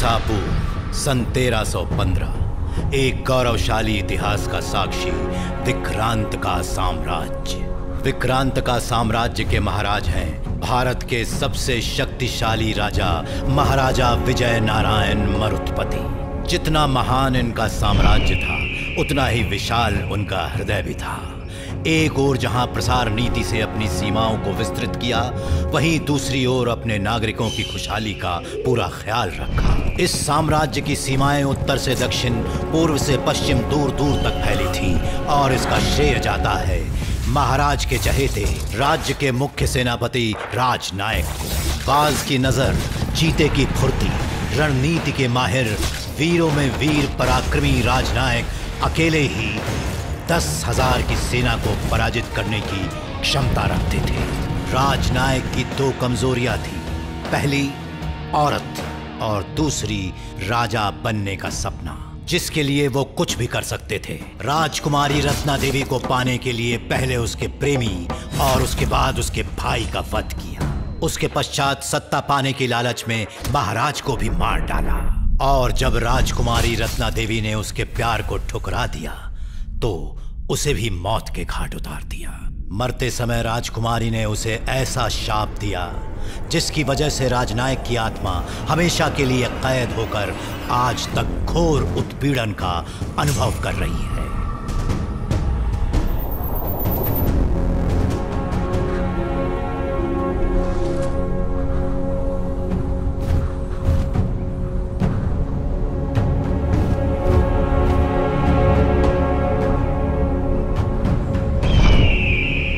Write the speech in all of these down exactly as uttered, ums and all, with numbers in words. सापू सन तेरह सौ पंद्रह एक गौरवशाली इतिहास का साक्षी विक्रांत का साम्राज्य। विक्रांत का साम्राज्य के महाराज हैं भारत के सबसे शक्तिशाली राजा महाराजा विजय नारायण मरुत्पति। जितना महान इनका साम्राज्य था उतना ही विशाल उनका हृदय भी था। एक ओर जहां प्रसार नीति से अपनी सीमाओं को विस्तृत किया, वहीं दूसरी ओर अपने नागरिकों की खुशहाली का पूरा ख्याल रखा। इस साम्राज्य की सीमाएं उत्तर से दक्षिण, पूर्व से पश्चिम, दूर दूर तक फैली थीं और इसका श्रेय जाता है महाराज के चहेते राज्य के मुख्य सेनापति राजनायक को। बाज की नजर, जीते की फुर्ती, रणनीति के माहिर, वीरों में वीर पराक्रमी राजनायक अकेले ही दस हजार की सेना को पराजित करने की क्षमता रखते थे। राजनायक की दो कमजोरियां थीं, पहली औरत और दूसरी राजा बनने का सपना, जिसके लिए वो कुछ भी कर सकते थे। राजकुमारी रत्ना देवी को पाने के लिए पहले उसके प्रेमी और उसके बाद उसके भाई का वध किया। उसके पश्चात सत्ता पाने की लालच में महाराज को भी मार डाला। और जब राजकुमारी रत्ना देवी ने उसके प्यार को ठुकरा दिया तो उसे भी मौत के घाट उतार दिया। मरते समय राजकुमारी ने उसे ऐसा शाप दिया जिसकी वजह से राजनायक की आत्मा हमेशा के लिए कैद होकर आज तक घोर उत्पीड़न का अनुभव कर रही है।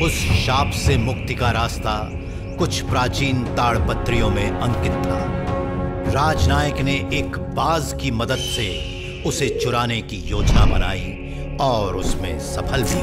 उस शाप से मुक्ति का रास्ता कुछ प्राचीन ताड़पत्रियों में अंकित था। राजनायक ने एक बाज की मदद से उसे चुराने की योजना बनाई और उसमें सफल भी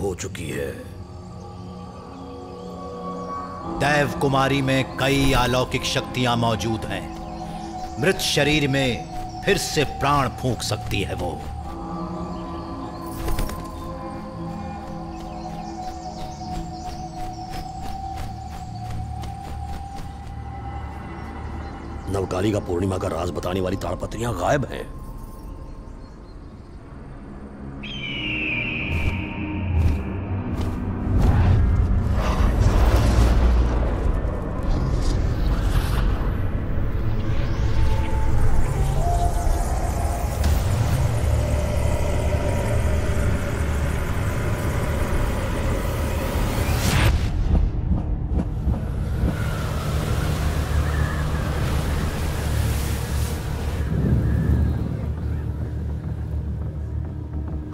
हो चुकी है। दैव कुमारी में कई अलौकिक शक्तियां मौजूद हैं। मृत शरीर में फिर से प्राण फूंक सकती है वो। नवकाली का पूर्णिमा का राज बताने वाली ताड़पत्रियां गायब हैं।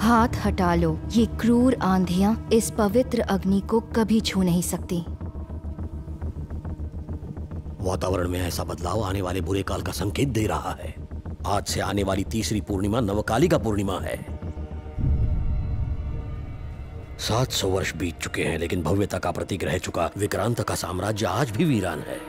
हाथ हटा लो, ये क्रूर आंधियां इस पवित्र अग्नि को कभी छू नहीं सकती। वातावरण में ऐसा बदलाव आने वाले बुरे काल का संकेत दे रहा है। आज से आने वाली तीसरी पूर्णिमा नवकाली का पूर्णिमा है। सात सौ वर्ष बीत चुके हैं, लेकिन भव्यता का प्रतीक रह चुका विक्रांत का साम्राज्य आज भी वीरान है।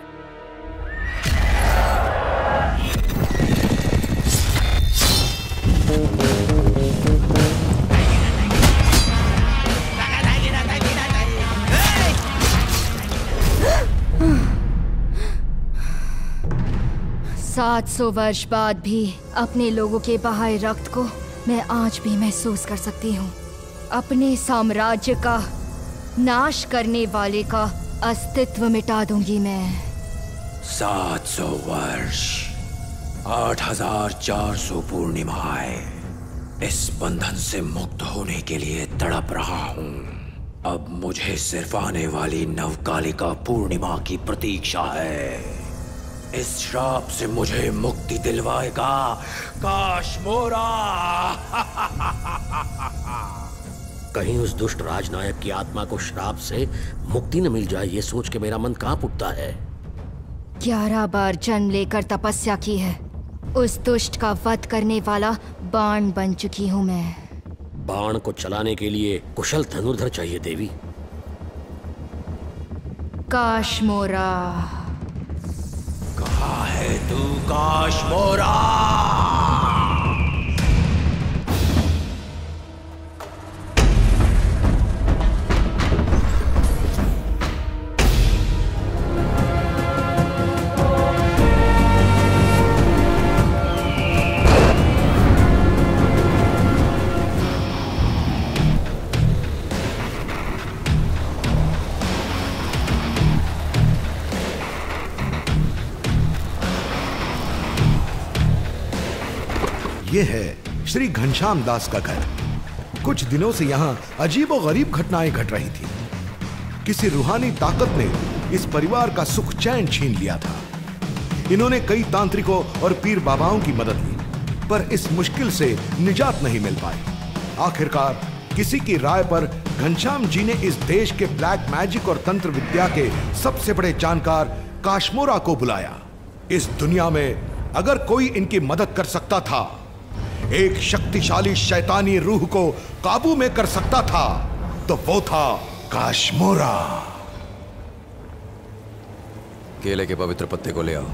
सात सौ वर्ष बाद भी अपने लोगों के बहाए रक्त को मैं आज भी महसूस कर सकती हूँ। अपने साम्राज्य का नाश करने वाले का अस्तित्व मिटा दूंगी मैं। सात सौ वर्ष, आठ हजार चार सौ पूर्णिमाएं, इस बंधन से मुक्त होने के लिए तड़प रहा हूँ। अब मुझे सिर्फ आने वाली नवकालिका पूर्णिमा की प्रतीक्षा है। इस श्राप से मुझे मुक्ति दिलवाएगा काश्मोरा। कहीं उस दुष्ट राजनायक की आत्मा को श्राप से मुक्ति न मिल जाए, ये सोच के मेरा मन कांप उठता है। ग्यारह बार जन्म लेकर तपस्या की है, उस दुष्ट का वध करने वाला बाण बन चुकी हूँ मैं। बाण को चलाने के लिए कुशल धनुर्धर चाहिए देवी। काश्मोरा, कहाँ है तू काश्मोरा? ये है श्री घनश्याम दास का घर। कुछ दिनों से यहाँ अजीब और गरीब घटनाएं घट रही थी। किसी रूहानी ताकत ने इस परिवार का सुख चैन छीन लिया था। इन्होंने कई तांत्रिकों और पीर बाबाओं की मदद ली, पर इस मुश्किल से निजात नहीं मिल पाई। आखिरकार किसी की राय पर घनश्याम जी ने इस देश के ब्लैक मैजिक और तंत्र विद्या के सबसे बड़े जानकार काश्मोरा को बुलाया। इस दुनिया में अगर कोई इनकी मदद कर सकता था, एक शक्तिशाली शैतानी रूह को काबू में कर सकता था, तो वो था काश्मोरा। केले के पवित्र पत्ते को ले आओ।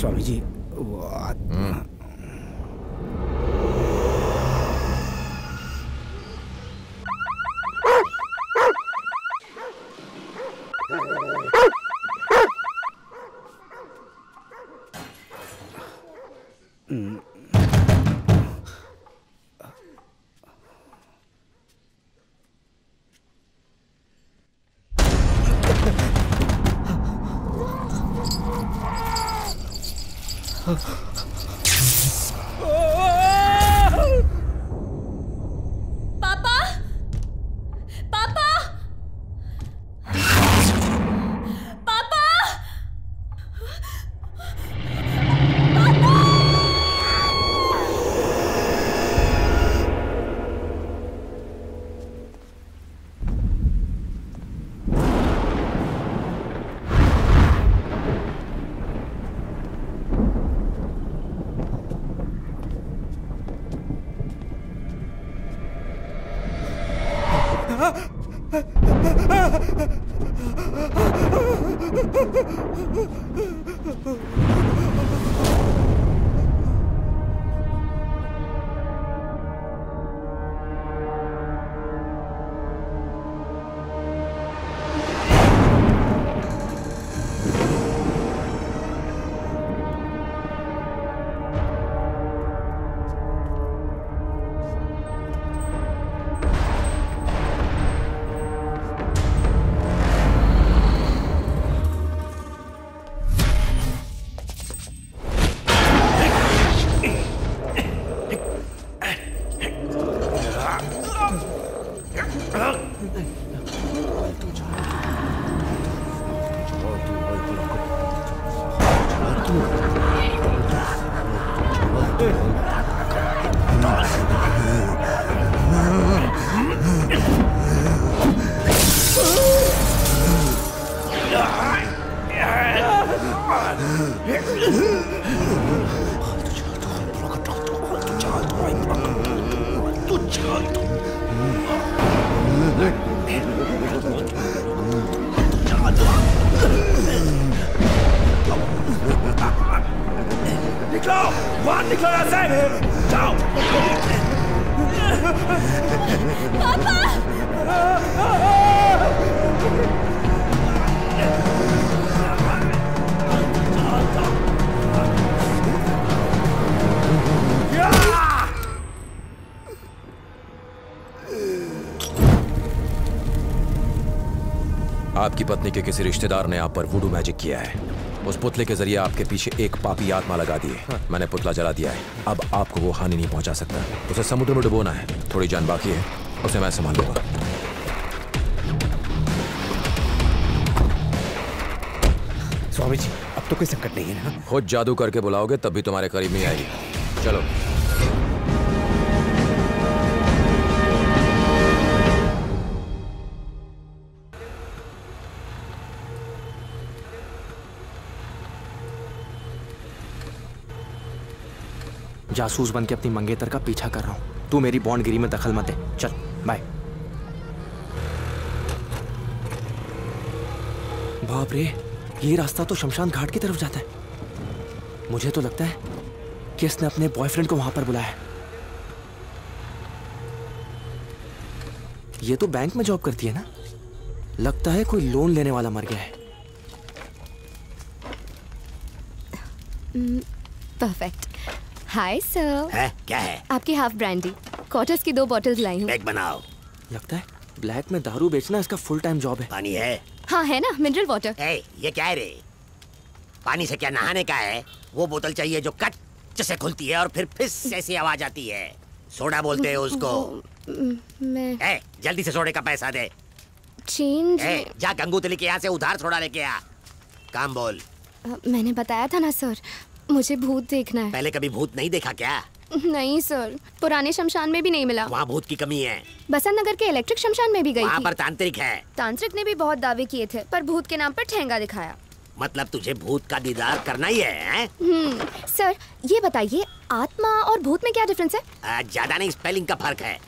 स्वामी जी, वो आत्मा। आपकी पत्नी के किसी रिश्तेदार ने आप पर वुडू मैजिक किया है। उस पुतले के जरिए आपके पीछे एक पापी आत्मा लगा दी है। हाँ। मैंने पुतला जला दिया है, अब आपको वो हानि नहीं पहुंचा सकता। उसे समुद्र में डुबोना है, थोड़ी जान बाकी है, उसे मैं संभाल लूंगा। स्वामी जी, अब तो कोई संकट नहीं है ना? खुद जादू करके बुलाओगे तब भी तुम्हारे करीब नहीं आएगी। चलो जासूस बनके अपनी मंगेतर का पीछा कर रहा हूं, तू मेरी बॉन्डगिरी में दखल मत दे। चल बाय। बाप रे, ये रास्ता तो शमशान घाट की तरफ जाता है। मुझे तो लगता है कि इसने अपने बॉयफ्रेंड को वहां पर बुलाया है। ये तो बैंक में जॉब करती है ना, लगता है कोई लोन लेने वाला मर गया है। परफेक्ट। Hi sir. है क्या है? आपकी हाफ ब्रांडी क्वार्टर्स की दो बॉटल्स लाई हूँ। ब्लैक बनाओ। लगता है ब्लैक में दारू बेचना इसका फुल टाइम जॉब है। पानी है? हाँ है ना, मिनरल वाटर। ए, ये क्या है रे? पानी से क्या नहाने का है? वो बोतल चाहिए जो कच्चे से खुलती है और फिर फिस ऐसी आवाज आती है। सोडा बोलते हैं उसको। मैं ए, जल्दी से सोडे का पैसा दे। चेंज? ए, जा गंगूतली के यहाँ से उधार सोडा लेके आ। काम बोल। मैंने बताया था ना सर, मुझे भूत देखना है। पहले कभी भूत नहीं देखा क्या? नहीं सर, पुराने शमशान में भी नहीं मिला। वहाँ भूत की कमी है। बसंत नगर के इलेक्ट्रिक शमशान में भी गई। वहाँ पर तांत्रिक है। तांत्रिक ने भी बहुत दावे किए थे, पर भूत के नाम पर ठेंगा दिखाया। मतलब तुझे भूत का दीदार करना ही है? हम्म। सर ये बताइए, आत्मा और भूत में क्या डिफरेंस है? ज्यादा नहीं, स्पेलिंग का फर्क है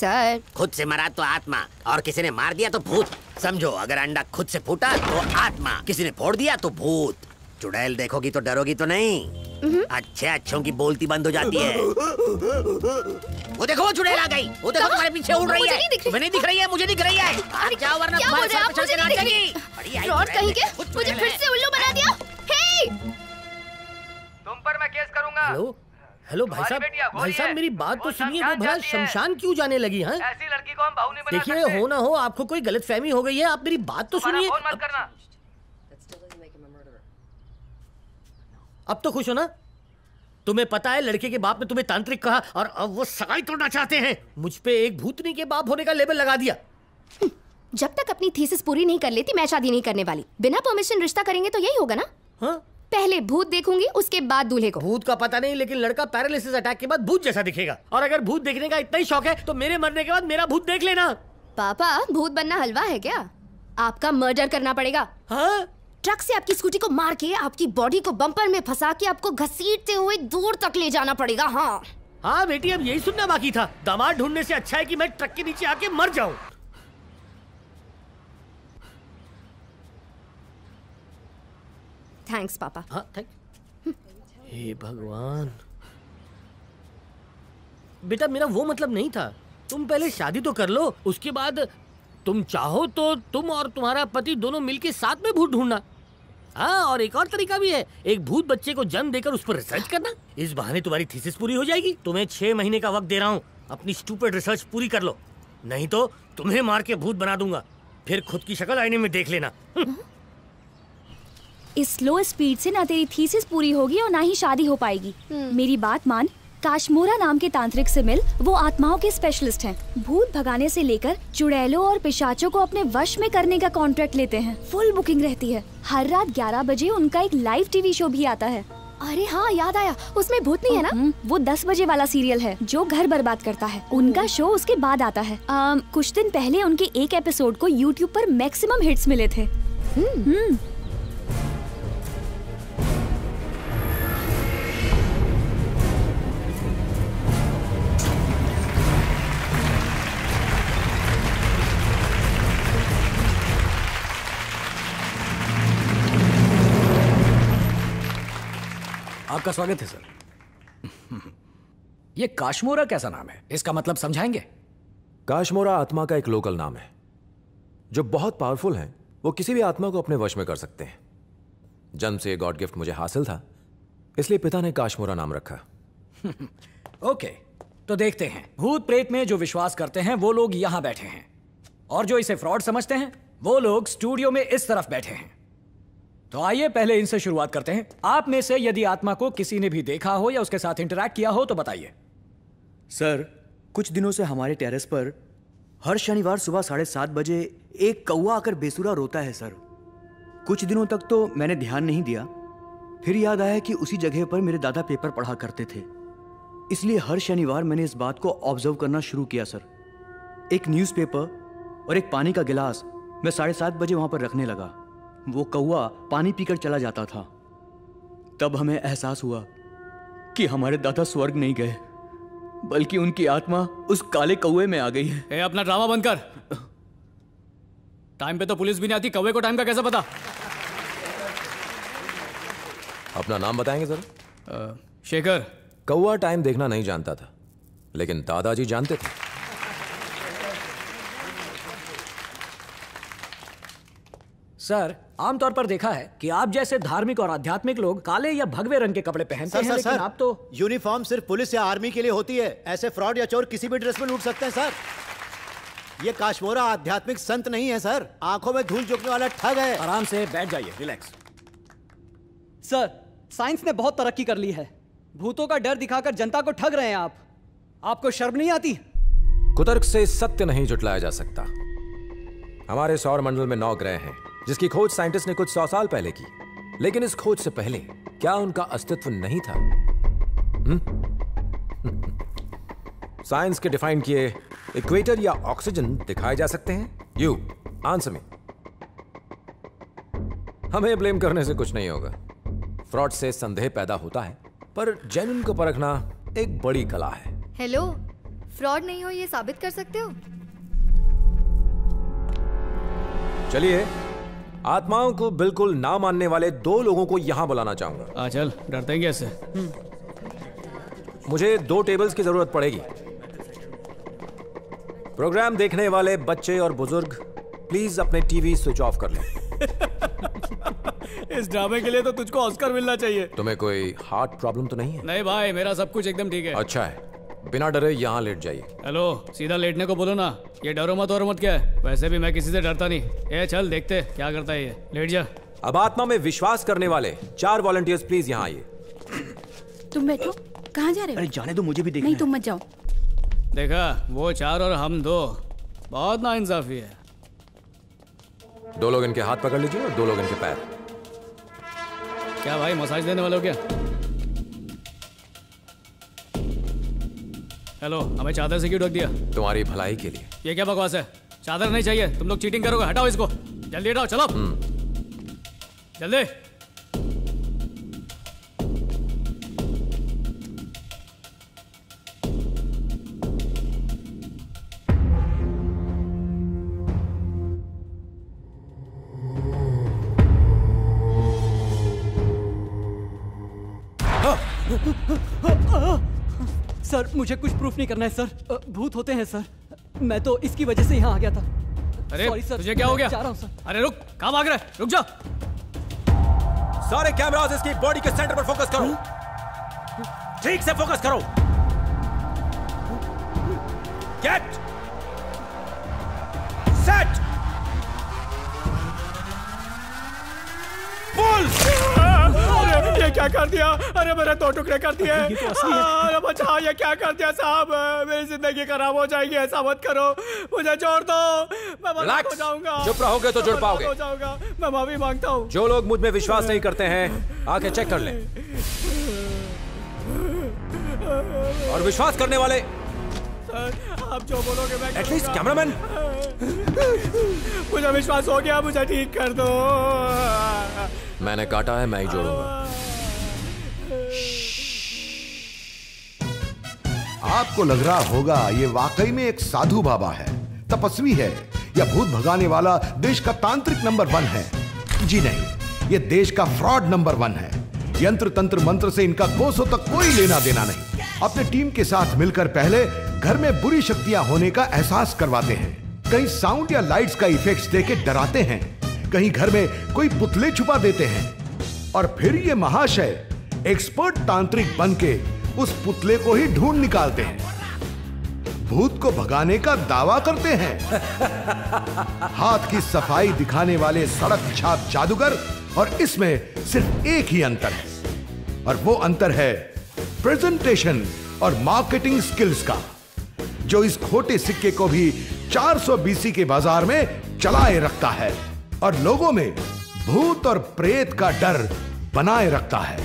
सर। खुद से मरा तो आत्मा, और किसी ने मार दिया तो भूत। समझो, अगर अंडा खुद से फूटा तो आत्मा, किसी ने फोड़ दिया तो भूत। चुड़ैल देखोगी तो डरोगी तो नहीं। अच्छे अच्छों की बोलती बंद हो जाती है। वो देखो, वो चुड़ैल आ गई। वो देखो तुम्हारे पीछे उड़ रही है। मुझे नहीं दिख रही है, मुझे दिख रही है। आप जाओ वरना तुम्हारे साथ चल के नाच जाएगी। रोड कहीं के मुझे फिर से उल्लू बना दिया। हे, तुम पर मैं केस करूंगा। हेलो हेलो भाई साहब, भाई साहब मेरी बात तो सुनिए। वो भला शमशान क्यों जाने लगी है? ऐसी लड़की को हम भाव नहीं बना सकते। देखिए हो ना हो, आपको कोई गलतफहमी हो गई है। आप मेरी बात तो सुनिए। अब तो खुश हो ना? तुम्हें पता है लड़के के बाप ने तुम्हें तांत्रिक कहा और अब वो सगाई तोड़ना चाहते हैं। मुझ पे एक भूतनी के बाप होने का लेबल लगा दिया। जब तक अपनी थीसिस पूरी नहीं कर लेती मैं शादी नहीं करने वाली। बिना परमिशन रिश्ता करेंगे तो यही होगा ना? हाँ? पहले भूत देखूंगी, उसके बाद दूल्हे को। भूत का पता नहीं, लेकिन लड़का पैरालिसिस अटैक के बाद भूत जैसा दिखेगा। और अगर भूत देखने का इतना ही शौक है तो मेरे मरने के बाद मेरा भूत देख लेना। पापा भूत बनना हलवा है क्या? आपका मर्डर करना पड़ेगा। ट्रक से आपकी स्कूटी को मार के आपकी बॉडी को बम्पर में फंसा के आपको घसीटते हुए दूर तक ले जाना पड़ेगा। हाँ हाँ बेटी, अब यही सुनना बाकी था। दामाद ढूंढने से अच्छा है कि मैं ट्रक के नीचे आके मर जाऊं। थैंक्स पापा। हाँ थैंक। हे भगवान, बेटा मेरा वो मतलब नहीं था। तुम पहले शादी तो कर लो, उसके बाद तुम चाहो तो तुम और तुम्हारा पति दोनों मिलके साथ में भूत ढूंढना। हाँ, और एक और तरीका भी है, एक भूत बच्चे को जन्म देकर उस पर रिसर्च करना। इस बहाने तुम्हारी थीसिस पूरी हो जाएगी। तुम्हें छह महीने का वक्त दे रहा हूँ, अपनी स्टूपिड रिसर्च पूरी कर लो, नहीं तो तुम्हें मार के भूत बना दूंगा। फिर खुद की शक्ल आईने में देख लेना। इस स्लो स्पीड से ना तेरी थीसिस पूरी होगी और ना ही शादी हो पाएगी। मेरी बात मान, काश्मोरा नाम के तांत्रिक से मिल, वो आत्माओं के स्पेशलिस्ट हैं। भूत भगाने से लेकर चुड़ैलों और पिशाचों को अपने वश में करने का कॉन्ट्रैक्ट लेते हैं। फुल बुकिंग रहती है। हर रात ग्यारह बजे उनका एक लाइव टीवी शो भी आता है। अरे हाँ याद आया, उसमें भूत नहीं है ना? वो दस बजे वाला सीरियल है जो घर बर्बाद करता है। उनका शो उसके बाद आता है। आ, कुछ दिन पहले उनके एक एपिसोड को यूट्यूब पर मैक्सिमम हिट्स मिले थे। आपका स्वागत है सर। ये काश्मोरा कैसा नाम है? इसका मतलब समझाएंगे? काश्मोरा आत्मा का एक लोकल नाम है। जो बहुत पावरफुल हैं, वो किसी भी आत्मा को अपने वश में कर सकते हैं। जन्म से ये गॉड गिफ्ट मुझे हासिल था, इसलिए पिता ने काश्मोरा नाम रखा। ओके, तो देखते हैं भूत प्रेत में जो विश्वास करते हैं वो लोग यहां बैठे हैं, और जो इसे फ्रॉड समझते हैं वो लोग स्टूडियो में इस तरफ बैठे हैं। तो आइए पहले इनसे शुरुआत करते हैं। आप में से यदि आत्मा को किसी ने भी देखा हो या उसके साथ इंटरैक्ट किया हो तो बताइए। सर, कुछ दिनों से हमारे टेरेस पर हर शनिवार सुबह साढ़े सात बजे एक कौवा आकर बेसुरा रोता है सर। कुछ दिनों तक तो मैंने ध्यान नहीं दिया, फिर याद आया कि उसी जगह पर मेरे दादा पेपर पढ़ा करते थे, इसलिए हर शनिवार मैंने इस बात को ऑब्जर्व करना शुरू किया सर। एक न्यूज़पेपर और एक पानी का गिलास मैं साढ़े सात बजे वहाँ पर रखने लगा। वो कौवा पानी पीकर चला जाता था। तब हमें एहसास हुआ कि हमारे दादा स्वर्ग नहीं गए, बल्कि उनकी आत्मा उस काले कौवे में आ गई है। ए, अपना ड्रामा बंद कर। टाइम पे तो पुलिस भी नहीं आती, कौवे को टाइम का कैसे पता? अपना नाम बताएंगे सर? शेखर। कौवा टाइम देखना नहीं जानता था, लेकिन दादाजी जानते थे। सर, आमतौर पर देखा है कि आप जैसे धार्मिक और आध्यात्मिक लोग काले या भगवे रंग के कपड़े पहनते हैं, लेकिन आप तो... यूनिफॉर्म सिर्फ पुलिस या आर्मी के लिए होती है, ऐसे फ्रॉड या चोर किसी भी ड्रेस में लूट सकते हैं सर। ये काश्मोरा आध्यात्मिक संत नहीं है सर, आंखों में धूल झोंकने वाला ठग है। आराम से बैठ जाइए, रिलैक्स। सर, साइंस ने बहुत तरक्की कर ली है, भूतों का डर दिखाकर जनता को ठग रहे हैं आप। आपको शर्म नहीं आती? कुतर्क से सत्य नहीं जुटलाया जा सकता। हमारे सौर मंडल में नौ ग्रह हैं, जिसकी खोज साइंटिस्ट ने कुछ सौ साल पहले की, लेकिन इस खोज से पहले क्या उनका अस्तित्व नहीं था? साइंस के डिफाइन किए इक्वेटर या ऑक्सीजन दिखाए जा सकते हैं? यू आंसर में। हमें ब्लेम करने से कुछ नहीं होगा। फ्रॉड से संदेह पैदा होता है, पर जेन्युइन को परखना एक बड़ी कला है। हेलो, फ्रॉड नहीं हो ये साबित कर सकते हो? चलिए, आत्माओं को बिल्कुल ना मानने वाले दो लोगों को यहाँ बुलाना चाहूंगा। आ चल, डरते हैं कैसे? मुझे दो टेबल्स की जरूरत पड़ेगी। प्रोग्राम देखने वाले बच्चे और बुजुर्ग प्लीज अपने टीवी स्विच ऑफ कर लें। इस ड्रामे के लिए तो तुझको ऑस्कर मिलना चाहिए। तुम्हें कोई हार्ट प्रॉब्लम तो नहीं है? नहीं भाई, मेरा सब कुछ एकदम ठीक है। अच्छा है, बिना डरे यहाँ लेट जाइए। हेलो, सीधा लेटने को बोलो ना, ये डरो मत और मत क्या है। वैसे भी मैं किसी से डरता नहीं। ए चल, देखते क्या करता है ये, लेट जा। अब आत्मा में विश्वास करने वाले चार वॉलंटियर्स प्लीज यहाँ आइए। तुम बैठो, कहाँ जा रहे हो? अरे जाने दो, मुझे भी देखना है। नहीं, तुम मत जाओ। देखा, वो चार और हम दो, बहुत ना इंसाफी है। दो लोग इनके हाथ पकड़ लीजिए और दो लोग इनके पैर। क्या भाई, मसाज देने वाले हो क्या? हेलो, हमें चादर से क्यों ढक दिया? तुम्हारी भलाई के लिए। ये क्या बकवास है? चादर नहीं चाहिए, तुम लोग चीटिंग करोगे। हटाओ इसको, जल्दी हटाओ, चलो जल्दी। सर, मुझे कुछ प्रूफ नहीं करना है सर, भूत होते हैं सर, मैं तो इसकी वजह से यहाँ आ गया था। अरे सॉरी सर, तुझे क्या हो गया? जा रहा हूं सर। अरे रुक, कहाँ भाग रहा है? रुक जा। सारे कैमरास इसकी बॉडी के सेंटर पर फोकस करो। ठीक से फोकस करो। Get set pull. ये क्या कर दिया? अरे मेरे दो टुकड़े कर दिए। अरे बचा, ये क्या कर दिया साहब? मेरी जिंदगी खराब हो जाएगी, ऐसा मत करो, मुझे छोड़ दो, मैं बर्बाद हो जाऊंगा। चुप रहोगे तो जुड़ पाओगे। हो जाऊंगा, मैं माफी मांगता हूँ। जो लोग मुझ में विश्वास नहीं करते हैं आके चेक कर लें, और विश्वास करने वाले आप जो बोलोगे मैं एटलीस्ट कैमरामैन। मुझे विश्वास हो गया, मुझे ठीक कर दो। मैंने काटा है, मैं ही जोड़ूंगा। आपको लग रहा होगा ये वाकई में एक साधु बाबा है, तपस्वी है, या भूत भगाने वाला देश का तांत्रिक नंबर वन है। जी नहीं, ये देश का फ्रॉड नंबर वन है। यंत्र तंत्र मंत्र से इनका कोसों तक कोई लेना देना नहीं। अपने टीम के साथ मिलकर पहले घर में बुरी शक्तियां होने का एहसास करवाते हैं, कहीं साउंड या लाइट्स का इफेक्ट्स देके डराते हैं, कहीं घर में कोई पुतले छुपा देते हैं, और फिर ये महाशय एक्सपर्ट तांत्रिक बनके उस पुतले को ही ढूंढ निकालते हैं, भूत को भगाने का दावा करते हैं। हाथ की सफाई दिखाने वाले सड़क छाप जादूगर और इसमें सिर्फ एक ही अंतर है और वो अंतर है प्रेजेंटेशन और मार्केटिंग स्किल्स का, जो इस खोटे सिक्के को भी चार सौ बीसी के बाजार में चलाए रखता है और लोगों में भूत और प्रेत का डर बनाए रखता है।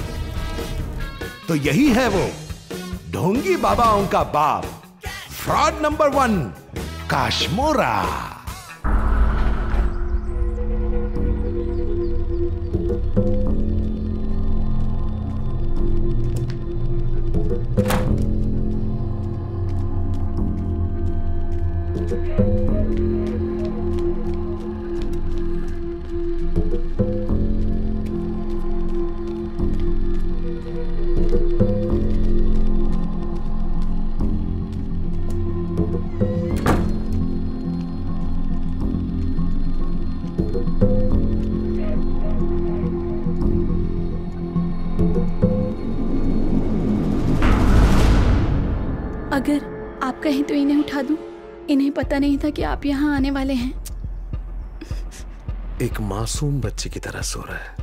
तो यही है वो ढोंगी बाबाओं का बाप, फ्रॉड नंबर वन काश्मोरा। कहीं तो इन्हें उठा दूं, इन्हें पता नहीं था कि आप यहाँ आने वाले हैं। एक मासूम बच्चे की तरह सो रहा है।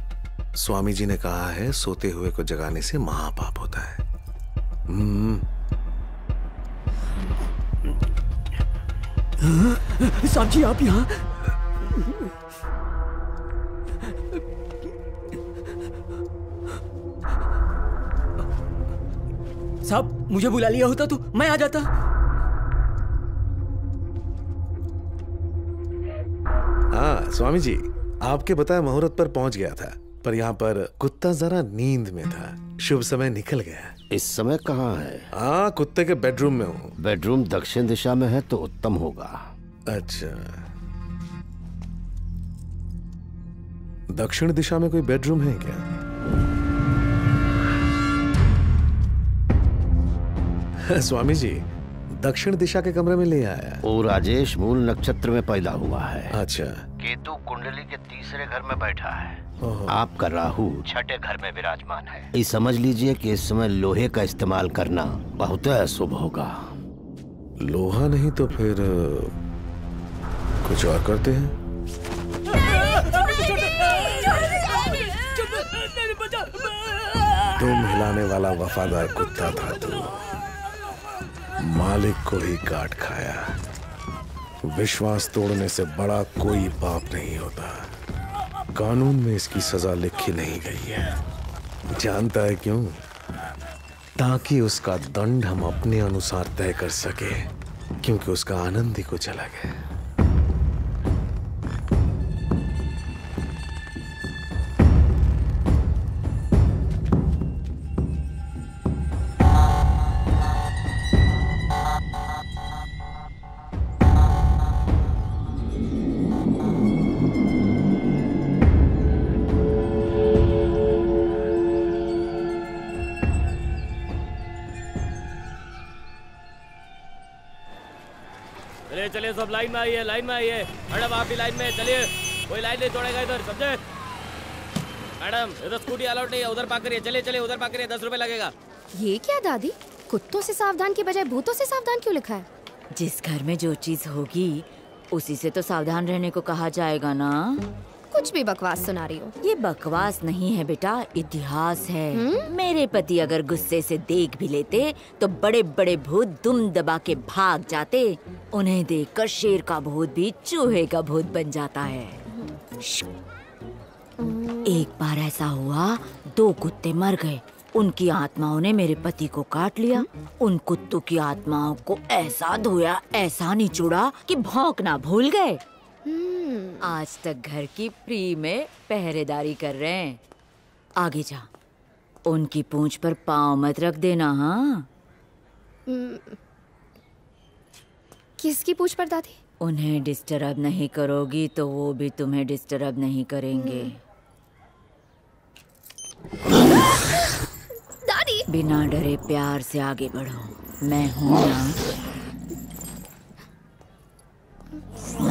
स्वामी जी ने कहा है सोते हुए को जगाने से महापाप होता है। साहब जी आप यहाँ? साहब मुझे बुला लिया होता तो मैं आ जाता। हाँ स्वामी जी, आपके बताए मुहूर्त पर पहुंच गया था, पर यहाँ पर कुत्ता जरा नींद में था, शुभ समय निकल गया। इस समय कहाँ है? हाँ कुत्ते के बेडरूम में हूँ। बेडरूम दक्षिण दिशा में है तो उत्तम होगा। अच्छा, दक्षिण दिशा में कोई बेडरूम है क्या? स्वामी जी दक्षिण दिशा के कमरे में ले आया। वो राजेश मूल नक्षत्र में पैदा हुआ है। अच्छा। केतु कुंडली के तीसरे घर में बैठा है, आपका राहु छठे घर में विराजमान है। ये समझ लीजिए कि इस समय लोहे का इस्तेमाल करना बहुत अशुभ होगा। लोहा नहीं तो फिर कुछ और करते हैं। तुम हिलाने वाला वफादार कुत्ता था तू, मालिक को ही काट खाया। विश्वास तोड़ने से बड़ा कोई पाप नहीं होता। कानून में इसकी सजा लिखी नहीं गई है। जानता है क्यों? ताकि उसका दंड हम अपने अनुसार तय कर सके, क्योंकि उसका आनंद ही कुछ अलग है। सब लाइन में आइए, लाइन में आइए। मैडम आप भी लाइन में चलिए, कोई लाइन नहीं तोड़ेगा इधर, समझे? मैडम इधर स्कूटी अलाउड नहीं है, उधर पार्क करिए। चलिए चलिए उधर पार्क करिए, दस रुपए लगेगा। ये क्या दादी, कुत्तों से सावधान के बजाय भूतों से सावधान क्यों लिखा है? जिस घर में जो चीज होगी उसी से तो सावधान रहने को कहा जाएगा ना। कुछ भी बकवास सुना रही हो। ये बकवास नहीं है बेटा, इतिहास है। हुँ? मेरे पति अगर गुस्से से देख भी लेते तो बड़े बड़े भूत दुम दबा के भाग जाते। उन्हें देखकर शेर का भूत भी चूहे का भूत बन जाता है। एक बार ऐसा हुआ, दो कुत्ते मर गए। उनकी आत्माओं ने मेरे पति को काट लिया। उन कुत्तों की आत्माओं को ऐसा धोया, ऐसा निचोड़ा कि भौंकना भूल गए। आज तक घर की फ्री में पहरेदारी कर रहे हैं। आगे जा, उनकी पूंछ पर पाँव मत रख देना। हाँ किसकी पूंछ पर दादी? उन्हें डिस्टर्ब नहीं करोगी तो वो भी तुम्हें डिस्टर्ब नहीं करेंगे। दादी बिना डरे प्यार से आगे बढ़ो, मैं हूँ ना।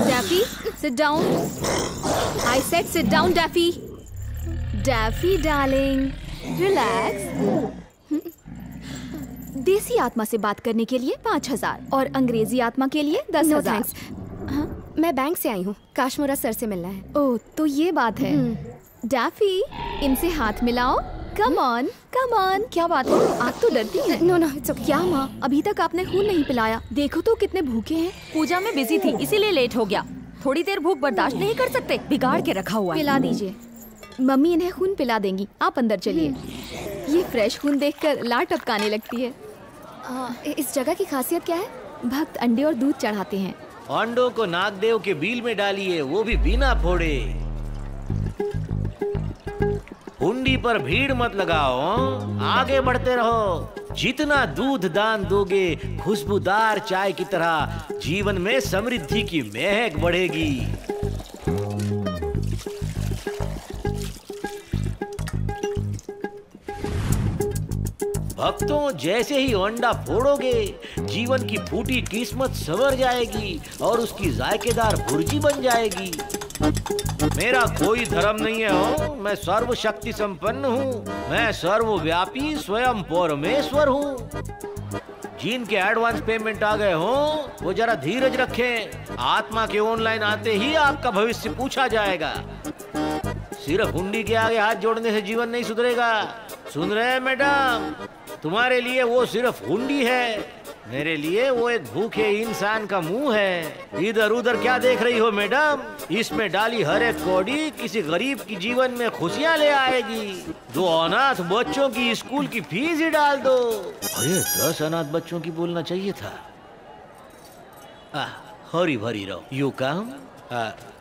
Daffy, sit down. I said sit down, Daffy. Daffy, darling, relax. देसी आत्मा से बात करने के लिए पाँच हजार और अंग्रेजी आत्मा के लिए दस हजार। हाँ, मैं बैंक से आई हूँ, काश्मोरा सर से मिलना है। ओह, तो ये बात है। डाफी, इनसे हाथ मिलाओ। Come on, come on. क्या बात है, आप तो डरती हैं। No no it's okay. क्या माँ, अभी तक आपने खून नहीं पिलाया। देखो तो कितने भूखे हैं। पूजा में बिजी थी इसीलिए लेट हो गया। थोड़ी देर भूख बर्दाश्त नहीं कर सकते, बिगाड़ के रखा हुआ है। पिला दीजिए, मम्मी इन्हें खून पिला देंगी। आप अंदर चलिए। ये फ्रेश खून देखकर लार टपकाने लगती है। आ, इस जगह की खासियत क्या है? भक्त अंडे और दूध चढ़ाते हैं। अंडों को नागदेव के बील में डालिए, वो भी बिना फोड़े। हुंडी पर भीड़ मत लगाओ, आगे बढ़ते रहो। जितना दूध दान दोगे खुशबूदार चाय की तरह जीवन में समृद्धि की महक बढ़ेगी। भक्तों, जैसे ही अंडा फोड़ोगे जीवन की फूटी किस्मत सवर जाएगी और उसकी जायकेदार भुर्जी बन जाएगी। मेरा कोई धर्म नहीं है हो, मैं सर्व शक्ति संपन्न हूँ। मैं सर्वव्यापी स्वयं परमेश्वर हूँ। जिनके एडवांस पेमेंट आ गए हो वो जरा धीरज रखें। आत्मा के ऑनलाइन आते ही आपका भविष्य पूछा जाएगा। सिर्फ हुंडी के आगे हाथ जोड़ने से जीवन नहीं सुधरेगा। सुन रहे हैं मैडम, तुम्हारे लिए वो सिर्फ हुंडी है, मेरे लिए वो एक भूखे इंसान का मुंह है। इधर उधर क्या देख रही हो मैडम? इसमें डाली हर एक कौड़ी किसी गरीब की जीवन में खुशियाँ ले आएगी। दो अनाथ बच्चों की स्कूल की फीस ही डाल दो। अरे दस अनाथ बच्चों की बोलना चाहिए था। आ, हरी भरी रहो। यू काम,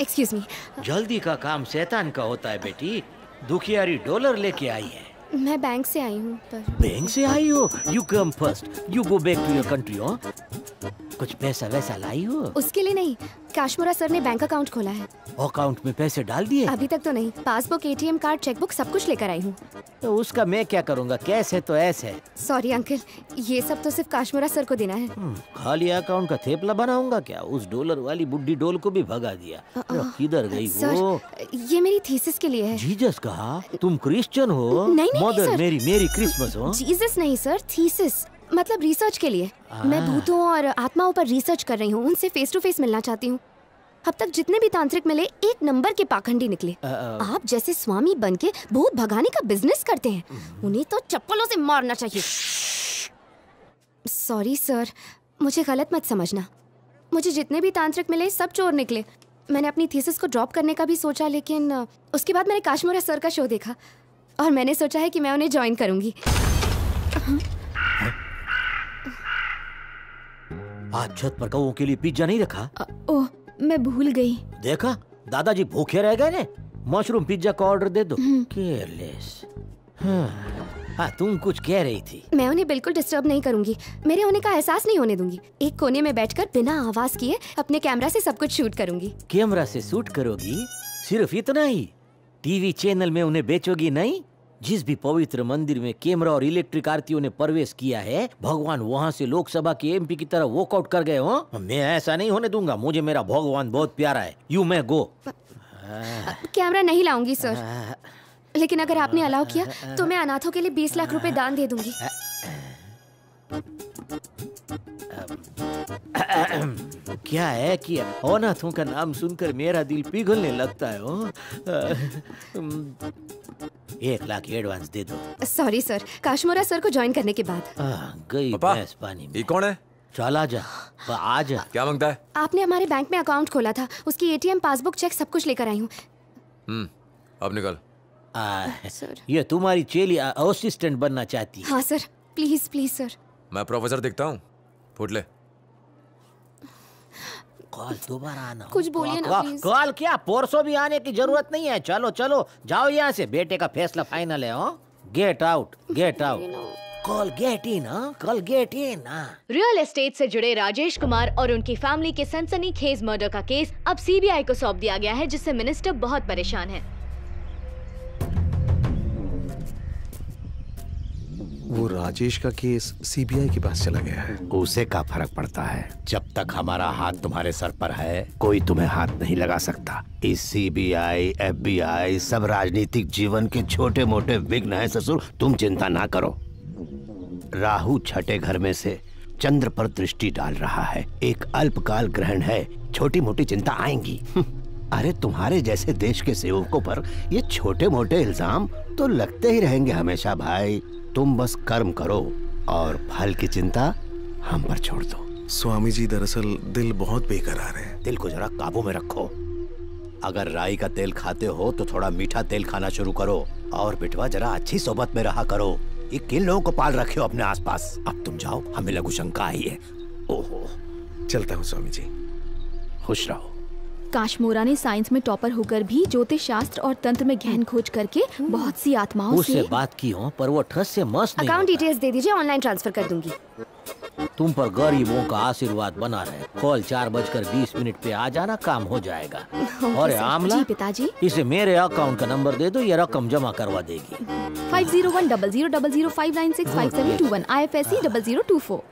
एक्सक्यूज मी, जल्दी का काम शैतान का होता है बेटी। दुखियारी डॉलर लेके आई है। मैं बैंक से आई हूँ। पर बैंक से आई हो? You come first, you go back to your country. हो कुछ पैसा वैसा लाई हो? उसके लिए नहीं, काश्मोरा सर ने बैंक अकाउंट खोला है। अकाउंट में पैसे डाल दिए? अभी तक तो नहीं। पासबुक, एटीएम कार्ड, चेकबुक सब कुछ लेकर आई हूँ। तो उसका मैं क्या करूँगा? कैश है तो ऐस है। सॉरी अंकल, ये सब तो सिर्फ काश्मोरा सर को देना है। खाली अकाउंट का थेपला बनाऊंगा क्या? उस डॉलर वाली बुढ़ी डोल को भी भगा दिया। किधर गई वो? ये मेरी थीसिस के लिए है। जीजस कहा? तुम क्रिश्चियन हो? नहीं मदर मेरी, मेरी क्रिसमस हो। जीजस नहीं सर, थीसिस मतलब रिसर्च के लिए। मैं भूतों और आत्माओं पर रिसर्च कर रही हूँ। उनसे फेस टू फेस मिलना चाहती हूँ। अब तक जितने भी तांत्रिक मिले एक नंबर के पाखंडी निकले। आ, आ, आप जैसे स्वामी बनके भूत भगाने का बिजनेस करते हैं, उन्हें तो चप्पलों से मारना चाहिए। सॉरी सर, मुझे गलत मत समझना। मुझे जितने भी तांत्रिक मिले सब चोर निकले। मैंने अपनी थीसिस को ड्रॉप करने का भी सोचा, लेकिन उसके बाद मैंने काश्मोरा सर का शो देखा और मैंने सोचा है कि मैं उन्हें ज्वाइन करूँगी। आज छत पर कौओं के लिए पिज्जा नहीं रखा? आ, ओ, मैं भूल गई। देखा, दादाजी भूखे रह गए ने। मशरूम पिज्जा का ऑर्डर दे दो। केयरलेस। हाँ, तुम कुछ कह रही थी। मैं उन्हें बिल्कुल डिस्टर्ब नहीं करूंगी। मेरे होने का एहसास नहीं होने दूंगी। एक कोने में बैठकर बिना आवाज किए अपने कैमरा से सब कुछ शूट करूंगी। कैमरा से शूट करोगी? सिर्फ इतना ही? टीवी चैनल में उन्हें बेचोगी नहीं? जिस भी पवित्र मंदिर में कैमरा और इलेक्ट्रिक आरतियों ने प्रवेश किया है, भगवान वहाँ से लोकसभा के एमपी की तरह वॉकआउट कर गए हो। मैं ऐसा नहीं होने दूंगा। मुझे मेरा भगवान बहुत प्यारा है। यू मैं गो। कैमरा नहीं लाऊंगी सर, लेकिन अगर आपने अलाउ किया तो मैं अनाथों के लिए बीस लाख रुपए दान दे दूंगी। क्या है कि अनाथों का नाम सुनकर मेरा दिल पिघलने लगता है। ओ, एक लाख एडवांस दे दो। सॉरी सर, काश्मोरा सर को ज्वाइन करने के बाद आ, गई भैंस पानी में। ये कौन है? चल आ जा, आ जा। क्या मांगता है? आपने हमारे बैंक में अकाउंट खोला था, उसकी एटीएम, पासबुक, चेक सब कुछ लेकर आई हूँ। हम्म, अब निकल। आ, सर ये तुम्हारी चेली असिस्टेंट बनना चाहती है? हाँ सर, प्लीज प्लीज सर। मैं प्रोफेसर दिखता हूँ, फूट ले। कॉल दोबारा आना। कुछ बोलिए ना प्लीज। कॉल क्या, पोरसो भी आने की जरूरत नहीं है। चलो चलो, जाओ यहाँ से। बेटे का फैसला फाइनल है। Get out, get out. Call get in, call get in. Real estate से जुड़े राजेश कुमार और उनकी फैमिली के सनसनीखेज मर्डर का केस अब सीबीआई को सौंप दिया गया है, जिससे मिनिस्टर बहुत परेशान है। वो राजेश का केस सीबीआई के पास चला गया है। उसे क्या फर्क पड़ता है? जब तक हमारा हाथ तुम्हारे सर पर है कोई तुम्हें हाथ नहीं लगा सकता। इस सीबीआई, एफबीआई सब राजनीतिक जीवन के छोटे मोटे विघ्न हैं ससुर। तुम चिंता ना करो। राहु छठे घर में से चंद्र पर दृष्टि डाल रहा है। एक अल्पकाल ग्रहण है, छोटी मोटी चिंता आएंगी। अरे तुम्हारे जैसे देश के सेवकों पर ये छोटे मोटे इल्जाम तो लगते ही रहेंगे हमेशा भाई। तुम बस कर्म करो और फल की चिंता हम पर छोड़ दो। स्वामी जी दरअसल दिल बहुत बेकरार है। दिल को जरा काबू में रखो। अगर राई का तेल खाते हो तो थोड़ा मीठा तेल खाना शुरू करो और बिटवा जरा अच्छी सोबत में रहा करो। ये किन लोगों को पाल रखे हो अपने आसपास। अब तुम जाओ, हमें लघु शंका आई है। ओहो, चलता हूँ स्वामी जी, खुश रहो। काश्मोरा ने साइंस में टॉपर होकर भी ज्योतिष शास्त्र और तंत्र में गहन खोज करके बहुत सी आत्माओं उससे बात की हो, पर वो ठस से मस्त नहीं। अकाउंट डिटेल्स दे दीजिए, ऑनलाइन ट्रांसफर कर दूंगी। तुम पर गरीबों का आशीर्वाद बना रहे। कॉल चार बजकर बीस मिनट पे आ जाना, काम हो जाएगा। और आमला जी, पिताजी इसे मेरे अकाउंट का नंबर दे दो, ये रकम जमा करवा देगी। Five zero one double zero double zero five nine six five seven two one I F S C double zero two four.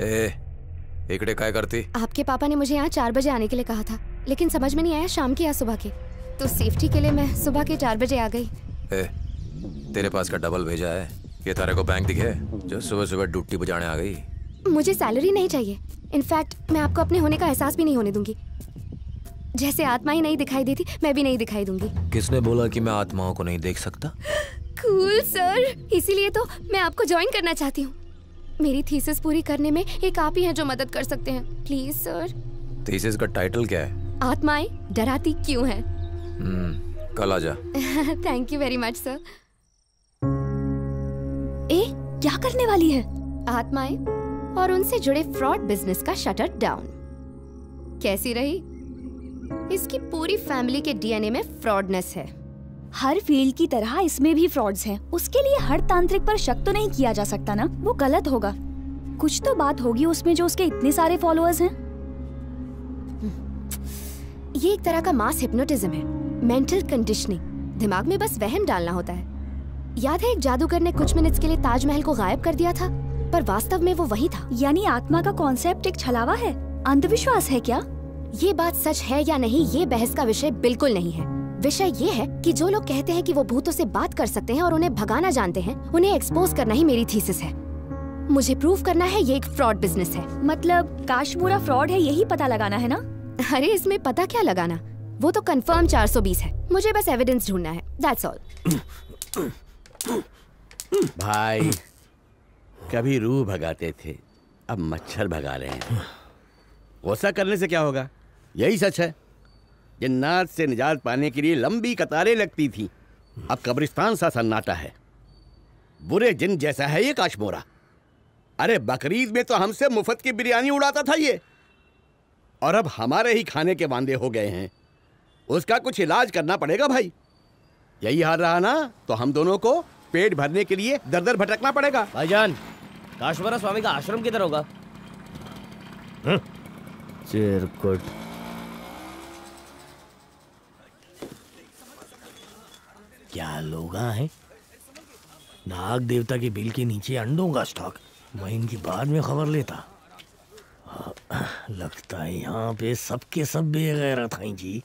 ए, इकडे काय करती? आपके पापा ने मुझे यहाँ चार बजे आने के लिए कहा था, लेकिन समझ में नहीं आया शाम के या सुबह के, तो सेफ्टी के लिए मैं सुबह के चार बजे आ गई। ए, तेरे पास का डबल भेजा है, ये तारे को बैंक दिखे जो सुबह सुबह ड्यूटी बजाने आ गई। मुझे सैलरी नहीं चाहिए, इनफैक्ट मैं आपको अपने होने का एहसास भी नहीं होने दूंगी। जैसे आत्मा ही नहीं दिखाई देती, मैं भी नहीं दिखाई दूंगी। किसने बोला कि मैं आत्माओं को नहीं देख सकता? कूल सर, इसीलिए तो मैं आपको ज्वाइन करना चाहती हूँ। मेरी थीसिस पूरी करने में एक आप ही हैं जो मदद कर सकते हैं, प्लीज सर। थीसिस का टाइटल क्या है? आत्माएं डराती क्यों हैं। हम्म, कल आजा। Thank you very much sir. ए, क्या करने वाली है? आत्माएं और उनसे जुड़े फ्रॉड बिजनेस का शटर डाउन। कैसी रही? इसकी पूरी फैमिली के डीएनए में फ्रॉडनेस है। हर फील्ड की तरह इसमें भी फ्रॉड्स हैं। उसके लिए हर तांत्रिक पर शक तो नहीं किया जा सकता ना, वो गलत होगा। कुछ तो बात होगी उसमें जो उसके इतने सारे फॉलोअर्स हैं। ये एक तरह का मास हिप्नोटिज्म है, मेंटल कंडीशनिंग। दिमाग में बस वहम डालना होता है। याद है एक जादूगर ने कुछ मिनट्स के लिए ताजमहल को गायब कर दिया था, पर वास्तव में वो वही था। यानी आत्मा का कॉन्सेप्ट एक छलावा है, अंधविश्वास है। क्या ये बात सच है या नहीं, ये बहस का विषय बिल्कुल नहीं है। विषय ये है कि जो लोग कहते हैं कि वो भूतों से बात कर सकते हैं और उन्हें भगाना जानते हैं, उन्हें एक्सपोज करना ही मेरी थीसिस है। मुझे प्रूव करना है ये एक फ्रॉड बिजनेस है। मतलब काश्मोरा फ्रॉड है, यही पता लगाना है ना? अरे इसमें पता क्या लगाना, वो तो कंफर्म चार सौ बीस है। मुझे बस एविडेंस ढूंढना है, दैट्स ऑल। भाई कभी रूह भगाते थे, अब मच्छर भगा रहे हैं। वैसा करने से क्या होगा, यही सच है। जिन्नात से निजात पाने के लिए लंबी कतारें लगती थीं, अब कब्रिस्तान सा सन्नाटा है। बुरे जिन जैसा है ये काश्मोरा। अरे बकरीद में तो हमसे मुफ्त की बिरयानी उड़ाता था ये, और अब हमारे ही खाने के वांदे हो गए हैं। उसका कुछ इलाज करना पड़ेगा भाई। यही हाल रहा ना तो हम दोनों को पेट भरने के लिए दर दर भटकना पड़ेगा। भाईजान, काश्मोरा स्वामी का आश्रम किधर होगा? क्या लोग हैं। नाग देवता के बिल के नीचे अंडों का स्टॉक, मैं इनकी बाद में खबर लेता। लगता है यहाँ पे सबके सब बेगैरत हैं जी।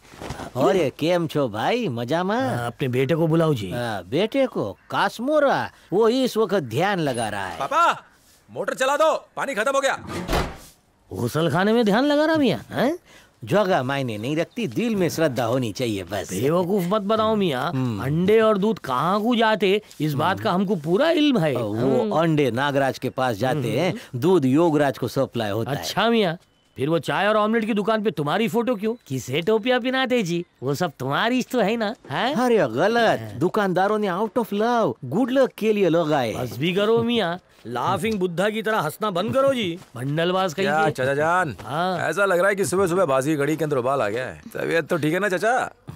और ये केम छो भाई, मजा मा? अपने बेटे को बुलाओ जी। आ, बेटे को? काश्मोरा वो इस वक्त ध्यान लगा रहा है। पापा मोटर चला दो, पानी खत्म हो गया। उसल खाने में ध्यान लगा रहा भैया। जगह मायने नहीं रखती, दिल में श्रद्धा होनी चाहिए बस। बेवकूफ मत बनाओ मियाँ, अंडे और दूध कहाँ को जाते इस बात का हमको पूरा इल्म है। वो अंडे नागराज के पास जाते हैं, दूध योगराज को सप्लाई होता है। अच्छा मियाँ, फिर वो चाय और ऑमलेट की दुकान पे तुम्हारी फोटो क्यों? किसे टोपिया पिनाते जी, वो सब तुम्हारी इश्त है ना है? अरे गलत, दुकानदारों ने out of love good luck के लिए लगाए। बस भी करो मियाँ, लाफिंग बुद्धा की तरह हंसना बंद करो जी। बंडलबाज कहिए चाचा जान। हाँ। ऐसा लग रहा है कि सुबह सुबह बाजी घड़ी के अंदर उबाल आ गया है। तबीयत तो ठीक है ना चाचा?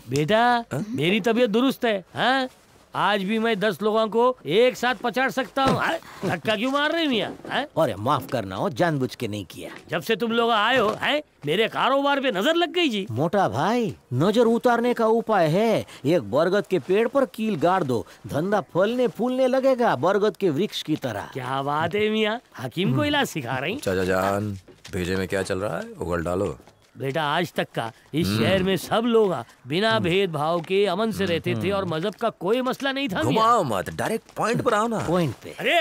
बेटा हा? मेरी तबीयत दुरुस्त है। हाँ? आज भी मैं दस लोगों को एक साथ पछाड़ सकता हूँ। धक्का क्यों मार रहे मियाँ? और माफ करना हो, जानबूझ के नहीं किया। जब से तुम लोग आए हो है मेरे कारोबार पे नजर लग गई जी। मोटा भाई, नजर उतारने का उपाय है, एक बरगद के पेड़ पर कील गाड़ दो, धंधा फलने फूलने लगेगा बरगद के वृक्ष की तरह। क्या बात है मियाँ, हकीम को इलाज सिखा रही। चाचा जान, भेजे में क्या चल रहा है उगल डालो। बेटा आज तक का इस शहर में सब लोग बिना भेदभाव के अमन से रहते थे और मजहब का कोई मसला नहीं था। घुमाओ मत, डायरेक्ट पॉइंट पर आओ ना। पॉइंट पे? अरे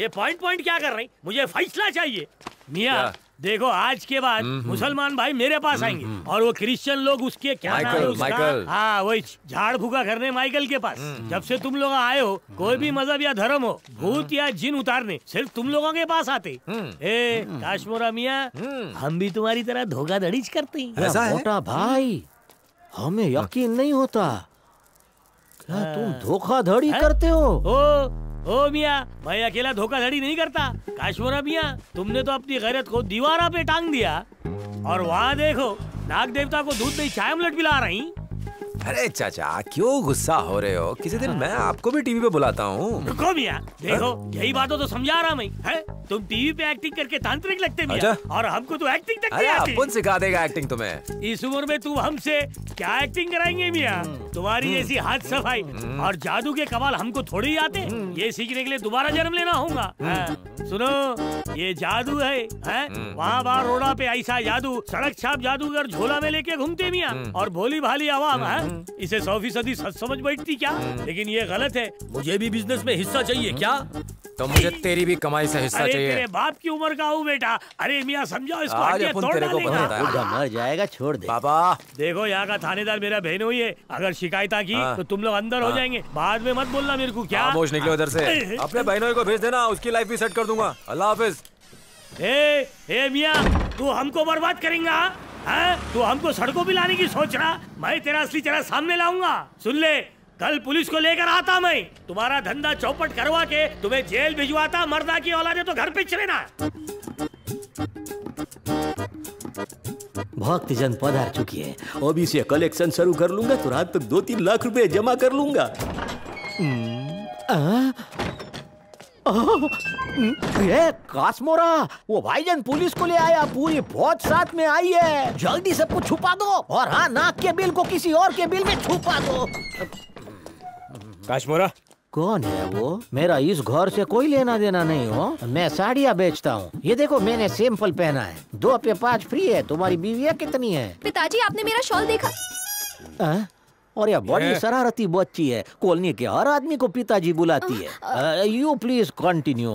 ये पॉइंट पॉइंट क्या कर रही, मुझे फैसला चाहिए मियाँ। देखो आज के बाद मुसलमान भाई मेरे पास आएंगे और वो क्रिश्चियन लोग उसके क्या नाम है उसका, हाँ वही झाड़ फूका करने माइकल के पास। जब से तुम लोग आए हो, कोई भी मजहब या धर्म हो, भूत या जिन उतारने सिर्फ तुम लोगों के पास आते। ए काश्मोरा मियाँ, हम भी तुम्हारी तरह धोखाधड़ी करते हैं। ऐसा है मोटा भाई, हमें यकीन नहीं होता, क्या तुम धोखाधड़ी करते हो? ओ मियाँ, मैं अकेला धोखाधड़ी नहीं करता। काश्मोरा मियाँ, तुमने तो अपनी गैरत को दीवारा पे टांग दिया और वहाँ देखो नाग देवता को दूध नहीं चाय मिनट पिला रही। अरे चाचा क्यों गुस्सा हो रहे हो, किसी दिन मैं आपको भी टीवी पे बुलाता हूँ। रुको मियाँ, देखो यही बातों तो समझा रहा मैं है? तुम टीवी पे एक्टिंग करके तांत्रिक लगते मियाँ और हमको तो एक्टिंग तक नहीं आती। अपन सिखा देगा एक्टिंग तुम्हें। इस उम्र में तुम हमसे क्या एक्टिंग कराएंगे मियाँ, तुम्हारी जैसी हाथ सफाई और जादू के कमाल हमको थोड़ी आते, ये सीखने के लिए दोबारा जन्म लेना होगा। सुनो ये जादू है, है? वहाँ बार रोड़ा पे ऐसा जादू, सड़क छाप जादूगर झोला में लेके घूमते मियाँ और भोली भाली आवाम है, इसे सौ फीसदी सच समझ बैठती क्या, लेकिन ये गलत है। मुझे भी बिजनेस में हिस्सा चाहिए क्या? तो मुझे तेरी भी कमाई से हिस्सा चाहिए। तेरे बाप की उम्र का हूँ बेटा। अरे मियाँ समझाओ इसको, आज तोड़ डालेगा, मर जाएगा, छोड़ दे। पापा देखो यहाँ का थानेदार मेरा बहन हुई है, अगर शिकायत की तो तुम लोग अंदर हो जाएंगे, बाद में मत बोलना मेरे को। क्या बोझ निकले उधर से, अपने बहनों को भेज देना, उसकी लाइफ भी सेट कर दूंगा। अल्लाह हाफिज। ए, ए मियाँ, तू हमको बर्बाद करेगा, तू हमको सड़कों पे लाने की सोच रहा, मैं तेरा असली चेहरा सामने लाऊंगा। सुन ले, कल पुलिस को लेकर आता मैं, तुम्हारा धंधा चौपट करवा के तुम्हें जेल भिजवाता। मर्दा की औलादे तो घर पे चले ना। भक्त जन पधार चुकी है, अभी से कलेक्शन शुरू कर लूंगा तो रात तक दो तीन लाख रुपए जमा कर लूंगा। ये काश्मोरा, वो भाईजन पुलिस को ले आया, पूरी फौज साथ में आई है। जल्दी सब कुछ छुपा दो और हाँ नाक के बिल को किसी और के बिल में छुपा दो। काश्मोरा कौन है वो? मेरा इस घर से कोई लेना देना नहीं हो, मैं साड़ियाँ बेचता हूँ। ये देखो मैंने सैंपल पहना है, दो पे पाँच फ्री है। तुम्हारी बीवियाँ कितनी है? पिताजी आपने मेरा शॉल देखा? आ? और यह बड़ी शरारती बच्ची है, कॉलोनी के हर आदमी को पिताजी बुलाती है। You please continue.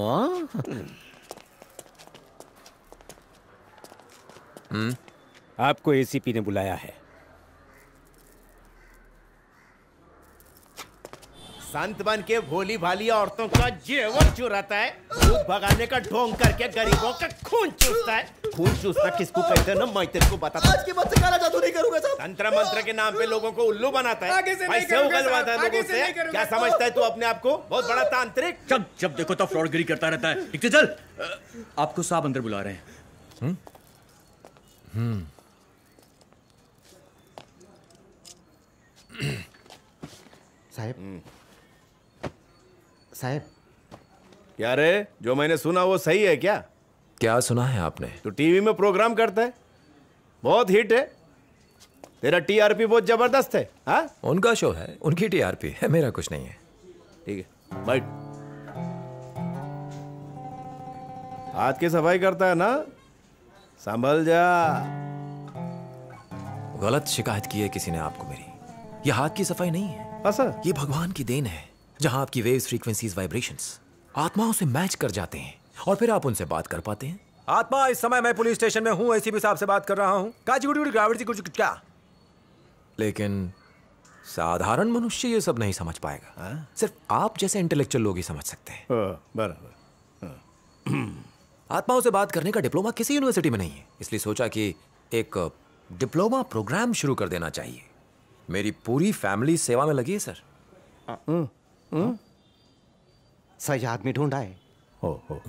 आपको एसीपी ने बुलाया है। संत बन के भोली भाली औरतों का जेवर चुराता है, दूध भगाने का ढोंग करके गरीबों का खून चूसता है। खून चूसना किसको कहते हैं ना, मैं तेरे को बताता हूं। आज के बाद से काला जादू नहीं करूंगा साहब। तंत्र मंत्र के नाम पे लोगों को उल्लू बनाता है, पैसे उगलवाता है लोगों से। क्या समझता है तू अपने आप को बहुत बड़ा तांत्रिक? जब जब देखो तब फ्रॉडगिरी करता रहता है। चल आपको साहब अंदर बुला रहे हैं। साहब साहब क्या रे, जो मैंने सुना वो सही है क्या? क्या सुना है आपने? तू टीवी में प्रोग्राम करता है, बहुत हिट है, तेरा टीआरपी बहुत जबरदस्त है। हा? उनका शो है, उनकी टीआरपी है, मेरा कुछ नहीं है। ठीक है बैठ। हाथ की सफाई करता है ना, संभल जा। गलत शिकायत की है किसी ने आपको मेरी, ये हाथ की सफाई नहीं है। असर ये भगवान की देन है, जहां आपकी वेव्स, फ्रीक्वेंसीज, वाइब्रेशंस आत्माओं से मैच कर जाते हैं और फिर आप उनसे बात कर पाते हैं। आत्मा, इस समय मैं पुलिस स्टेशन में हूँ, एसीपी साहब से बात कर रहा हूँ। क्या लेकिन साधारण मनुष्य ये सब नहीं समझ पाएगा। आ? सिर्फ आप जैसे इंटेलेक्चुअल लोग ही समझ सकते हैं। बराबर। आत्माओं से बात करने का डिप्लोमा किसी यूनिवर्सिटी में नहीं है, इसलिए सोचा कि एक डिप्लोमा प्रोग्राम शुरू कर देना चाहिए। मेरी पूरी फैमिली सेवा में लगी है सर। आ, न, न? सही आदमी ढूंढा है। हो, हो।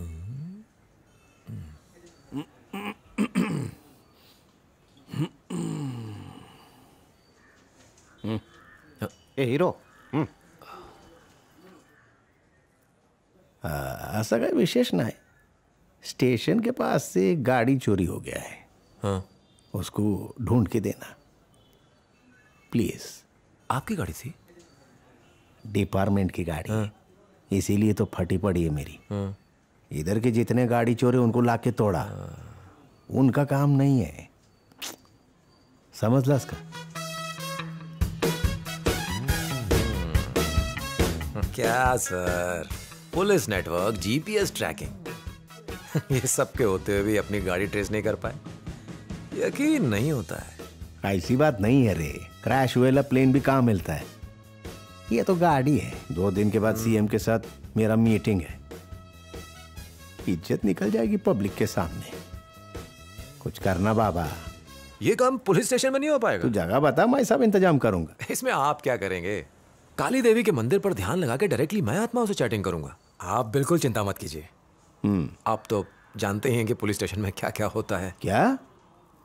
ए हीरो, ऐसा काही विशेष नाही। स्टेशन के पास से गाड़ी चोरी हो गया है। हाँ। उसको ढूंढ के देना प्लीज। आपकी गाड़ी थी? डिपार्टमेंट की गाड़ी। हाँ। इसीलिए तो फटी पड़ी है मेरी। हाँ। इधर के जितने गाड़ी चोरे उनको लाके तोड़ा। हाँ। उनका काम नहीं है, समझ ला इसका। क्या sir, police network, GPS tracking, ये सब के होते हुए भी अपनी गाड़ी ट्रेस नहीं कर पाए, यकीन नहीं होता है। ऐसी बात नहीं है रे, क्रैश वाला प्लेन भी कहाँ मिलता है। ये तो गाड़ी है। दो दिन के बाद सीएम के साथ मेरा मीटिंग है, इज्जत निकल जाएगी पब्लिक के सामने। कुछ करना बाबा। ये काम पुलिस स्टेशन में नहीं हो पाएगा। तू जगह बता, मैं सब इंतजाम करूंगा। इसमें आप क्या करेंगे? काली देवी के मंदिर पर ध्यान लगा के डायरेक्टली मैं आत्मा से चैटिंग करूंगा। आप बिल्कुल चिंता मत कीजिए। आप तो जानते हैं कि पुलिस स्टेशन में क्या क्या होता है। क्या?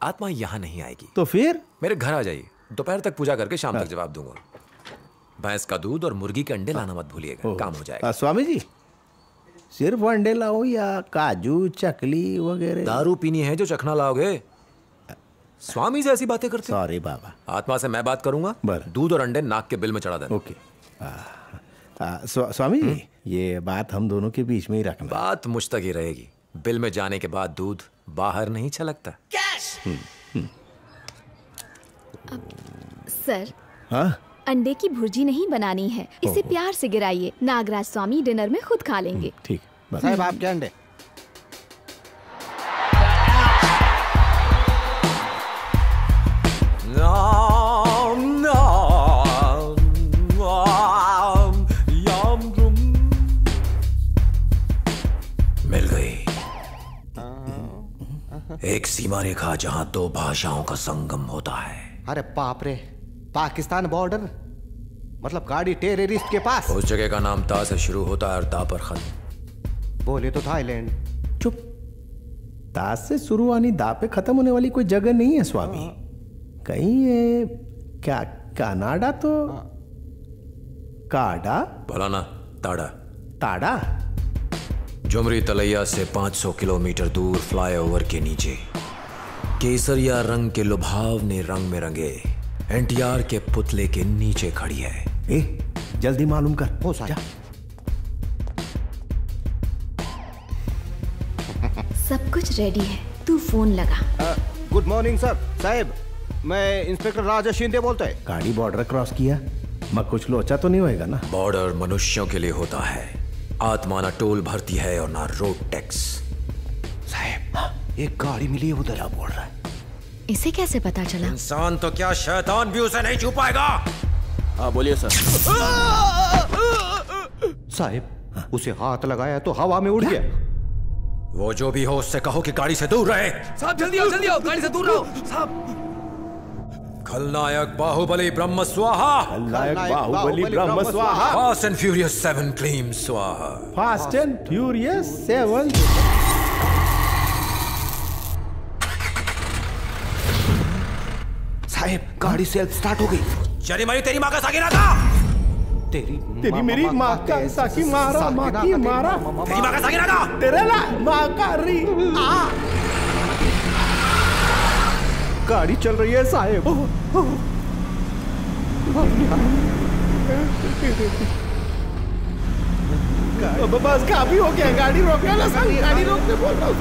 आत्मा यहाँ नहीं आएगी। तो फिर मेरे घर आ जाइए, दोपहर तक पूजा करके शाम तक जवाब दूंगा। भैंस का दूध और मुर्गी के अंडे लाना मत भूलिएगा, काम हो जाएगा। स्वामी जी, सिर्फ अंडे लाओ या काजू चकली वगैरह? दारू पीनी है जो चखना लाओगे। स्वामी जी ऐसी बातें करते? सॉरी बाबा। आत्मा से मैं बात करूंगा, दूध और अंडे नाक के बिल में चढ़ा देना। ओके। आ, स्वा, स्वामी जी, ये बात हम दोनों के बीच में ही रखना। बात मुझ तक ही रहेगी, बिल में जाने के बाद दूध बाहर नहीं छलकता। कैश। सर। हाँ? अंडे की भुर्जी नहीं बनानी है, इसे प्यार से गिराइए, नागराज स्वामी डिनर में खुद खा लेंगे। ठीक साहब, आप क्या अंडे? एक सीमा रेखा जहां दो भाषाओं का संगम होता है। अरे बाप रे, पाकिस्तान बॉर्डर मतलब गाड़ी टेररिस्ट के पास। उस जगह का नाम ता से शुरू होता है और ता पर खत्म। बोले तो थाईलैंड। चुप। ता से शुरू आनी दा पे खत्म होने वाली कोई जगह नहीं है स्वामी। कहीं ये क्या कनाडा तो काडा भला ना ताड़ा ताड़ा। जुमरी तलैया से पाँच सौ किलोमीटर दूर फ्लाईओवर के नीचे केसरिया रंग के लुभावने रंग में रंगे एन टी आर के पुतले के नीचे खड़ी है। ए, जल्दी मालूम कर। हो सारा सब कुछ रेडी है, तू फोन लगा। Good morning sir. साहब, मैं इंस्पेक्टर राज शिंदे बोलता है। गाड़ी बॉर्डर क्रॉस किया, मैं कुछ लोचा तो नहीं होएगा ना? बॉर्डर मनुष्यों के लिए होता है, आत्मा ना टोल भरती है और ना रोड टैक्स। साहब, एक गाड़ी मिली है, वो दला बोल रहा है। इसे कैसे पता चला? इंसान तो क्या, शैतान भी उसे नहीं छू पाएगा। हाँ बोलिए सर। साहब, उसे हाथ लगाया तो हवा में उड़ गया। वो जो भी हो उससे कहो कि गाड़ी से दूर रहे। साहब जल्दी आओ, जल्दी आओ, गाड़ी से दूर रहो। साहब, खलनायक बाहुबली ब्रह्म स्वाहा। खलनायक बाहुबली ब्रह्म स्वाहा। फास्ट एंड फ्यूरियस सेवन क्लीम स्वाहा। Fast and furious seven. साहब, गाड़ी सेल्फ स्टार्ट हो गई। चली मारी तेरी माँ का साकी ना था। तेरी तेरी मेरी माँ का साकी मारा, माँ की मारा। तेरी माँ का साकी ना था। तेरे ला माँ का री आ। गाड़ी चल रही है साहेब। बस काफी हो गया, गाड़ी रोकना ना। गाड़ी रोकने बोल रहा हूँ।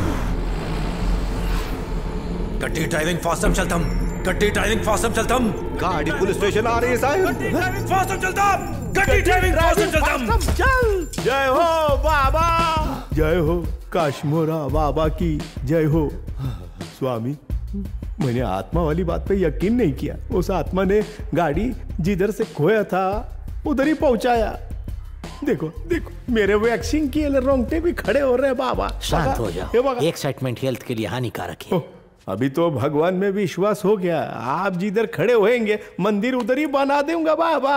गड्डी ड्राइविंग फास्टम चलतम, गड्डी ड्राइविंग फास्टम चलतम। गाड़ी पुलिस स्टेशन आ रही है साहेब। गड्डी ड्राइविंग फास्टम चलतम, गड्डी ड्राइविंग फास्टम चलतम। चल। जय हो बाबा, जय हो। काश्मोरा बाबा की जय हो। स्वामी, मैंने आत्मा वाली बात पे यकीन नहीं किया। उस आत्मा ने गाड़ी जिधर से खोया था उधर ही पहुंचाया। देखो देखो मेरे वैक्सिंग के लिए रोंगटे भी खड़े हो रहे हैं। बाबा शांत हो जाओ, एक्साइटमेंट हेल्थ के लिए हानिकारक है। अभी तो भगवान में विश्वास हो गया। आप जिधर खड़े होएंगे मंदिर उधर ही बना दूंगा बाबा।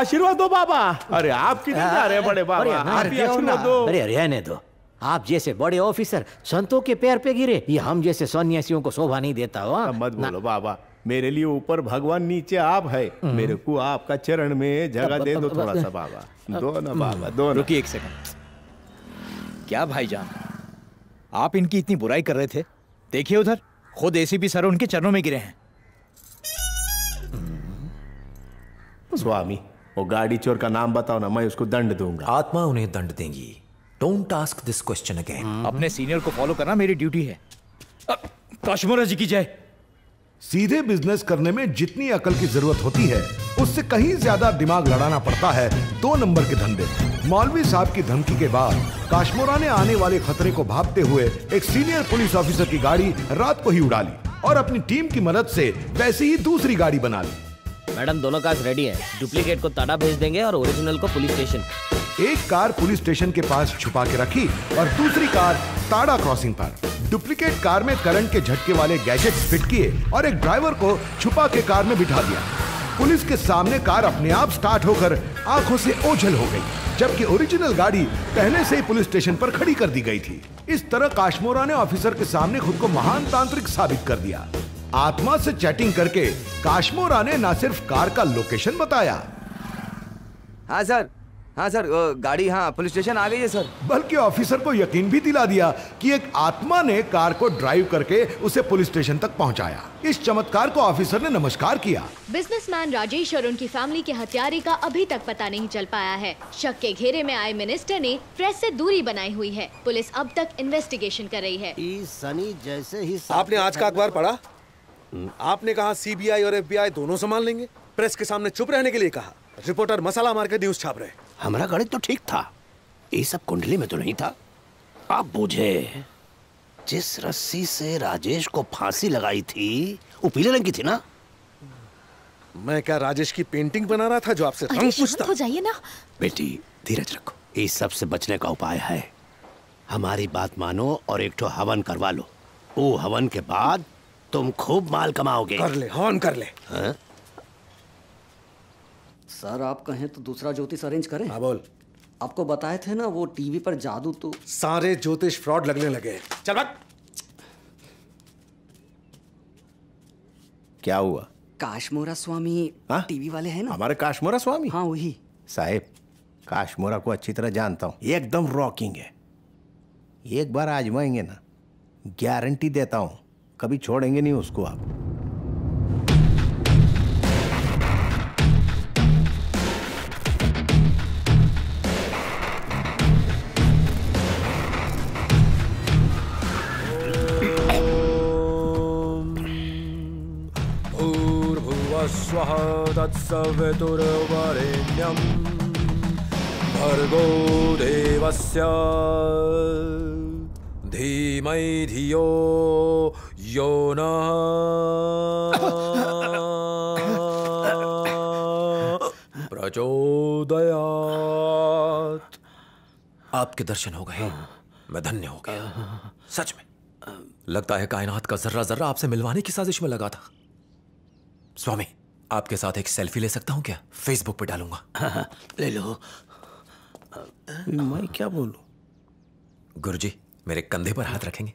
आशीर्वाद दो बाबा। अरे आप किधर जा रहे हैं बड़े बाबा? आशीर्वाद दो। अरे रहने दो, आप जैसे बड़े ऑफिसर संतों के पैर पे गिरे, ये हम जैसे सन्यासियों को शोभा नहीं देता हो। मत बोलो बाबा, मेरे लिए ऊपर भगवान नीचे आप है। मेरे को आपका चरण में जगह दे दो थोड़ा सा बाबा। दो ना बाबा, दो। रुकिए एक सेकंड। क्या भाईजान, आप इनकी इतनी बुराई कर रहे थे? देखिए उधर खुद एसीपी सर उनके चरणों में गिरे हैं। स्वामी, वो गाड़ी चोर का नाम बताओ ना, मैं उसको दंड दूंगा। आत्मा उन्हें दंड देंगी। Don't ask this question again. अपने सीनियर को फॉलो करना मेरी ड्यूटी है। काश्मोरा जी की जय। सीधे बिजनेस करने में जितनी अकल की जरूरत होती है उससे कहीं ज्यादा दिमाग लड़ाना पड़ता है दो नंबर के धंधे। मौलवी साहब की धमकी के बाद काश्मोरा ने आने वाले खतरे को भांपते हुए एक सीनियर पुलिस ऑफिसर की गाड़ी रात को ही उड़ा ली और अपनी टीम की मदद से वैसी ही दूसरी गाड़ी बना ली। मैडम, दोनों कार्स रेडी है। डुप्लीकेट को ताड़ा भेज देंगे और ओरिजिनल को पुलिस स्टेशन। एक कार पुलिस स्टेशन के पास छुपा के रखी और दूसरी कार ताड़ा क्रॉसिंग पर। डुप्लीकेट कार में करंट के झटके वाले गैजेट्स फिट किए और एक ड्राइवर को छुपा के कार में बिठा दिया। पुलिस के सामने कार अपने आप स्टार्ट होकर आंखों से ओझल हो गई, जबकि ओरिजिनल गाड़ी पहले से ही पुलिस स्टेशन पर खड़ी कर दी गई थी। इस तरह काश्मोरा ने ऑफिसर के सामने खुद को महान तांत्रिक साबित कर दिया। आत्मा से चैटिंग करके काश्मोरा ने न सिर्फ कार का लोकेशन बताया। हाँ सर, हाँ सर, गाड़ी हाँ पुलिस स्टेशन आ गई है सर, बल्कि ऑफिसर को यकीन भी दिला दिया कि एक आत्मा ने कार को ड्राइव करके उसे पुलिस स्टेशन तक पहुंचाया। इस चमत्कार को ऑफिसर ने नमस्कार किया। बिजनेसमैन राजेश और उनकी फैमिली के हत्यारे का अभी तक पता नहीं चल पाया है। शक के घेरे में आए मिनिस्टर ने प्रेस से दूरी बनाई हुई है। पुलिस अब तक इन्वेस्टिगेशन कर रही है। सनी जैसे ही आपने आज का अखबार पढ़ा? आपने कहा सीबीआई और एफबीआई दोनों संभाल लेंगे। प्रेस के सामने चुप रहने के लिए कहा। रिपोर्टर मसाला मार के न्यूज छाप रहे। हमारा गणित तो ठीक था, ये सब कुंडली में तो नहीं था। आप बूझे, जिस रस्सी से राजेश को फांसी लगाई थी वो पीले रंग की थी ना? मैं क्या राजेश की पेंटिंग बना रहा था जो आपसे रंग पूछता? हो जाइए ना बेटी, धीरज रखो। ये सब से बचने का उपाय है, हमारी बात मानो और एक ठो हवन करवा लो। वो हवन के बाद तुम खूब माल कमाओगे। कर ले हवन, कर ले। हा? सर आप कहें तो दूसरा ज्योतिष अरेंज करें। हाँ बोल। आपको बताए थे ना वो टीवी पर जादू, तो सारे ज्योतिष फ्रॉड लगने लगे। चल भाग। क्या हुआ? काश्मोरा स्वामी टीवी वाले हैं ना हमारे काश्मोरा स्वामी। हाँ वही साहब, काश्मोरा को अच्छी तरह जानता हूँ, एकदम रॉकिंग है। एक बार आजमाएंगे ना, गारंटी देता हूँ कभी छोड़ेंगे नहीं उसको आप। तत्सवितुर्वरेण्यं भर्गो देवस्य धीमहि धियो यो नः। प्रचोदयात्। आपके दर्शन हो गए, मैं धन्य हो गया। सच में लगता है कायनात का जर्रा जर्रा आपसे मिलवाने की साजिश में लगा था। स्वामी आपके साथ एक सेल्फी ले सकता हूँ क्या? फेसबुक पे डालूंगा। ले लो। मैं क्या बोलूं? गुरुजी मेरे कंधे पर हाथ रखेंगे,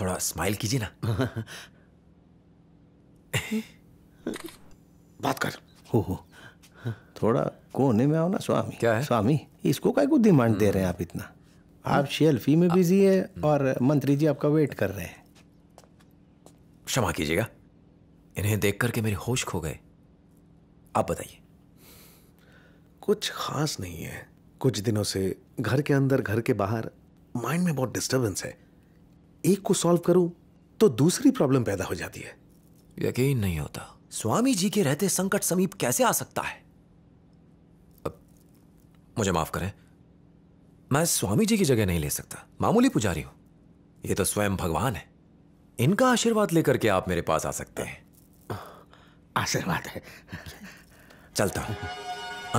थोड़ा स्माइल कीजिए ना। बात कर। हो थोड़ा कोने में आओ ना स्वामी। क्या है? स्वामी इसको क्या कुछ डिमांड दे रहे हैं आप इतना? आप सेल्फी में बिजी है और मंत्री जी आपका वेट कर रहे हैं। क्षमा कीजिएगा, इन्हें देख करके मेरे होश खो गए। आप बताइए। कुछ खास नहीं है, कुछ दिनों से घर के अंदर घर के बाहर माइंड में बहुत डिस्टर्बेंस है। एक को सॉल्व करूं तो दूसरी प्रॉब्लम पैदा हो जाती है। यकीन नहीं होता स्वामी जी के रहते संकट समीप कैसे आ सकता है। अब मुझे माफ करें, मैं स्वामी जी की जगह नहीं ले सकता, मामूली पुजारी हूं। ये तो स्वयं भगवान है, इनका आशीर्वाद लेकर के आप मेरे पास आ सकते हैं। आशीर्वाद है, चलता हूं,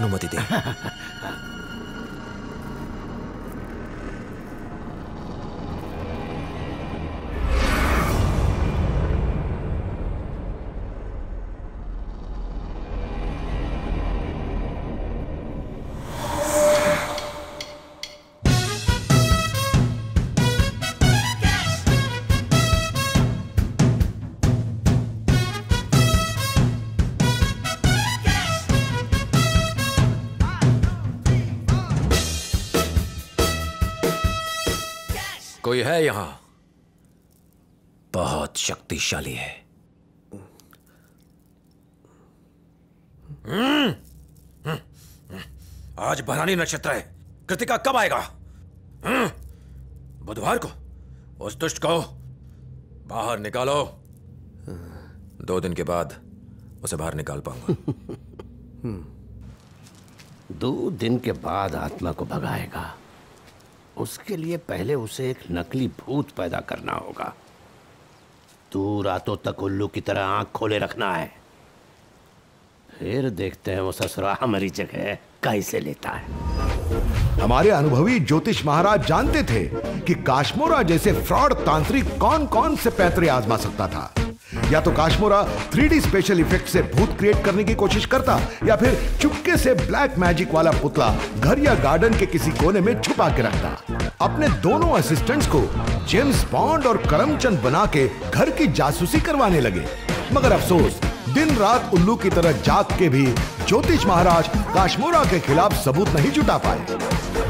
अनुमति दे। कोई है यहां? बहुत शक्तिशाली है। आज भरानी नक्षत्र है। कृतिका कब आएगा? बुधवार को। उस दुष्ट को बाहर निकालो। दो दिन के बाद उसे बाहर निकाल पाऊंगा। दो दिन के बाद आत्मा को भगाएगा। उसके लिए पहले उसे एक नकली भूत पैदा करना होगा। तू रातों तक उल्लू की तरह आंख खोले रखना है, फिर देखते हैं वो ससुरा हमारी जगह कैसे लेता है। हमारे अनुभवी ज्योतिष महाराज जानते थे कि काश्मोरा जैसे फ्रॉड तांत्रिक कौन कौन से पैतरे आजमा सकता था। या तो Kashmora three D special effect से भूत क्रिएट करने की कोशिश करता, या फिर चुपके से ब्लैक मैजिक वाला पुतला घर या गार्डन के किसी कोने में छुपा के रखता। अपने दोनों असिस्टेंट्स को जेम्स बॉन्ड और करमचंद बना के घर की जासूसी करवाने लगे, मगर अफसोस दिन रात उल्लू की तरह जाग के भी ज्योतिष महाराज काश्मोरा के खिलाफ सबूत नहीं जुटा पाए।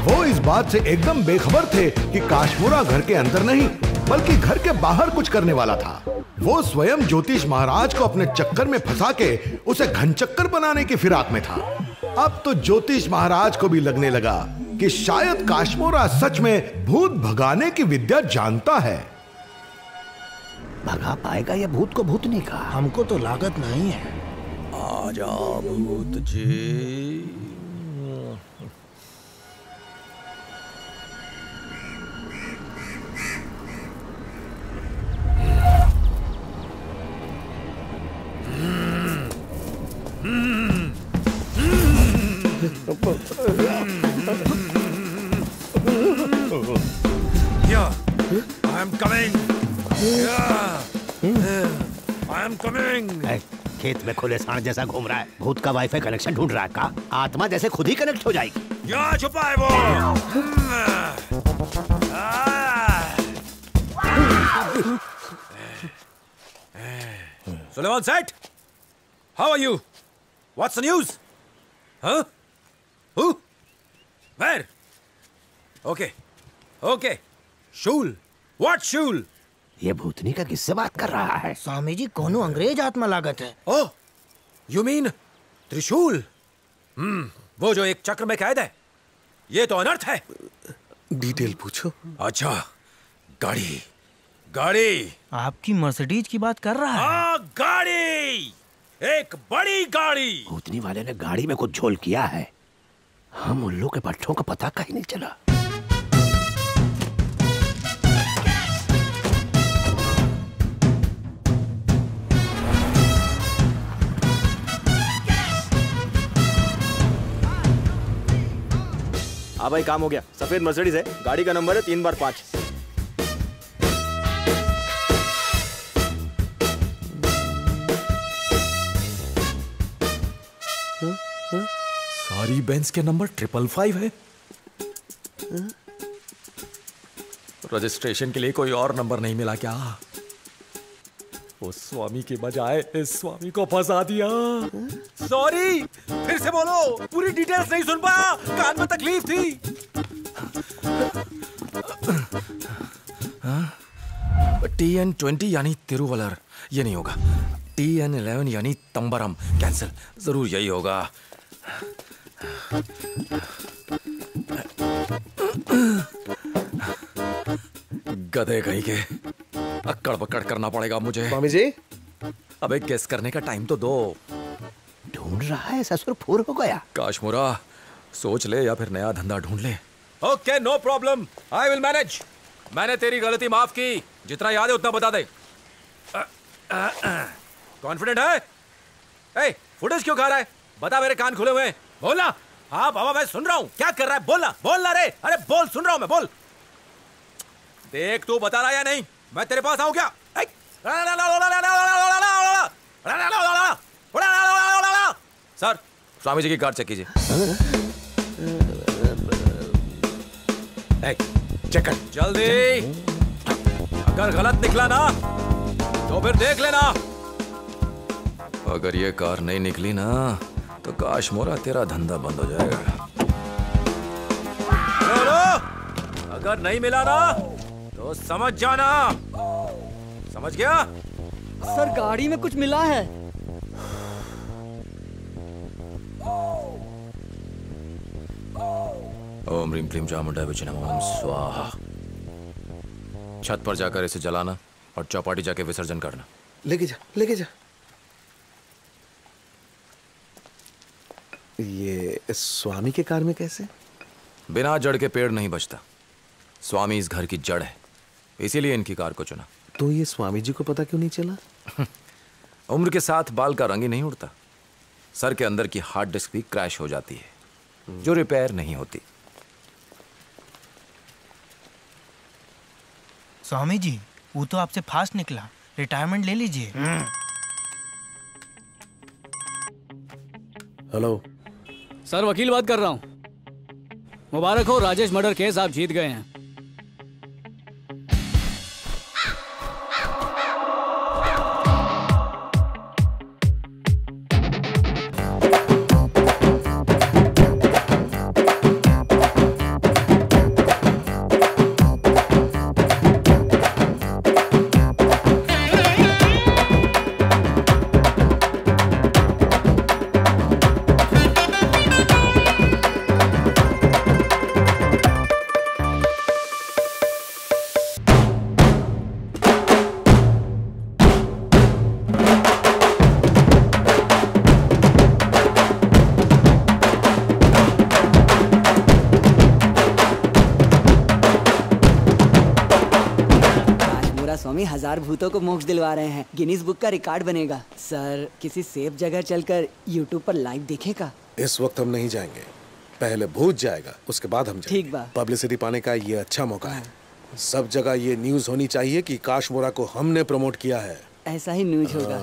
वो इस बात से एकदम बेखबर थे कि काश्मोरा घर के अंदर नहीं बल्कि घर के बाहर कुछ करने वाला था। वो स्वयं ज्योतिष महाराज को अपने चक्कर में फंसा के उसे घनचक्कर बनाने की फिराक में था। अब तो ज्योतिष महाराज को भी लगने लगा कि शायद काश्मोरा सच में भूत भगाने की विद्या जानता है। भगा पाएगा ये भूत को भूत नहीं कहा। हमको तो लागत नहीं है। आ जाओ भूत जी। Yeah, I'm coming. Yeah, I'm coming. खेत में खुले सांड जैसा घूम रहा है। भूत का वाईफाई कनेक्शन ढूंढ रहा है का? आत्मा जैसे खुद ही कनेक्ट हो जाएगी। यहाँ छुपा है वो। सुलेमान सेठ, how are you? What's the news? Huh? Who? Where? Okay. Okay. Shul. What shul? ये भूतनी का किससे बात कर रहा है? स्वामी जी, कोनो अंग्रेज आत्मा लागत है। Oh, you mean त्रिशूल? हम्म, वो जो एक चक्र में कैद है। ये तो अनर्थ है। डिटेल पूछो। अच्छा, गाड़ी, गाड़ी। आपकी मर्सिडीज की बात कर रहा है। हाँ, गाड़ी। एक बड़ी गाड़ी। भूतनी वाले ने गाड़ी में कुछ झोल किया है। हम उल्लू के पट्टों का पता कहीं नहीं चला। हाँ भाई, काम हो गया। सफेद मर्सिडीज है, गाड़ी का नंबर है तीन बार पांच। सारी बेंस के नंबर ट्रिपल फाइव है। रजिस्ट्रेशन के लिए कोई और नंबर नहीं मिला क्या? वो स्वामी के बजाय इस स्वामी को फंसा दिया। सॉरी, फिर से बोलो। पूरी डिटेल्स नहीं सुन पाया, कान में तकलीफ थी। टी एन ट्वेंटी यानी तिरुवलर, ये नहीं होगा। टी एन इलेवन यानी तंबरम, कैंसिल। जरूर यही होगा। गधे कहीं के। अक्कड़ बक्कड़ करना पड़ेगा मुझे। स्वामी जी, अबे गेस करने का टाइम तो दो। ढूंढ रहा है, ससुर फूर हो गया। काश्मोरा, सोच ले या फिर नया धंधा ढूंढ ले। Okay, no problem, I will manage. मैंने तेरी गलती माफ की, जितना याद है उतना बता दे। कॉन्फिडेंट है? ए, फुटेज क्यों खा रहा है? बता, मेरे कान खुले हुए हैं, बोलना। हाँ बाबा मैं सुन रहा हूँ, क्या कर रहा है? बोलना बोलना रे, अरे बोल, सुन रहा हूँ मैं, बोल। देख तू बता रहा या नहीं, मैं तेरे पास आऊँ क्या? सर, स्वामी जी की कार चेक कीजिए। चेक कर जल्दी, अगर गलत निकला ना तो फिर देख लेना। अगर ये कार नहीं निकली ना तो काश्मोरा तेरा धंधा बंद हो जाएगा। चलो, अगर नहीं मिला ना तो समझ जाना, समझ गया? सर गाड़ी में कुछ मिला है। ओम रीम क्लीम चामुंडा विष्णु नमः स्वाहा। छत पर जाकर इसे जलाना और चौपाटी जाके विसर्जन करना। लेके जा, लेके जा। ये स्वामी के कार में कैसे? बिना जड़ के पेड़ नहीं बचता। स्वामी इस घर की जड़ है, इसीलिए इनकी कार को चुना। तो ये स्वामी जी को पता क्यों नहीं चला? उम्र के साथ बाल का रंग ही नहीं उड़ता। सर के अंदर की हार्ड डिस्क भी क्रैश हो जाती है, जो रिपेयर नहीं होती। स्वामी जी, वो तो आपसे फास्ट निकला, रिटायरमेंट ले लीजिए। हेलो सर, वकील बात कर रहा हूँ। मुबारक हो, राजेश मर्डर केस आप जीत गए हैं। हजार भूतों को मोक्ष दिलवा रहे हैं, गिनीज बुक का रिकॉर्ड बनेगा। सर किसी सेफ जगह चलकर यूट्यूब पर लाइव देखेगा। इस वक्त हम नहीं जाएंगे, पहले भूत जाएगा उसके बाद हम जाएंगे। ठीक बात, पब्लिसिटी पाने का ये अच्छा मौका है। सब जगह ये न्यूज होनी चाहिए कि काश्मोरा को हमने प्रमोट किया है। ऐसा ही न्यूज होगा।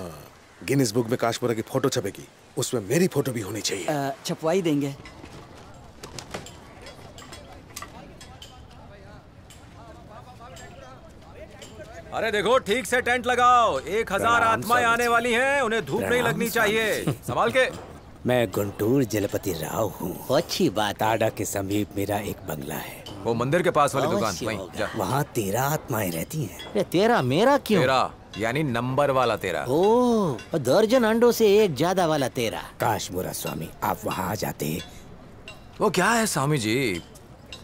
गिनीज बुक में काश्मोरा की फोटो छपेगी, उसमें मेरी फोटो भी होनी चाहिए। छपवाई देंगे। अरे देखो, ठीक से टेंट लगाओ। एक हजार आत्माएं आने वाली हैं, उन्हें धूप नहीं लगनी चाहिए, संभाल के। मैं गुंटूर जलपति राव हूँ। अच्छी बात, आड़ा के समीप मेरा एक बंगला है। वो मंदिर के पास वाली दुकान, वहीं जा। वहाँ तेरह आत्माएं रहती हैं। तेरह मेरा क्यों? तेरा यानी नंबर वाला तेरह। ओ, दर्जन अंडों से एक ज्यादा वाला तेरह। काश्मोरा स्वामी, आप वहाँ आ जाते। वो क्या है स्वामी जी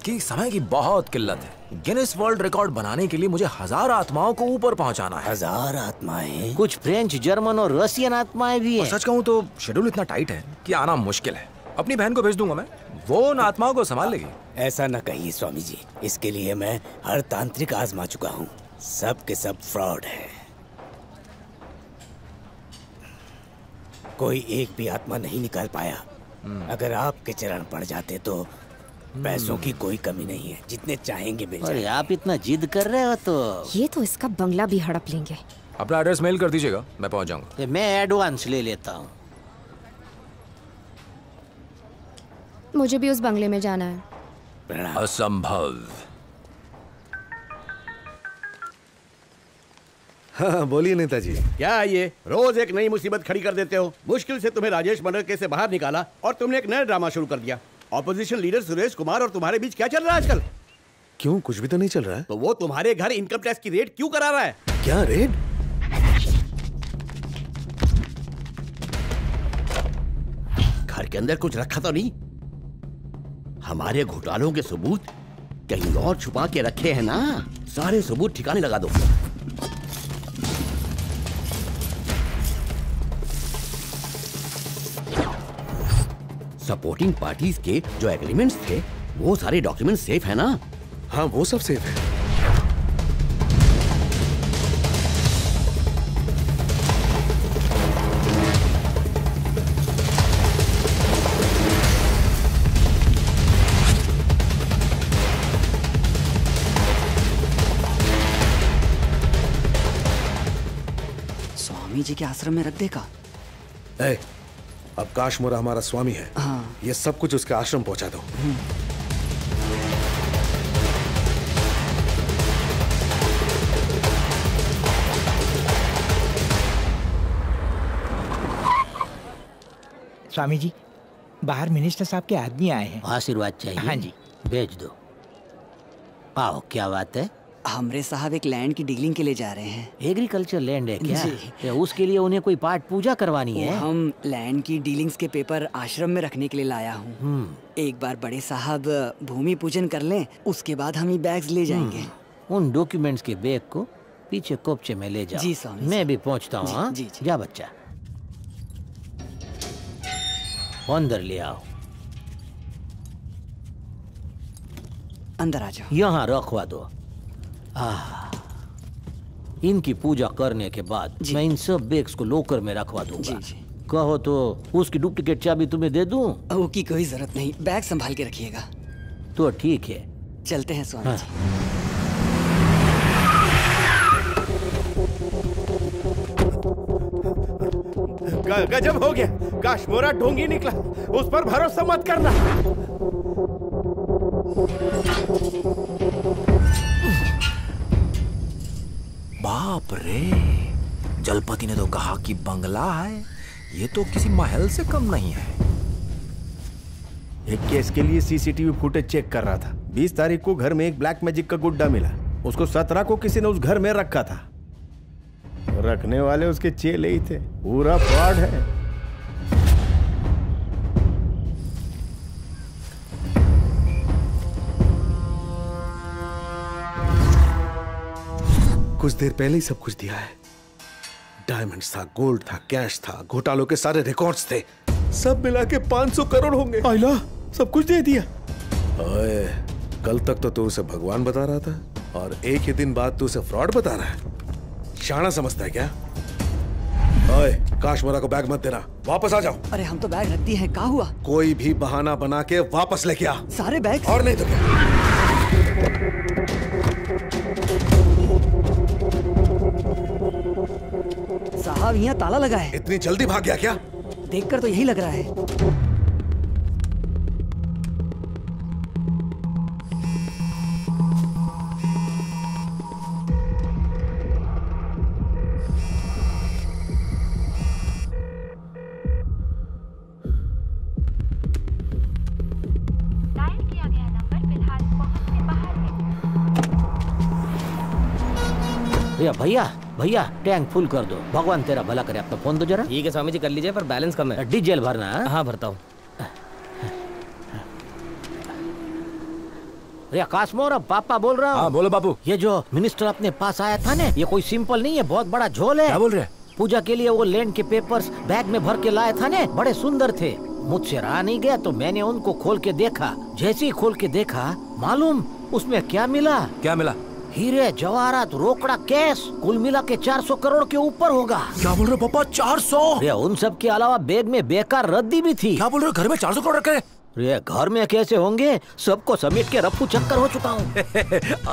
कि समय की बहुत किल्लत है। गिनीज वर्ल्ड रिकॉर्ड बनाने के लिए मुझे हजार आत्माओं को ऊपर पहुंचाना है। हजार आत्माएं? कुछ फ्रेंच, जर्मन और रसियन आत्माएं भी हैं। सच कहूं तो शेड्यूल इतना टाइट है कि आना मुश्किल है। अपनी बहन को भेज दूंगा मैं, वो उन आत्माओं को संभाल लेगी। ऐसा न कहिए स्वामी जी, इसके लिए मैं हर तांत्रिक आजमा चुका हूँ, सब के सब फ्रॉड है। कोई एक भी आत्मा नहीं निकाल पाया। अगर आपके चरण पड़ जाते तो पैसों की कोई कमी नहीं है, जितने चाहेंगे मिल जाएंगे। आप इतना जिद कर रहे हो तो ये तो इसका बंगला भी हड़प लेंगे। अपना एड्रेस मेल कर दीजिएगा, मैं पहुंच जाऊंगा। मैं एडवांस ले लेता हूँ। मुझे भी उस बंगले में जाना है। असंभव। हाँ बोलिए नेताजी। क्या ये रोज एक नई मुसीबत खड़ी कर देते हो? मुश्किल से तुम्हें राजेश मर्डर केस से बाहर निकाला और तुमने एक नया ड्रामा शुरू कर दिया। ऑपोजिशन लीडर सुरेश कुमार और तुम्हारे बीच क्या चल रहा है आजकल? क्यों, कुछ भी तो नहीं चल रहा है। तो वो तुम्हारे घर इनकम टैक्स की रेड क्यों करा रहा है? क्या रेड? घर के अंदर कुछ रखा तो नहीं? हमारे घोटालों के सबूत कहीं और छुपा के रखे हैं ना? सारे सबूत ठिकाने लगा दो। सपोर्टिंग पार्टीज के जो एग्रीमेंट्स थे वो सारे डॉक्यूमेंट सेफ है ना? हाँ वो सब सेफ है। स्वामी जी के आश्रम में रख देगा। ए, अब काश्मोरा हमारा स्वामी है। हाँ। ये सब कुछ उसके आश्रम पहुंचा दो। स्वामी जी, बाहर मिनिस्टर साहब के आदमी आए हैं। आशीर्वाद चाहिए। हाँ जी, भेज दो। आओ, क्या बात है? हमरे साहब एक लैंड की डीलिंग के लिए जा रहे हैं। एग्रीकल्चर लैंड है क्या? उसके लिए उन्हें कोई पाठ पूजा करवानी है? हम लैंड की डीलिंग्स के पेपर आश्रम में रखने के लिए लाया हूँ। एक बार बड़े साहब भूमि पूजन कर लें, उसके बाद हम ये बैग्स ले जाएंगे। उन डॉक्यूमेंट्स के बैग को पीछे कोपचे में ले जाओ। जी स्वामी, मैं भी पहुँचता हूँ। जा बच्चा, अंदर ले आओ। अंदर आ जाओ। यहाँ रखवा दो। आ, इनकी पूजा करने के बाद मैं इन सब बैग्स को लॉकर में रखवा दूंगा। जी, जी। कहो तो उसकी डुप्लीकेट चाबी तुम्हें दे दूं? उसकी कोई जरूरत नहीं, बैग संभाल के रखिएगा। तो ठीक है, चलते हैं स्वामी। हाँ। जी। गजब हो गया, काश्मोरा ढोंगी निकला, उस पर भरोसा मत करना। बाप रे, जलपति ने तो कहा कि बंगला है, ये तो किसी महल से कम नहीं है। एक केस के लिए सीसीटीवी फुटेज चेक कर रहा था। बीस तारीख को घर में एक ब्लैक मैजिक का गुड्डा मिला, उसको सत्रह को किसी ने उस घर में रखा था। रखने वाले उसके चेले ही थे। पूरा फ्रॉड है। कुछ देर पहले ही सब कुछ दिया है। डायमंड्स था, गोल्ड था, कैश था, घोटालों के सारे रिकॉर्ड्स थे। सब मिला के पाँच सौ करोड़ होंगे। आइला, सब कुछ दे दिया। ओए, कल तक तो तू उसे भगवान बता रहा था और एक ही दिन बाद तू उसे फ्रॉड बता रहा है। शाना समझता है क्या? ओए, काश्मोरा को बैग मत देना, वापस आ जाओ। अरे हम तो बैग रख दिए हैं, क्या हुआ? कोई भी बहाना बना के वापस लेके आ सारे बैग। और नहीं तो क्या? साहब यहाँ ताला लगा है। इतनी जल्दी भाग गया क्या? देखकर तो यही लग रहा है। भैया भैया, टैंक फुल कर दो। भगवान तेरा भला करे, अपना फोन दो जरा। ठीक है स्वामी जी, कर लीजिए, पर बैलेंस कम है। डीजल भरना? हाँ भरता हूँ। अरे काश्मोरा, पापा बोल रहा हूँ। हाँ बोलो बापू। ये जो मिनिस्टर अपने पास आया था ना, ये कोई सिंपल नहीं है, बहुत बड़ा झोल है। क्या बोल रहे? पूजा के लिए वो लैंड के पेपर्स बैग में भर के लाया था ना, बड़े सुंदर थे। मुझसे रहा नहीं गया तो मैंने उनको खोल के देखा। जैसे ही खोल के देखा, मालूम उसमें क्या मिला? क्या मिला? हीरे, जवाहरात, रोकड़ा, कैश, कुल मिला के चार सौ करोड़ के ऊपर होगा। क्या बोल रहे पापा? चार सौ? उन सब के अलावा बैग में बेकार रद्दी भी थी। क्या बोल रहे? घर में चार सौ करोड़ रखे? अरे घर में कैसे होंगे, सबको समेट के रफू चक्कर हो चुका हूँ।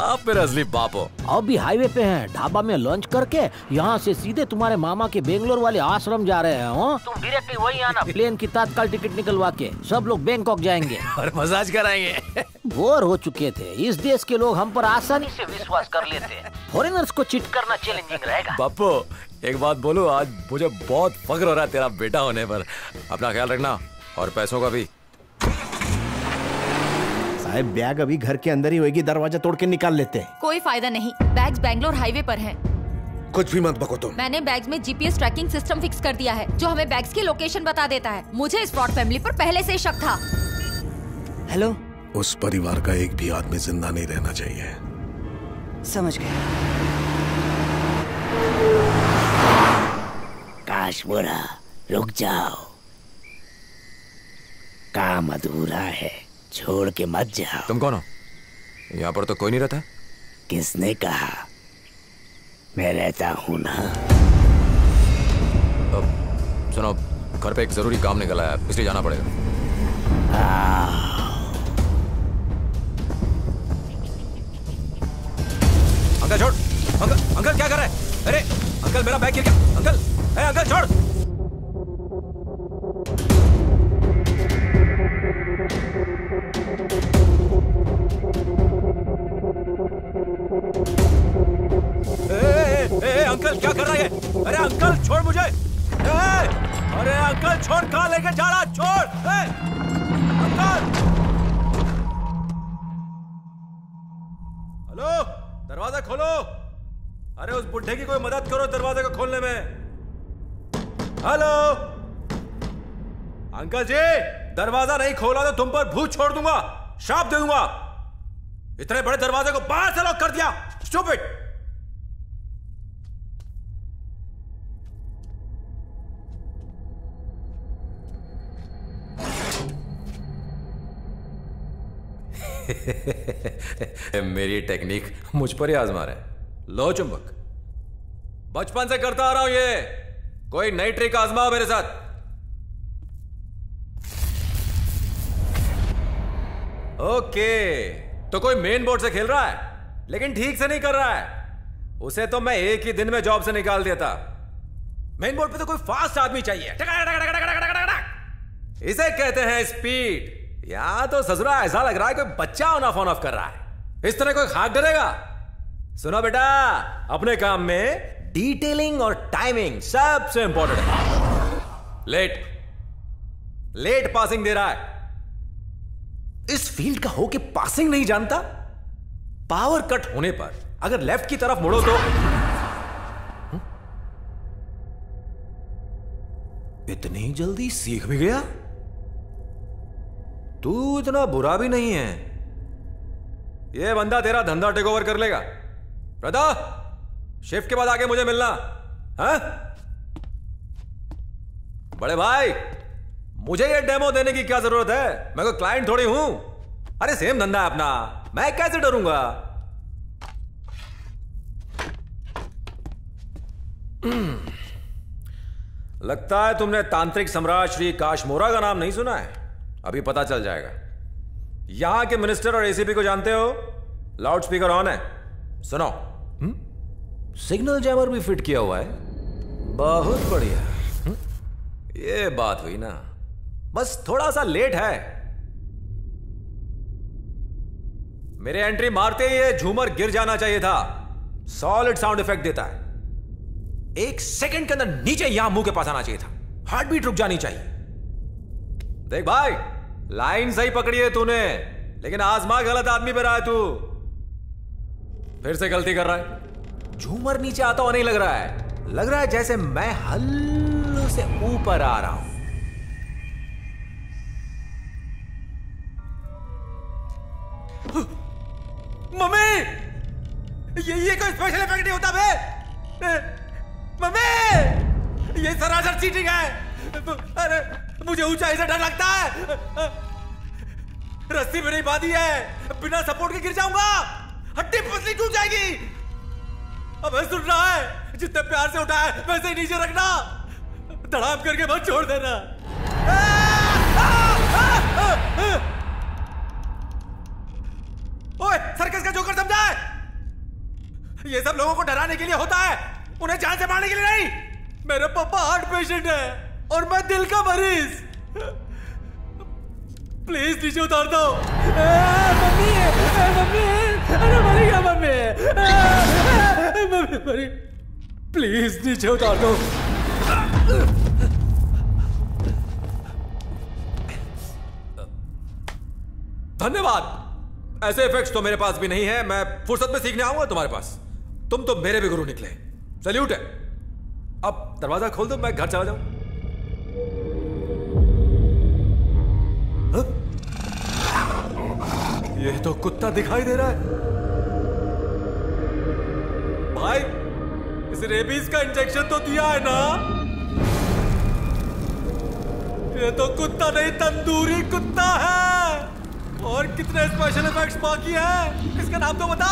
आप मेरा असली बाप हो। अभी हाईवे पे हैं, ढाबा में लंच करके यहाँ से सीधे तुम्हारे मामा के बेंगलोर वाले आश्रम जा रहे हो। तुम डायरेक्टली वही आना, प्लेन की तत्काल टिकट निकलवा के। सब लोग बैंकॉक जाएंगे और मसाज कराएंगे। बोर हो चुके थे, इस देश के लोग हम पर आसानी से विश्वास कर लेते। फॉरेनर्स को चिट करना चैलेंजिंग रहेगा। बापू एक बात बोलो, आज मुझे बहुत फख्र हो रहा है तेरा बेटा होने पर। अपना ख्याल रखना और पैसों का भी। साहब बैग अभी घर के अंदर ही होगी, दरवाजा तोड़ के निकाल लेते हैं। कोई फायदा नहीं, बैग्स बैंगलोर हाईवे पर हैं। कुछ भी मत बको तुम। मैंने बैग्स में जीपीएस ट्रैकिंग सिस्टम फिक्स कर दिया है, जो हमें बैग्स की लोकेशन बता देता है। मुझे इस फ्रॉड फैमिली पर पहले से शक था। हेलो, उस परिवार का एक भी आदमी जिंदा नहीं रहना चाहिए। समझ गए। काश्मोरा रुक जाओ, काम अधूरा है। छोड़ के मत जाओ। तुम कौन हो? यहाँ पर तो कोई नहीं रहता। किसने कहा? मैं रहता हूँ ना। अब सुनो, घर पे एक जरूरी काम निकला है, इसलिए जाना पड़ेगा। आ... अंकल छोड़। अंकल अंकल क्या कर रहे हैं? अरे अंकल मेरा बैग गिर गया। अंकल ए अंकल छोड़। ए, ए, ए अंकल क्या कर रहा है? अरे अंकल छोड़ मुझे। ए, अरे अंकल छोड़, कहाँ लेके जा रहा? छोड़। ए, अंकल हेलो, दरवाजा खोलो। अरे उस बुढ़े की कोई मदद करो दरवाजे को खोलने में। हेलो अंकल जी, दरवाजा नहीं खोला तो तुम पर भूत छोड़ दूंगा, श्राप दे दूंगा। इतने बड़े दरवाजे को बाहर से लॉक कर दिया, स्टूपिड। मेरी टेक्निक मुझ पर ही आजमा रहे। लो चुंबक, बचपन से करता आ रहा हूं ये, कोई नई ट्रिक आजमाओ मेरे साथ। ओके, तो कोई मेन बोर्ड से खेल रहा है लेकिन ठीक से नहीं कर रहा है, उसे तो मैं एक ही दिन में जॉब से निकाल देता। मेन बोर्ड पे तो कोई फास्ट आदमी चाहिए। इसे कहते हैं स्पीड। यहाँ तो ससुरा ऐसा लग रहा है कोई बच्चा ऑन ऑफ ऑन ऑफ कर रहा है। इस तरह कोई खाक करेगा? सुनो बेटा, अपने काम में डिटेलिंग और टाइमिंग सबसे इंपॉर्टेंट है। लेट लेट पासिंग दे रहा है। इस फील्ड का हो के पासिंग नहीं जानता? पावर कट होने पर अगर लेफ्ट की तरफ मुड़ो तो हुँ? इतनी जल्दी सीख भी गया? तू इतना बुरा भी नहीं है। ये बंदा तेरा धंधा टेक ओवर कर लेगा। प्रदा, शिफ्ट के बाद आके मुझे मिलना। हाँ? बड़े भाई, मुझे ये डेमो देने की क्या जरूरत है? मैं कोई क्लाइंट थोड़ी हूं। अरे सेम धंधा है अपना, मैं कैसे डरूंगा? लगता है तुमने तांत्रिक सम्राट श्री काश्मोरा का नाम नहीं सुना है। अभी पता चल जाएगा। यहां के मिनिस्टर और एसीपी को जानते हो? लाउड स्पीकर ऑन है, सुनो। हुँ? सिग्नल जैमर भी फिट किया हुआ है। बहुत बढ़िया। हुँ? ये बात हुई ना, बस थोड़ा सा लेट है। मेरे एंट्री मारते ही ये झूमर गिर जाना चाहिए था। सॉलिड साउंड इफेक्ट देता है। एक सेकंड के अंदर नीचे यहां मुंह के पास आना चाहिए था। हार्ट बीट रुक जानी चाहिए। देख भाई, लाइन सही पकड़ी है तूने, लेकिन आजमा गलत आदमी पे रहा है तू। फिर से गलती कर रहा है। झूमर नीचे आता हुआ नहीं लग रहा है, लग रहा है जैसे मैं हल्लो से ऊपर आ रहा हूं। मम्मी, ये ये कोई स्पेशल इफेक्ट नहीं होता बे। मम्मी, ये सरासर चीटिंग है। अरे मुझे ऊंचाई से डर लगता है। रस्सी में नहीं बांधी है, बिना सपोर्ट के गिर जाऊंगा, हड्डी पसली टूट जाएगी। अब सुन रहा है, जितने प्यार से उठाया वैसे ही नीचे रखना, धड़ाम करके मत छोड़ देना। ओए, सर्कस का जोकर समझा है? ये सब लोगों को डराने के लिए होता है, उन्हें जान से मारने के लिए नहीं। मेरे पापा हार्ट पेशेंट है और मैं दिल का मरीज। प्लीज नीचे उतार दो। ए, मम्मी, ए, मम्मी, अरे मरी गया मम्मी। ए, मम्मी मरी, प्लीज नीचे उतार दो। धन्यवाद। ऐसे इफेक्ट्स तो मेरे पास भी नहीं है। मैं फुर्सत में सीखने आऊंगा तुम्हारे पास। तुम तो मेरे भी गुरु निकले, सैल्यूट है। अब दरवाजा खोल दो, मैं घर चला जाऊं। ये तो कुत्ता दिखाई दे रहा है। भाई, इस रेबीज का इंजेक्शन तो दिया है ना? ये तो कुत्ता नहीं, तंदूरी कुत्ता है। और कितने स्पेशल इफेक्ट्स बाकी हैं? इसका नाम तो बता।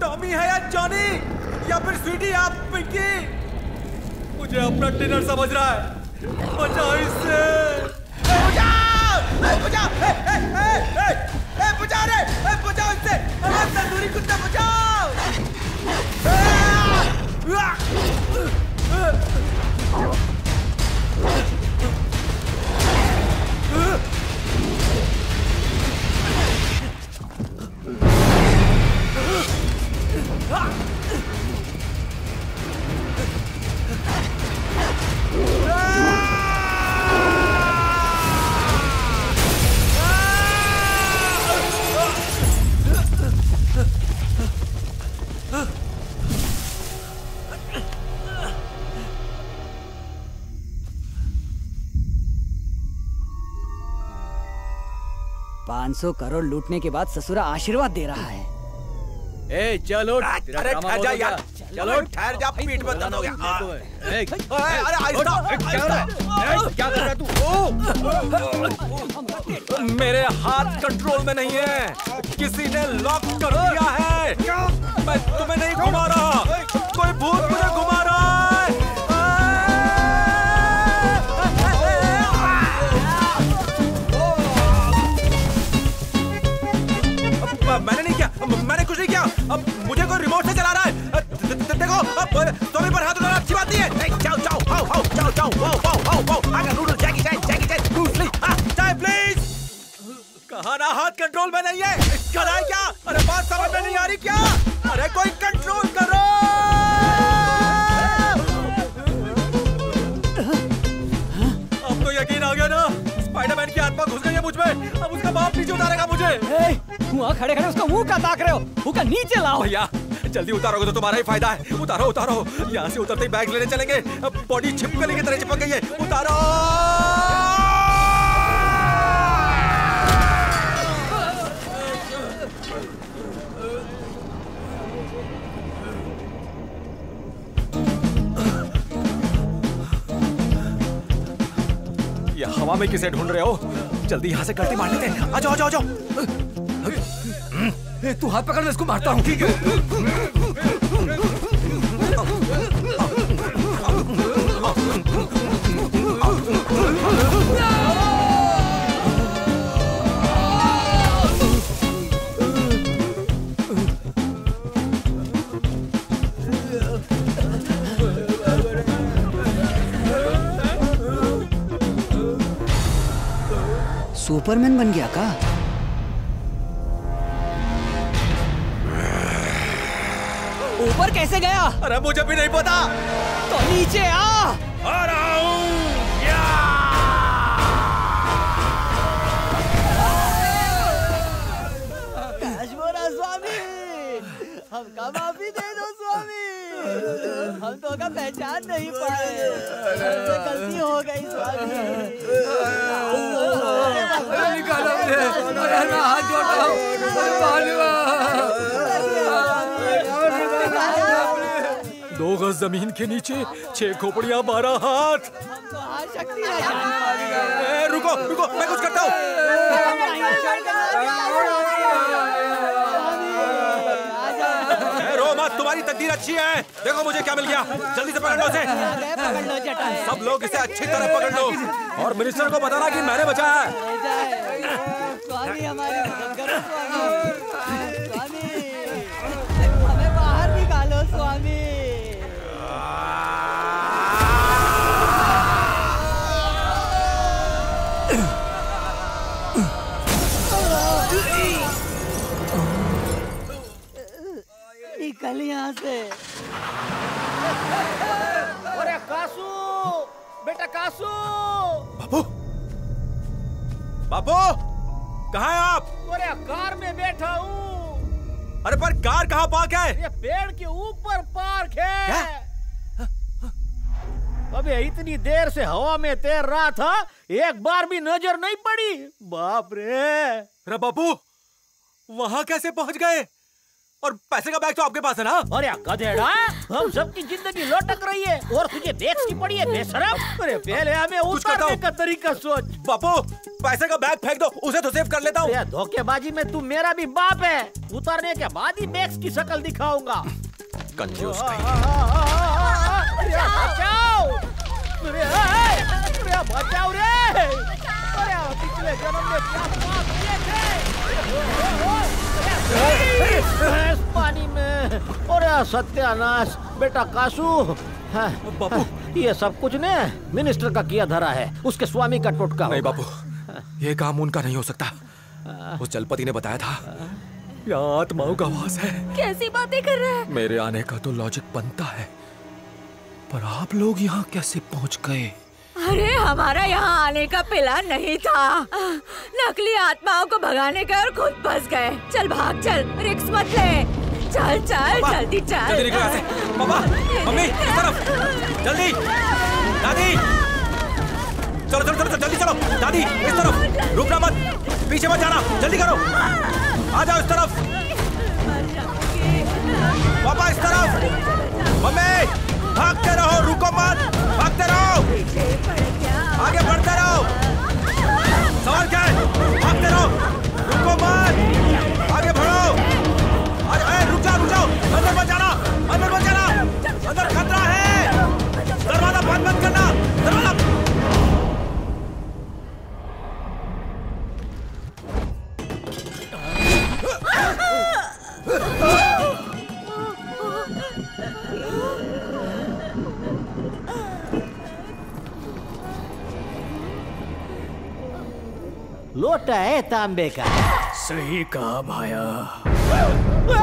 टॉमी है या जॉनी या फिर स्वीटी या पिंकी? मुझे अपना डिनर समझ रहा है। बचा इससे। ए बचा! ए बचा! ए ए ए ए ए बचा रे! ए बचा इससे! अरे तंदूरी कुत्ता बचाओ! पाँच सौ करोड़ लूटने के बाद ससुरा आशीर्वाद दे रहा है। ए चलो अरे ठहर जा यार, चलो ठहर जा, पीठ मत दर्द हो गया। अरे क्या कर रहा है तू? मेरे हाथ कंट्रोल में नहीं है, किसी ने लॉक कर दिया है। मैं तुम्हें नहीं घुमा रहा, कोई भूत मुझे घुमा रहा है। मैंने नहीं किया, मैंने कुछ नहीं किया। अब मुझे कोई रिमोट से चला रहा है। देखो तुम्हें पर हाथ उठाना अच्छी बात नहीं है। नहीं जाओ जाओ आओ आओ जाओ जाओ आओ आओ आओ आओ आगे नूडल जैकी चाय जैकी चाय नूडल चाय प्लीज। कहा ना हाथ कंट्रोल में नहीं है। कराए क्या? अरे बात समझ में नहीं आ रही क्या? अरे कोई कंट्रोल करो। अब तो यकीन आ गया ना, स्पाइडरमैन की आत्मा घुस गई है मुझ में। अब उसका बाप नीचे उतारेगा मुझे। वहाँ खड़े खड़े उसका मुँह का ताक रहे हो, मुँह का नीचे लाओ। भैया जल्दी उतारोगे तो तुम्हारा ही फायदा है। उतारो उतारो, यहाँ से उतरते ही बैग लेने चलेंगे। अब बॉडी छिपकली की तरह चिपक गई है। उतारो ये हवा में किसे ढूंढ रहे हो? जल्दी यहाँ से करती मार लेते हैं। आ जाओ आ जाओ। तू हाथ पकड़, मैं इसको मारता हूँ। ठीक है सुपरमैन बन गया का? ऊपर कैसे गया? अरे मुझे भी नहीं पता। तो नीचे आ। आ रहा हूँ। काश्मोरा स्वामी, हमका माफी दे दो स्वामी, हम तो का पहचान नहीं पाए, हमसे गलती हो गई स्वामी। निकालो मुझे, हाथ जोड़ो। दो गज जमीन के नीचे छह खोपड़ियां बारह हाथ। रुको रुको, मैं कुछ करता हूँ। रो मत, तुम्हारी तकदीर अच्छी है। देखो मुझे क्या मिल गया। जल्दी से पकड़ लो उसे। सब लोग इसे अच्छी तरह पकड़ लो और मिनिस्टर को बताना कि मैंने बचाया है। हमें बाहर निकालो स्वामी। निकल यहाँ से। अरे कासू बेटा, कासू बापू, बापू कहाँ है आप? अरे कार में बैठा हूँ। अरे पर कार कहाँ पार्क है? ये पेड़ के ऊपर पार्क है। क्या? अबे इतनी देर से हवा में तैर रहा था, एक बार भी नजर नहीं पड़ी। बाप रे। अरे बापू वहाँ कैसे पहुँच गए? और पैसे का बैग तो आपके पास है ना? अरे गधेड़ा, हम सबकी जिंदगी लटक रही है और तुझे देखनी पड़ी है बेशरम। अरे पहले हमें उतारने का तरीका सोच। बापू पैसे का बैग फेंक दो, उसे तो सेव कर लेता हूँ। धोखेबाजी में तू मेरा भी बाप है, उतारने के बाद ही बैग की शक्ल दिखाऊंगा। कंजूस पानी में। अरे सत्यानाश बेटा कासू, बापू ये सब कुछ ने मिनिस्टर का किया धरा है, उसके स्वामी का टोटका। नहीं बापू, ये काम उनका नहीं हो सकता। उस जलपति ने बताया था यहाँ आत्माओं का वास है। कैसी बातें कर रहे हैं? मेरे आने का तो लॉजिक बनता है, पर आप लोग यहाँ कैसे पहुँच गए? अरे हमारा यहाँ आने का प्लान नहीं था, नकली आत्माओं को भगाने गए और खुद फंस गए। चल भाग, चल रिक्स मत ले, चल चल जल्दी चल। जल्दी निकल से पापा, मम्मी इस तरफ, जल्दी दादी, चलो चलो चलो जल्दी चलो दादी, इस तरफ, रुकना मत, पीछे मत जाना, जल्दी करो, आ जाओ इस तरफ पापा, इस तरफ मम्मी, भागते रहो, रुको मत, भागते रहो, आगे बढ़ते रहो, सवाल क्या है? भागते रहो, रुको मत, आगे बढ़ो। अरे रुक जाओ, रुक जाओ, अंदर मत जाना, अंदर मत जाना, अंदर खतरा है, दरवाजा बंद मत करना, दरवाजा। लोटा है तांबे का। सही कहा भाया। अरे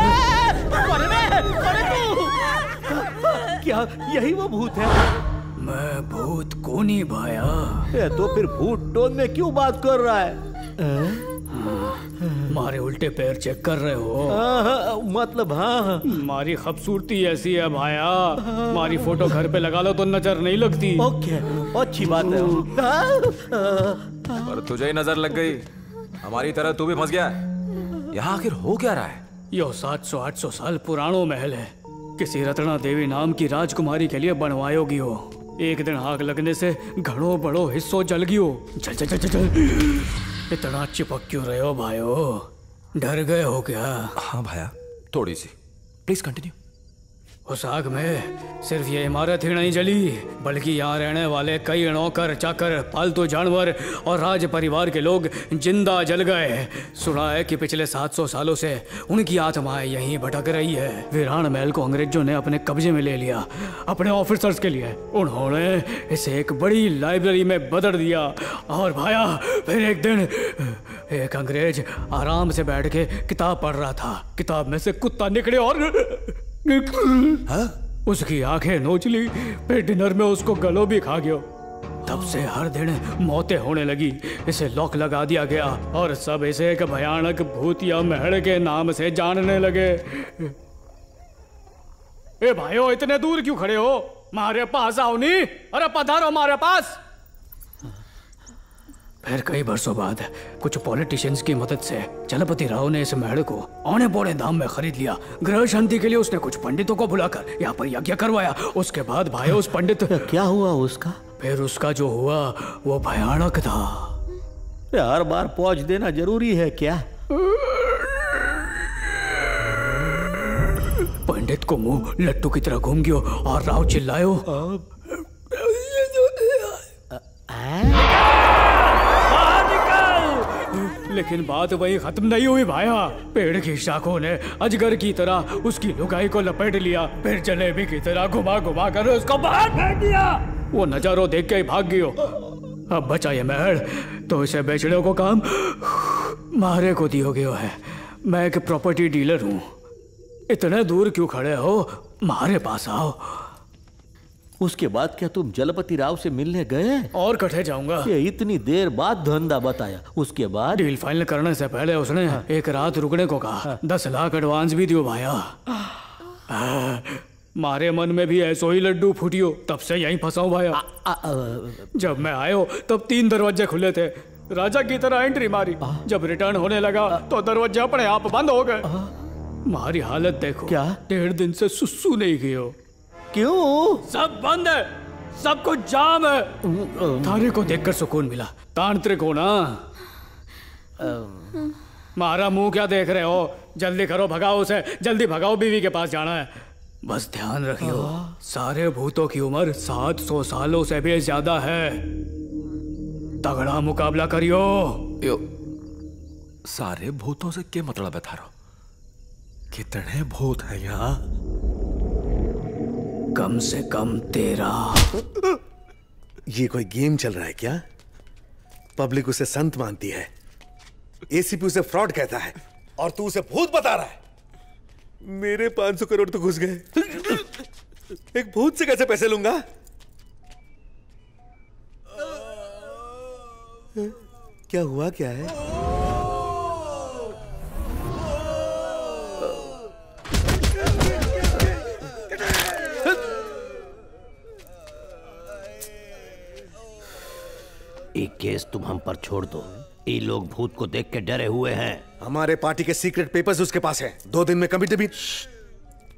मैं, अरे तू क्या, यही वो भूत है? मैं भूत को नहीं भाया। ये तो फिर भूत टोन में क्यों बात कर रहा है? मारे उल्टे पैर चेक कर रहे हो? आ, मतलब हाँ, मारी खूबसूरती ऐसी है भाया, मारी फोटो घर पे लगा लो तो नजर नहीं लगती। ओके, अच्छी बात है। आ, आ, पर तुझे ही नजर लग गई, हमारी तरह तू भी फंस गया। यहाँ आखिर हो क्या रहा है? यह सात सौ आठ सौ साल पुरानो महल है, किसी रत्ना देवी नाम की राजकुमारी के लिए बनवायो गियो। एक दिन आग लगने से घड़ो बड़ो हिस्सों जल गियो। चल चल चल चल, इतना चिपक क्यों रहे हो भाइयो? डर गए हो क्या? हाँ भाया थोड़ी सी, प्लीज कंटिन्यू। उस आग में सिर्फ ये इमारत ही नहीं जली, बल्कि यहाँ रहने वाले कई नौकर चाकर, पालतू जानवर और राज परिवार के लोग जिंदा जल गए। सुना है कि पिछले सात सौ सालों से उनकी आत्माएं यहीं भटक रही है। वीरान महल को अंग्रेजों ने अपने कब्जे में ले लिया, अपने ऑफिसर्स के लिए। उन्होंने इसे एक बड़ी लाइब्रेरी में बदल दिया, और भाया फिर एक दिन एक अंग्रेज आराम से बैठ के किताब पढ़ रहा था, किताब में से कुत्ता निकले और हाँ? उसकी आंखें नोचली, फिर डिनर में उसको गलो भी खा गयो। तब से हर दिन मौतें होने लगी, इसे लॉक लगा दिया गया और सब इसे एक भयानक भूतिया महल के नाम से जानने लगे। ए भाइयों इतने दूर क्यों खड़े हो? मारे पास आओ नी, अरे पधारो मारे पास। फिर कई वर्षों बाद कुछ पॉलिटिशियंस की मदद से जलपति राव ने इस महल को औने पौने दाम में खरीद लिया। ग्रह शांति के लिए उसने कुछ पंडितों को बुलाकर यहाँ पर यज्ञ करवाया। उसके बाद भाई उस पंडित क्या हुआ उसका? फिर उसका जो हुआ वो भयानक था। हर बार पहुँच देना जरूरी है क्या? पंडित को मुंह लट्टू की तरह घूम गयो और राव चिल्लायो। लेकिन बात वही खत्म नहीं हुई भाया, पेड़ की शाखों ने अजगर की तरह उसकी लुगाई को लपेट लिया, फिर जलेबी की तरह घुमा घुमा कर उसको बाहर फेंक दिया। वो नजारों देख के ही भाग गयो। अब बचा ये महल, तो इसे बेचने को काम मारे को दियो गयो है। मैं एक प्रॉपर्टी डीलर हूँ। इतने दूर क्यों खड़े हो? मारे पास आओ। उसके बाद क्या तुम जलपति राव से मिलने गए? और कठे जाऊंगा, ये इतनी देर बाद धंधा बताया। उसके बाद डील फाइनल करने से पहले उसने हाँ। एक रात रुकने को कहा, हाँ। दस लाख एडवांस भी दियो भाया। हाँ। मारे मन में भी ऐसो ही लड्डू फूटियो, तब से यहीं फंसाओ भाया। आ, आ, आ, जब मैं आयो तब तीन दरवाजे खुले थे, राजा की तरह एंट्री मारी। आ, जब रिटर्न होने लगा आ, तो दरवाजे अपने आप बंद हो गए। मारी हालत देखो। क्या? डेढ़ दिन से सुसु नहीं गए हो। क्यों? सब बंद है, सब कुछ जाम है। थारे को देखकर सुकून मिला। तांत्रिक हो ना? मारा मुंह क्या देख रहे हो? जल्दी करो, भगाओ उसे, जल्दी भगाओ, बीवी के पास जाना है। बस ध्यान रखियो, सारे भूतों की उम्र सात सौ सालों से भी ज्यादा है। तगड़ा मुकाबला करियो। यो, सारे भूतों से क्या मतलब है थारो? कितने भूत हैं यहाँ? कम से कम तेरह। ये कोई गेम चल रहा है क्या? पब्लिक उसे संत मानती है, एसीपी उसे फ्रॉड कहता है, और तू उसे भूत बता रहा है। मेरे पाँच सौ करोड़ तो घुस गए। एक भूत से कैसे पैसे लूंगा? क्या हुआ? क्या है? एक केस तुम हम पर छोड़ दो। ये लोग भूत को देख के डरे हुए हैं। हमारे पार्टी के सीक्रेट पेपर्स उसके पास हैं। दो दिन में कमिटी भी।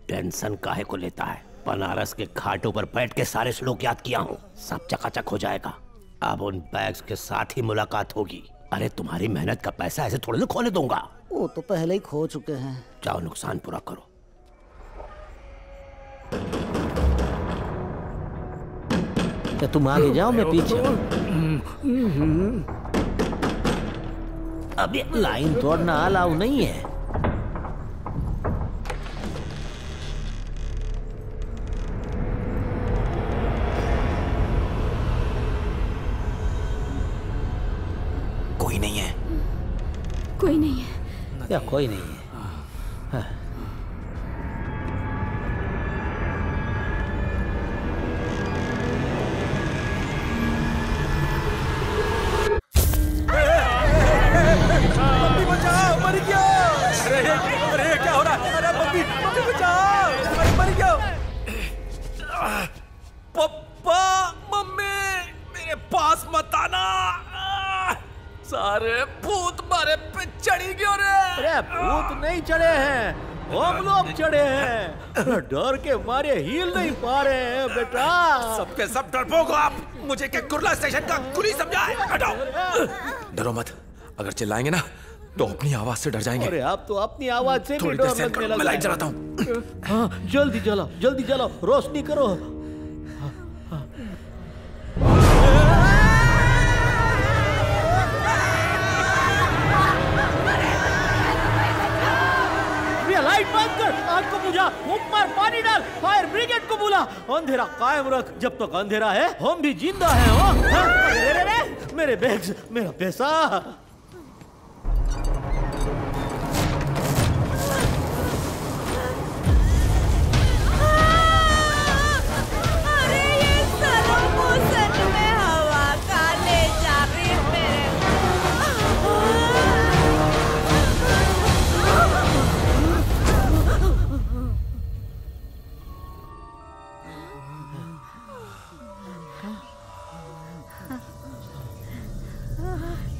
टेंशन काहे को लेता है? बनारस के घाटों पर बैठ के सारे श्लोक याद किया हूँ, सब चकाचक हो जाएगा। अब उन बैग्स के साथ ही मुलाकात होगी। अरे तुम्हारी मेहनत का पैसा ऐसे थोड़े ना खोने दूंगा। वो तो पहले ही खो चुके हैं। जाओ नुकसान पूरा करो। क्या तुम आगे जाओ, मैं पीछे। अभी लाइन तोड़ना अलाउ नहीं है। कोई नहीं है, कोई नहीं है, क्या कोई नहीं है? हाँ। पापा, मम्मी, मेरे पास मत आना। सारे भूत मारे पे चढ़ी गए रे। अरे भूत नहीं चढ़े हैं, हम लोग चढ़े हैं। डर के मारे हिल नहीं पा रहे हैं बेटा। सबके सब डरपोक हो आप। मुझे क्या कुर्ला स्टेशन का कुली समझा है? हटाओ। डरो मत, अगर चिल्लाएंगे ना तो अपनी आवाज से डर जाएंगे। अरे आप तो अपनी आवाज से भी डर लगने लगा। मैं लाइट जलाता हूँ। हाँ जल्दी जलाओ, जल्दी जलाओ, रोशनी करो। लाइट बंद कर, आग को बुझा, ऊपर पानी डाल, फायर ब्रिगेड को बुला। अंधेरा कायम रख, जब तक अंधेरा है हम भी जिंदा हैं। हो रे रे रे, मेरे बैग्स, मेरा पैसा।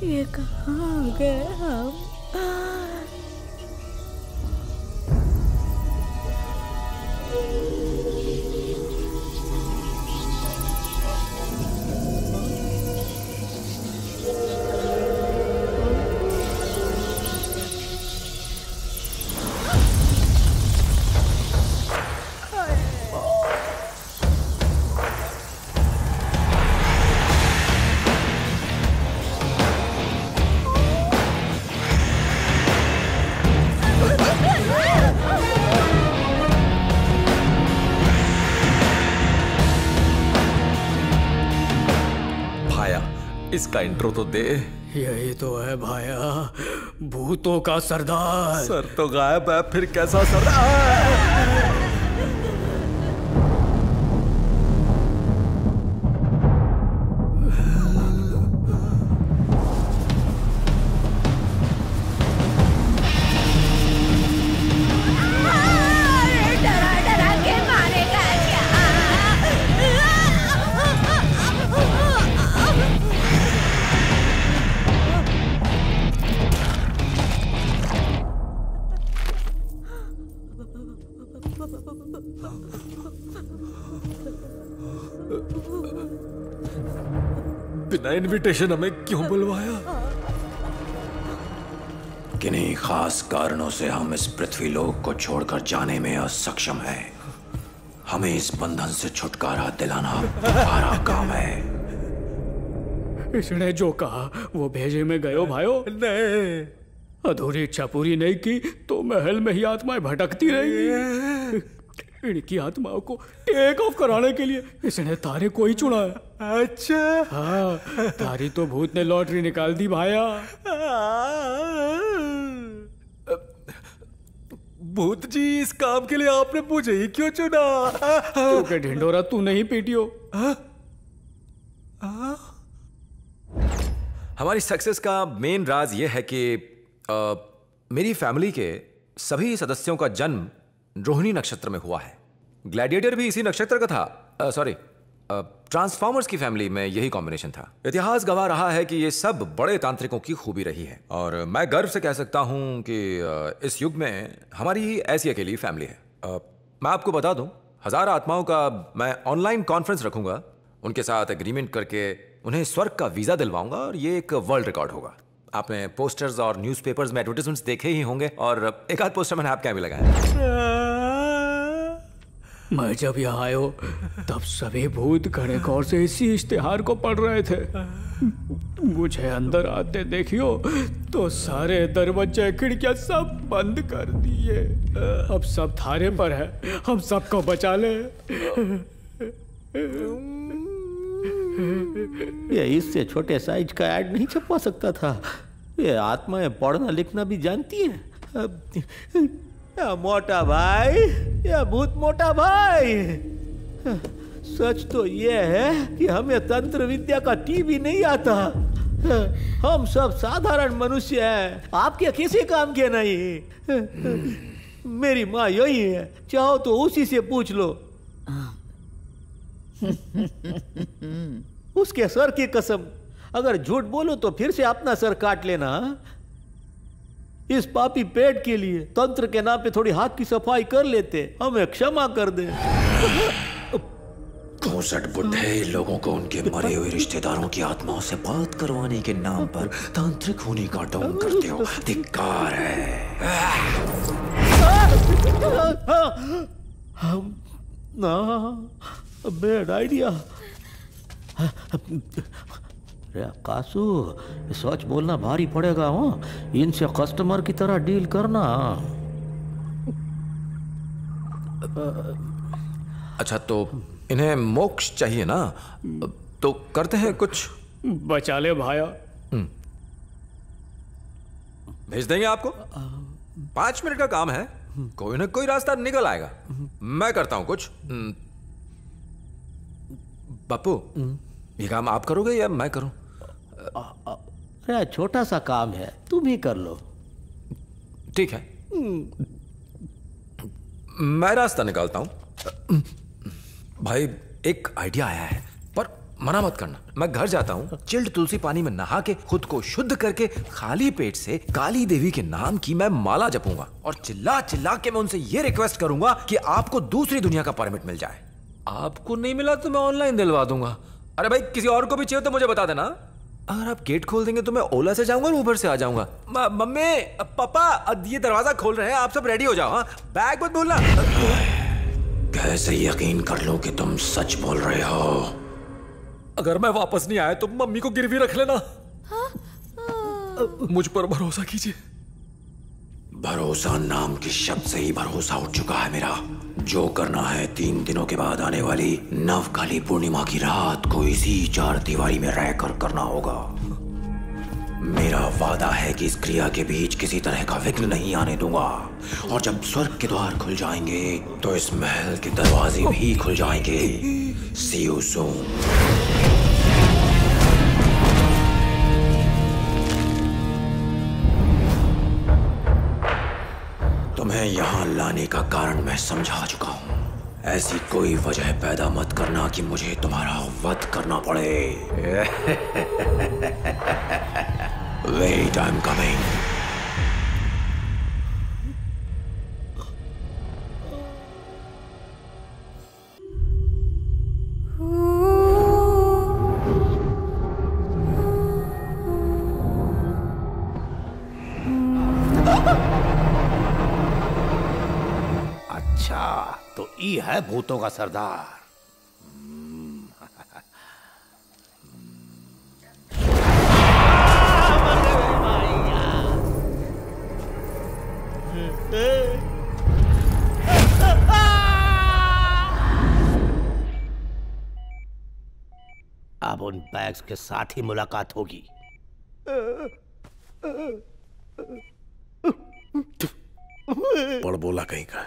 ये कहाँ गए हम? इसका इंट्रो तो दे। यही तो है भाया, भूतों का सरदार। सर तो गायब है, फिर कैसा सरदार? इनविटेशन हमें क्यों बुलवाया? किन्हीं खास कारणों से हम इस पृथ्वी लोक को छोड़कर जाने में असक्षम हैं। हमें इस बंधन से छुटकारा दिलाना हमारा काम है। इसने जो कहा वो भेजे में गयो भाइयों। नहीं, अधूरी इच्छा पूरी नहीं की तो महल में ही आत्माएं भटकती रहेंगी। इनकी आत्माओं को टेक ऑफ कराने के लिए इसने तारे को ही चुना है। अच्छा हाँ, तारी तो भूत ने लॉटरी निकाल दी भाया। भूत जी, इस काम के लिए आपने मुझे ही क्यों चुना? क्योंकि ढिंडोरा तू नहीं पीटियो। हमारी सक्सेस का मेन राज यह है कि आ, मेरी फैमिली के सभी सदस्यों का जन्म रोहिणी नक्षत्र में हुआ है। ग्लैडिएटर भी इसी नक्षत्र का था। सॉरी, ट्रांसफॉर्मर्स की फैमिली में यही कॉम्बिनेशन था। इतिहास गवाह रहा है कि ये सब बड़े तांत्रिकों की खूबी रही है और मैं गर्व से कह सकता हूँ कि इस युग में हमारी ऐसी अकेली फैमिली है। मैं आपको बता दूँ, हजार आत्माओं का मैं ऑनलाइन कॉन्फ्रेंस रखूंगा, उनके साथ एग्रीमेंट करके उन्हें स्वर्ग का वीजा दिलवाऊंगा और ये एक वर्ल्ड रिकॉर्ड होगा। आपने पोस्टर्स और न्यूज़पेपर्स में एडवर्टाइजमेंट्स देखे ही होंगे और एक आध पोस्टर मैंने आपके यहाँ भी लगाया। मैं जब यहाँ आयो तब सभी भूत खड़े गौर से इसी इश्तिहार को पढ़ रहे थे। मुझे अंदर आते देखियो तो सारे दरवाजे खिड़कियाँ सब बंद कर दिए। अब सब थारे पर है, हम सबको बचा ले। ये इससे छोटे साइज का ऐड नहीं छपवा सकता था। ये आत्माएं पढ़ना लिखना भी जानती है। या मोटा भाई, या भूत मोटा भाई, सच तो ये है कि हमें तंत्र विद्या का टी भी नहीं आता। हम सब साधारण मनुष्य हैं, आपके किसी काम के नहीं। मेरी माँ यही है, चाहो तो उसी से पूछ लो। उसके सर की कसम, अगर झूठ बोलो तो फिर से अपना सर काट लेना। इस पापी पेट के लिए तंत्र के नाम पे थोड़ी हाथ की सफाई कर लेते, हमें क्षमा कर दे। घूसट बुड्ढे लोगों को उनके मरे हुए रिश्तेदारों की आत्माओं से बात करवाने के नाम पर तांत्रिक होने का ढोंग करते हो। धिक्कार है। हम ना बैड आइडिया। कासू, सच बोलना भारी पड़ेगा हो। इनसे कस्टमर की तरह डील करना। अच्छा, तो इन्हें मोक्ष चाहिए ना, तो करते हैं कुछ। बचा ले भाया। भेज देंगे आपको, पांच मिनट का काम है, कोई ना कोई रास्ता निकल आएगा। मैं करता हूं कुछ। बापू, ये काम आप करोगे या मैं करूं? अरे छोटा सा काम है, तुम ही कर लो। ठीक है, मैं रास्ता निकालता हूं। भाई, एक आइडिया आया है, पर मना मत करना। मैं घर जाता हूं, चिल्ड तुलसी पानी में नहा के खुद को शुद्ध करके खाली पेट से काली देवी के नाम की मैं माला जपूंगा और चिल्ला चिल्ला के मैं उनसे ये रिक्वेस्ट करूंगा कि आपको दूसरी दुनिया का परमिट मिल जाए। आपको नहीं मिला तो मैं ऑनलाइन दिलवा दूंगा। अरे भाई, किसी और को भी चाहिए तो मुझे बता देना। अगर आप गेट खोल देंगे तो मैं ओला से जाऊंगा और ऊबर से आ जाऊंगा। मम्मी पापा, ये दरवाजा खोल रहे हैं, आप सब रेडी हो जाओ। हाँ, बैग मत भूलना। कैसे यकीन कर लो कि तुम सच बोल रहे हो? अगर मैं वापस नहीं आया तो मम्मी को गिरवी रख लेना। हाँ? हाँ? मुझ पर भरोसा कीजिए। भरोसा नाम के शब्द से ही भरोसा उठ चुका है मेरा। जो करना है, तीन दिनों के बाद आने वाली नवकाली पूर्णिमा की रात को इसी चार दीवारी में रहकर करना होगा। मेरा वादा है कि इस क्रिया के बीच किसी तरह का विघ्न नहीं आने दूंगा। और जब स्वर्ग के द्वार खुल जाएंगे तो इस महल के दरवाजे भी खुल जाएंगे। See you soon. मैं यहाँ लाने का कारण मैं समझा चुका हूँ। ऐसी कोई वजह पैदा मत करना कि मुझे तुम्हारा वध करना पड़े। Wait, I am coming. ही है भूतों का सरदार। अब उन बैग्स के साथ ही मुलाकात होगी। पड़ बोला कहीं का।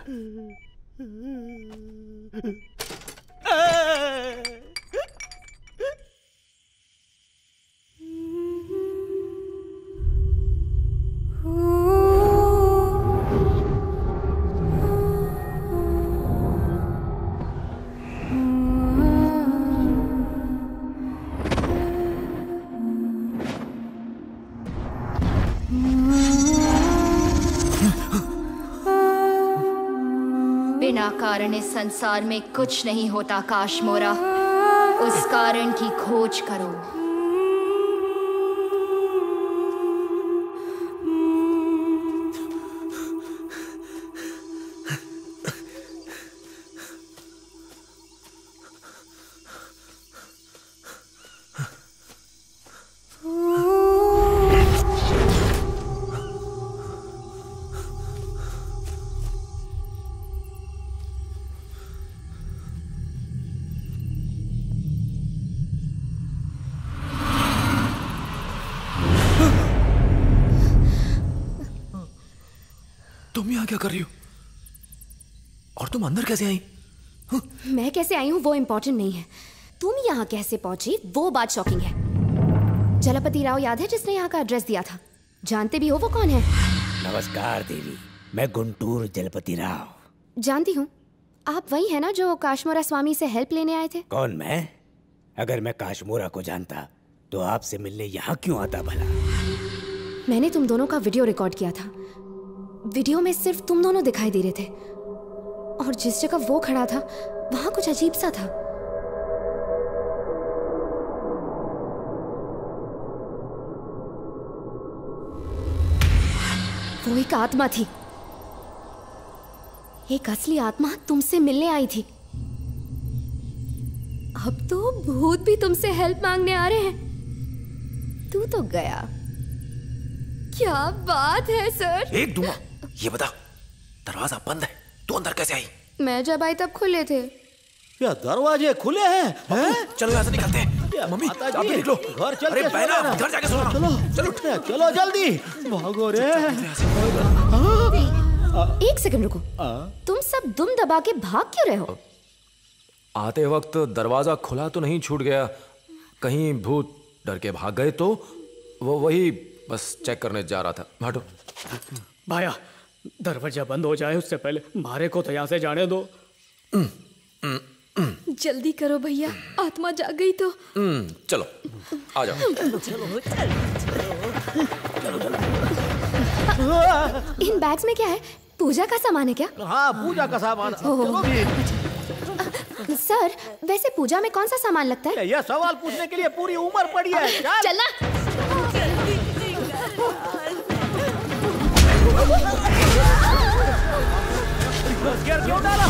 कारण इस संसार में कुछ नहीं होता काश्मोरा, उस कारण की खोज करो। क्या कर रही हो और तुम अंदर कैसे आई? हुँ? मैं कैसे आई हूँ वो इंपॉर्टेंट नहीं है, तुम यहाँ कैसे पहुंची वो बात शॉकिंग है। जलपति राव याद है जिसने यहाँ का एड्रेस दिया था? जानते भी हो वो कौन है? नमस्कार देवी, मैं गुंटूर जलपति राव। जानती हूँ, आप वही है ना जो काश्मोरा स्वामी से हेल्प लेने आए थे? कौन मैं? अगर मैं काश्मोरा को जानता तो आपसे मिलने यहाँ क्यों आता भला? मैंने तुम दोनों का वीडियो रिकॉर्ड किया था, वीडियो में सिर्फ तुम दोनों दिखाई दे रहे थे और जिस जगह वो खड़ा था वहां कुछ अजीब सा था। वो एक आत्मा थी, एक असली आत्मा तुमसे मिलने आई थी। अब तो भूत भी तुमसे हेल्प मांगने आ रहे हैं। तू तो गया, क्या बात है सर। एक धुआं, ये बता दरवाजा बंद है, तू अंदर कैसे आई? मैं जब आई तब खुले थे। क्या दरवाजे खुले हैं? हैं? चलो यहाँ से निकलते हैं। मम्मी आप भी निकलो, घर चल। अरे बहना घर जाके सोना। चलो चलो चलो जल्दी भागो रे। एक सेकंड रुको, तुम सब दुम दबा के भाग क्यों रहे हो? आते वक्त दरवाजा खुला तो नहीं छूट गया, कहीं भूत डर के भाग गए तो? वो वही बस चेक करने जा रहा था। हटो भाया, दरवाजा बंद हो जाए उससे पहले मारे को तो यहाँ से जाने दो। न, न, न। जल्दी करो भैया, आत्मा जा गई तो। न, चलो आ जाओ। इन बैग्स में क्या है? पूजा का सामान है क्या? हाँ पूजा का सामान। सर वैसे पूजा में कौन सा सामान लगता है? यह सवाल पूछने के लिए पूरी उम्र पड़ी है। चलना। क्यों डाला?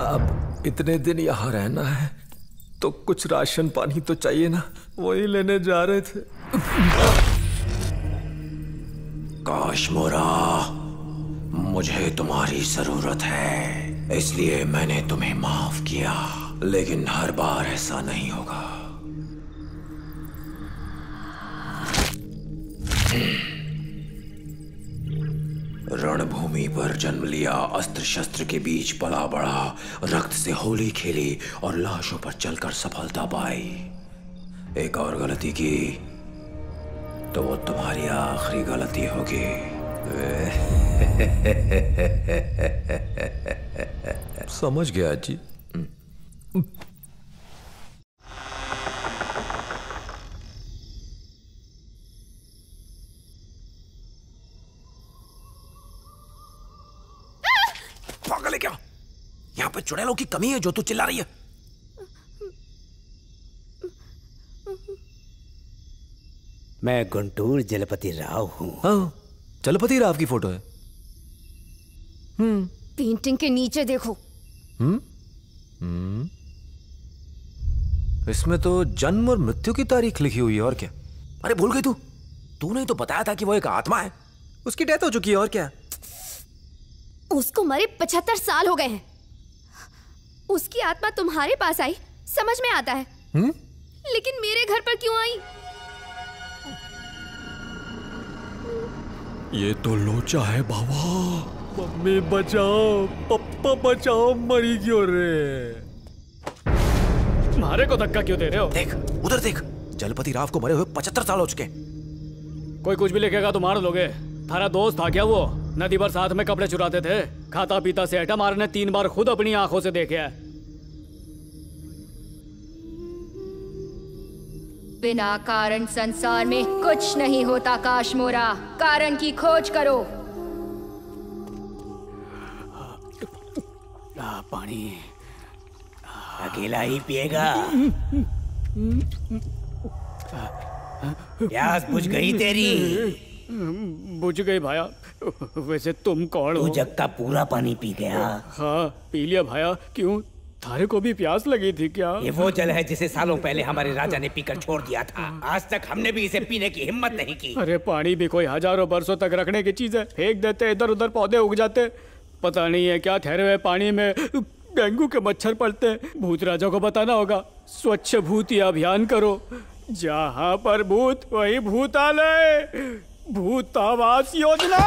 अब इतने दिन यहाँ रहना है तो कुछ राशन पानी तो चाहिए ना, वही लेने जा रहे थे। काश्मोरा, मुझे तुम्हारी जरूरत है इसलिए मैंने तुम्हें माफ किया, लेकिन हर बार ऐसा नहीं होगा। रणभूमि पर जन्म लिया, अस्त्र शस्त्र के बीच पला बढ़ा, रक्त से होली खेली और लाशों पर चलकर सफलता पाई। एक और गलती की तो वो तुम्हारी आखिरी गलती होगी। समझ गया जी। पागल है क्या? यहाँ पर चुड़ैलों की कमी है जो तू चिल्ला रही है। मैं गुंटूर जलपति राव हूँ। हाँ, जलपति राव की फोटो है। हम्म, पेंटिंग के नीचे देखो। हम्म हम्म, इसमें तो जन्म और मृत्यु की तारीख लिखी हुई है। और क्या? अरे भूल गई तू, तूने तो बताया था कि वो एक आत्मा है, उसकी डेथ हो चुकी है। और क्या? उसको मरे पचहत्तर साल हो गए हैं। उसकी आत्मा तुम्हारे पास आई समझ में आता है, हुँ? लेकिन मेरे घर पर क्यों आई? ये तो लोचा है बाबा। मम्मी बचाओ, पप्पा बचाओ, मरी क्यों रे? मारे को धक्का क्यों दे रहे हो? देख उधर देख, जलपति राव को मरे हुए पचहत्तर साल हो चुके। कोई कुछ भी लिखेगा तो मार लोगे। थारा दोस्त था क्या वो? नदी भर साथ में कपड़े चुराते थे, खाता पीता से हटा। मारे ने तीन बार खुद अपनी आंखों से देखे है। बिना कारण संसार में कुछ नहीं होता काश्मोरा, कारण की खोज करो। पानी अकेला ही पिएगा। प्यास बुझ गई तेरी? बुझ गई भाया। वैसे तुम कौन हो? जग का पूरा पानी पी गया? हाँ पी लिया भाया। क्यों, थारे को भी प्यास लगी थी क्या? ये वो जल है जिसे सालों पहले हमारे राजा ने पीकर छोड़ दिया था। आज तक हमने भी इसे पीने की हिम्मत नहीं की। अरे पानी भी कोई हजारों बरसों तक रखने की चीज है, फेंक देते, इधर उधर पौधे उग जाते। पता नहीं है क्या ठहरे हुए पानी में डेंगू के मच्छर पड़ते। भूत राजा को बताना होगा। स्वच्छ भूत अभियान करो, जहाँ पर भूत वही भूतालय। भूतावास योजना।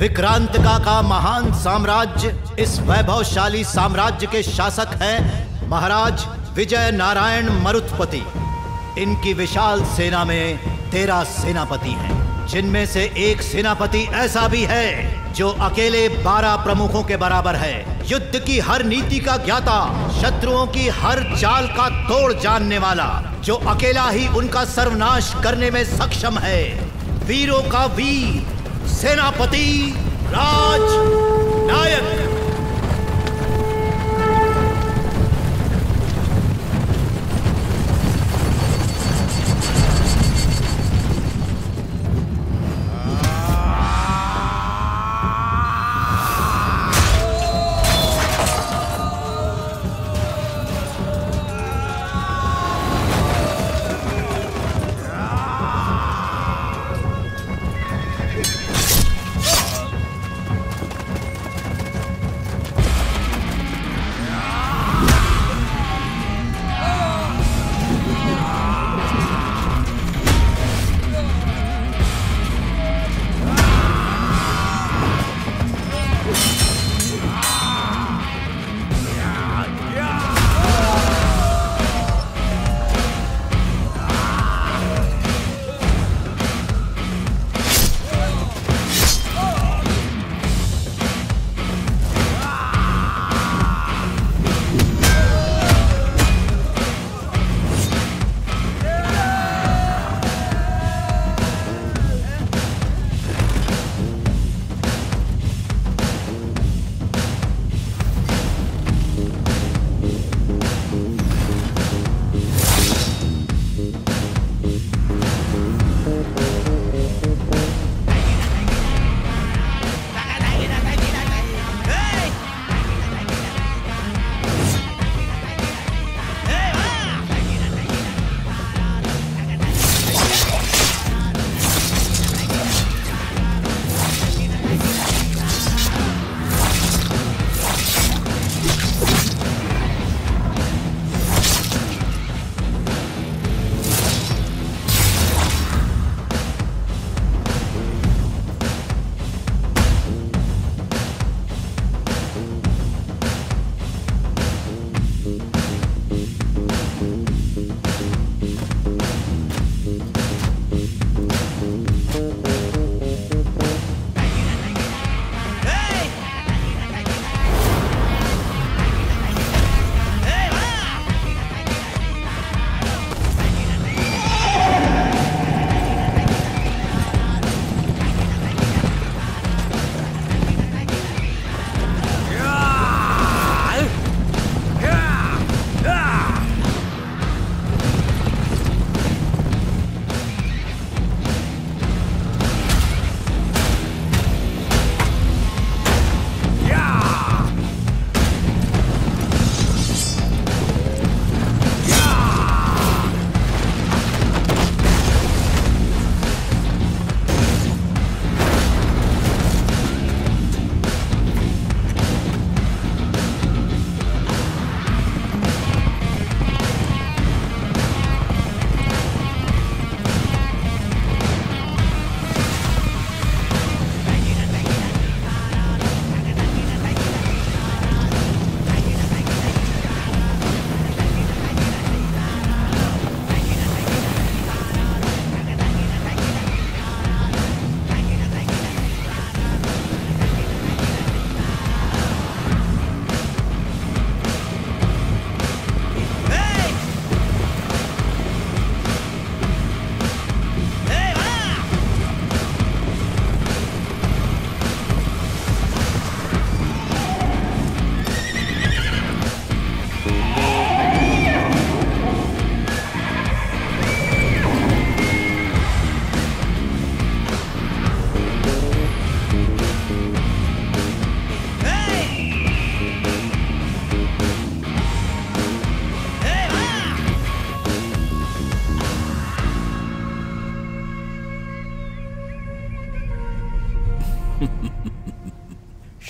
विक्रांत का का महान साम्राज्य इस वैभवशाली साम्राज्य के शासक हैं महाराज विजय नारायण मरुत्पति। इनकी विशाल सेना में तेरह सेनापति हैं, जिनमें से एक सेनापति ऐसा भी है जो अकेले बारह प्रमुखों के बराबर है। युद्ध की हर नीति का ज्ञाता, शत्रुओं की हर चाल का तोड़ जानने वाला, जो अकेला ही उनका सर्वनाश करने में सक्षम है। वीरों का वीर सेनापति राजनायक।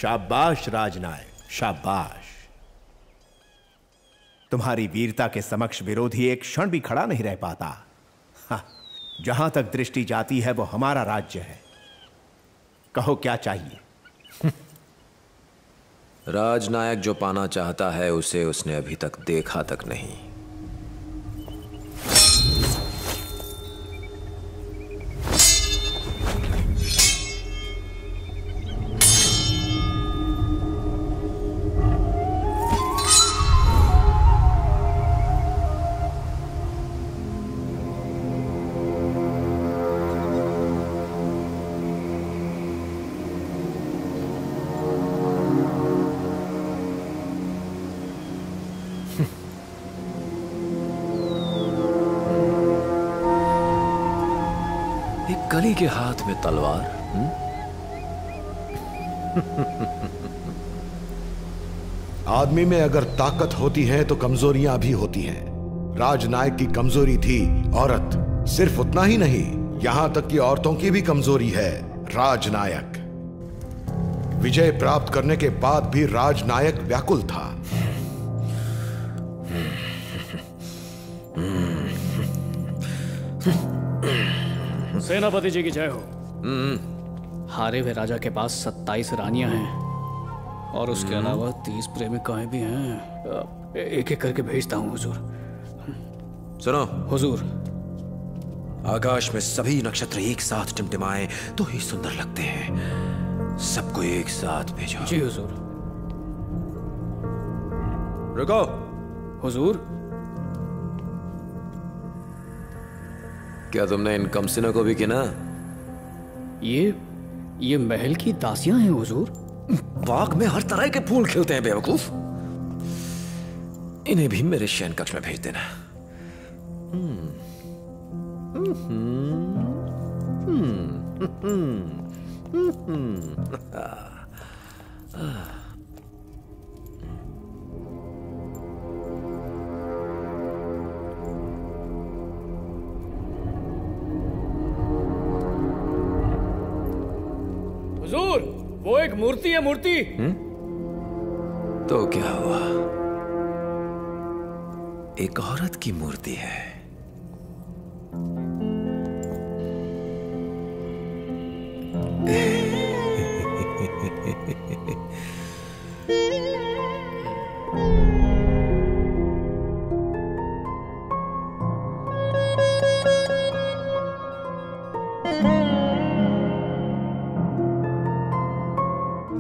शाबाश राजनायक, शाबाश। तुम्हारी वीरता के समक्ष विरोधी एक क्षण भी खड़ा नहीं रह पाता। हाँ, जहां तक दृष्टि जाती है वो हमारा राज्य है। कहो क्या चाहिए? राजनायक जो पाना चाहता है उसे उसने अभी तक देखा तक नहीं। गली के हाथ में तलवार। आदमी में अगर ताकत होती है तो कमजोरियां भी होती हैं। राजनायक की कमजोरी थी औरत। सिर्फ उतना ही नहीं, यहां तक कि औरतों की भी कमजोरी है। राजनायक विजय प्राप्त करने के बाद भी राजनायक व्याकुल था। सेनापति जी की जय हो। हारे हुए राजा के पास सत्ताईस रानियां हैं और उसके अलावा तीस प्रेमिकाएं भी हैं। एक एक करके भेजता हूं हुजूर। सुनो हुजूर, आकाश में सभी नक्षत्र एक साथ टिमटिमाएं तो ही सुंदर लगते हैं। सबको एक साथ भेजो। जी हुजूर। रुको हुजूर, क्या तुमने इन कमसिनों को भी गिना? ये ये महल की दासियां हैं हुजूर। बाग में हर तरह के फूल खिलते हैं बेवकूफ। इन्हें भी मेरे शयन कक्ष में भेज देना। हुजूर, वो एक मूर्ति है, मूर्ति। तो क्या हुआ? एक औरत की मूर्ति है।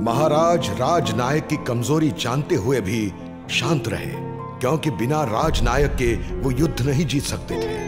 महाराज राजनायक की कमजोरी जानते हुए भी शांत रहे, क्योंकि बिना राजनायक के वो युद्ध नहीं जीत सकते थे।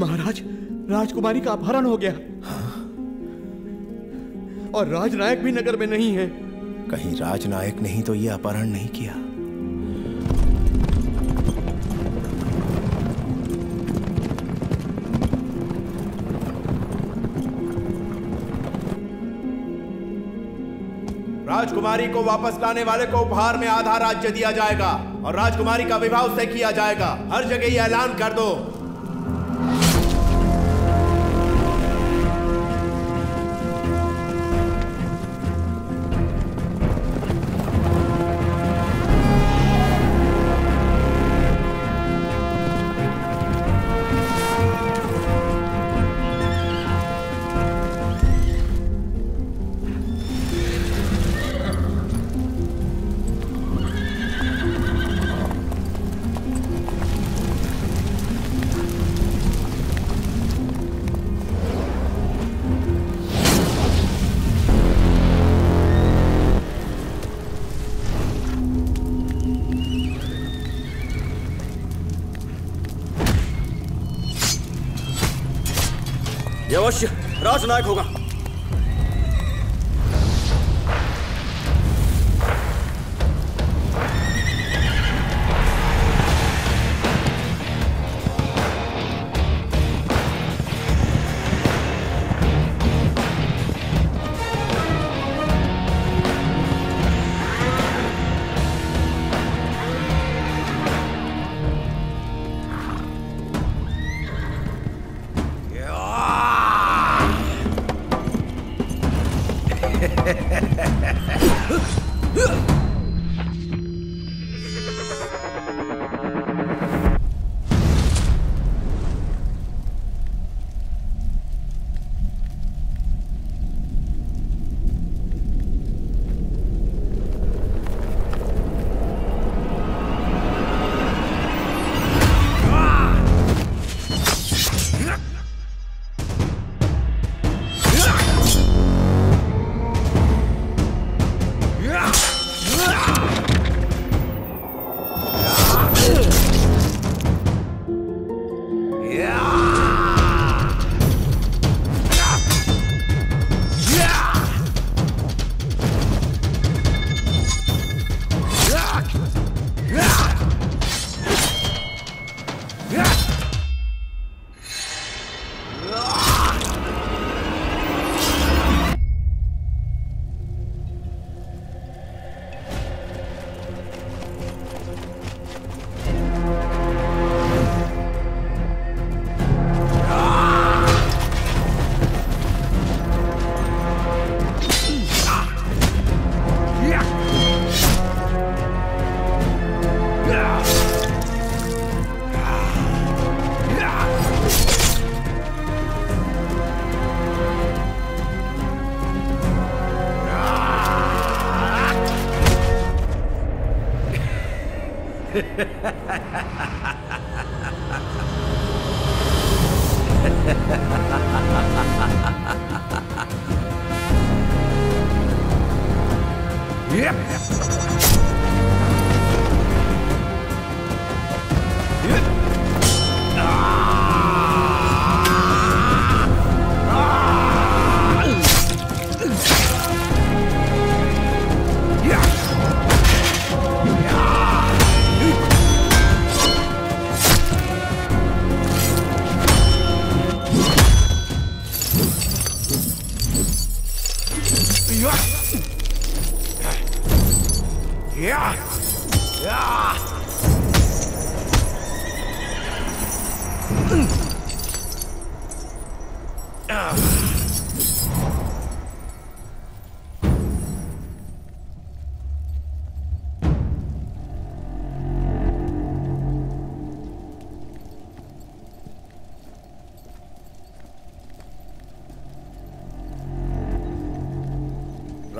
महाराज, राजकुमारी का अपहरण हो गया। हाँ? और राजनायक भी नगर में नहीं है। कहीं राजनायक नहीं तो यह अपहरण नहीं किया। राजकुमारी को वापस लाने वाले को उपहार में आधा राज्य दिया जाएगा और राजकुमारी का विवाह उससे किया जाएगा। हर जगह यह ऐलान कर दो। अवश्य राजनायक होगा।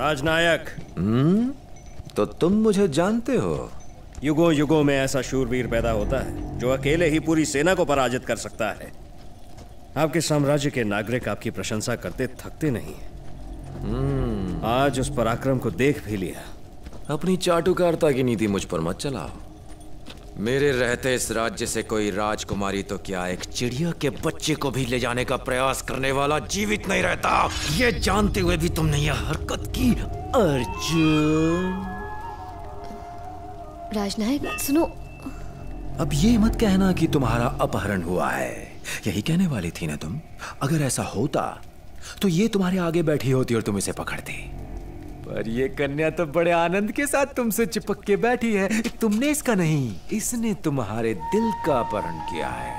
राजनायक, हम्म, तो तुम मुझे जानते हो? युगों युगों में ऐसा शूरवीर पैदा होता है जो अकेले ही पूरी सेना को पराजित कर सकता है। आपके साम्राज्य के नागरिक आपकी प्रशंसा करते थकते नहीं। हम्म, आज उस पराक्रम को देख भी लिया। अपनी चाटुकारता की नीति मुझ पर मत चलाओ। मेरे रहते इस राज्य से कोई राजकुमारी तो क्या एक चिड़िया के बच्चे को भी ले जाने का प्रयास करने वाला जीवित नहीं रहता। ये जानते हुए भी तुमने यह हरकत की, अर्जुन। राजनायक सुनो, अब ये मत कहना कि तुम्हारा अपहरण हुआ है। यही कहने वाली थी ना तुम। अगर ऐसा होता तो ये तुम्हारे आगे बैठी होती और तुम इसे पकड़ती। पर ये कन्या तो बड़े आनंद के साथ तुमसे चिपक के बैठी है। तुमने इसका नहीं, इसने तुम्हारे दिल का अपहरण किया है।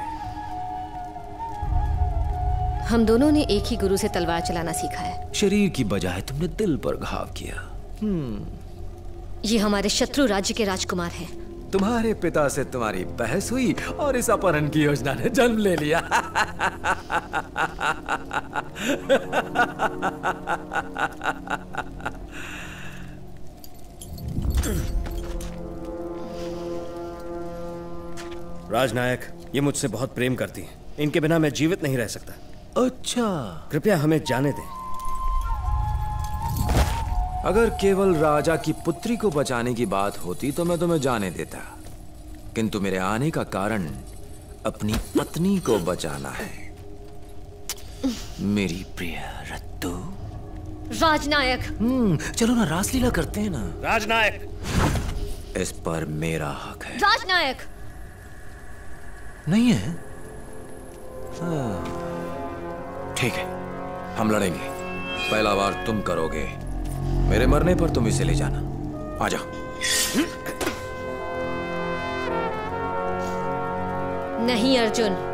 हम दोनों ने एक ही गुरु से तलवार चलाना सीखा है। शरीर की बजाय तुमने दिल पर घाव किया। हम्म, ये हमारे शत्रु राज्य के राजकुमार हैं। तुम्हारे पिता से तुम्हारी बहस हुई और इस अपहरण की योजना ने जन्म ले लिया। राजनायक, ये मुझसे बहुत प्रेम करती हैं। इनके बिना मैं जीवित नहीं रह सकता। अच्छा, कृपया हमें जाने दें। अगर केवल राजा की पुत्री को बचाने की बात होती तो मैं तुम्हें जाने देता, किंतु मेरे आने का कारण अपनी पत्नी को बचाना है। मेरी प्रिय रत्तू। राजनायक। हम्म, चलो ना रासलीला करते हैं ना। राजनायक, इस पर मेरा हक है। राजनायक नहीं है। ठीक है, हम लड़ेंगे। पहला बार तुम करोगे, मेरे मरने पर तुम इसे ले जाना। आ जाओ। नहीं अर्जुन।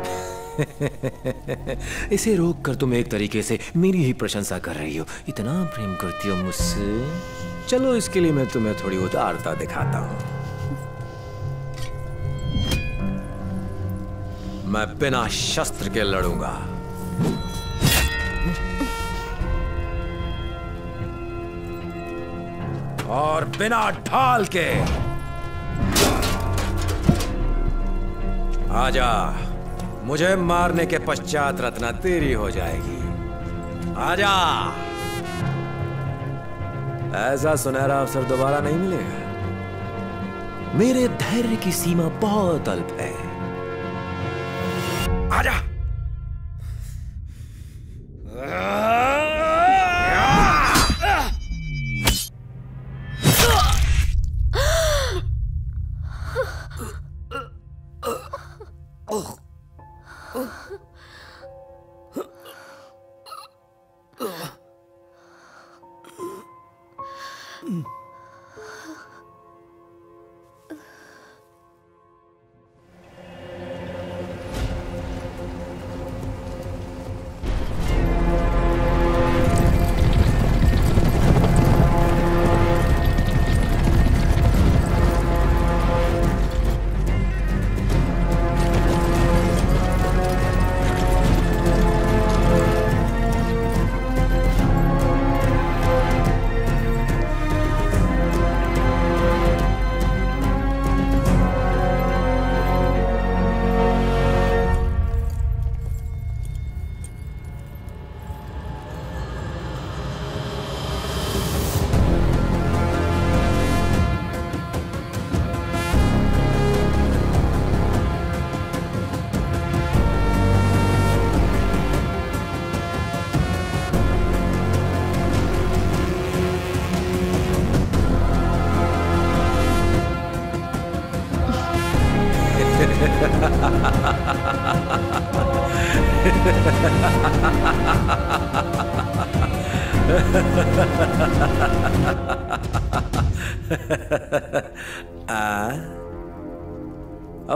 इसे रोक कर तुम एक तरीके से मेरी ही प्रशंसा कर रही हो। इतना प्रेम करती हो मुझसे। चलो इसके लिए मैं तुम्हें थोड़ी उदारता दिखाता हूँ। मैं बिना शस्त्र के लड़ूंगा। और बिना ढाल के। आजा, मुझे मारने के पश्चात रत्ना तेरी हो जाएगी। आजा। ऐसा सुनहरा अवसर दोबारा नहीं मिलेगा। मेरे धैर्य की सीमा बहुत अल्प है। आजा।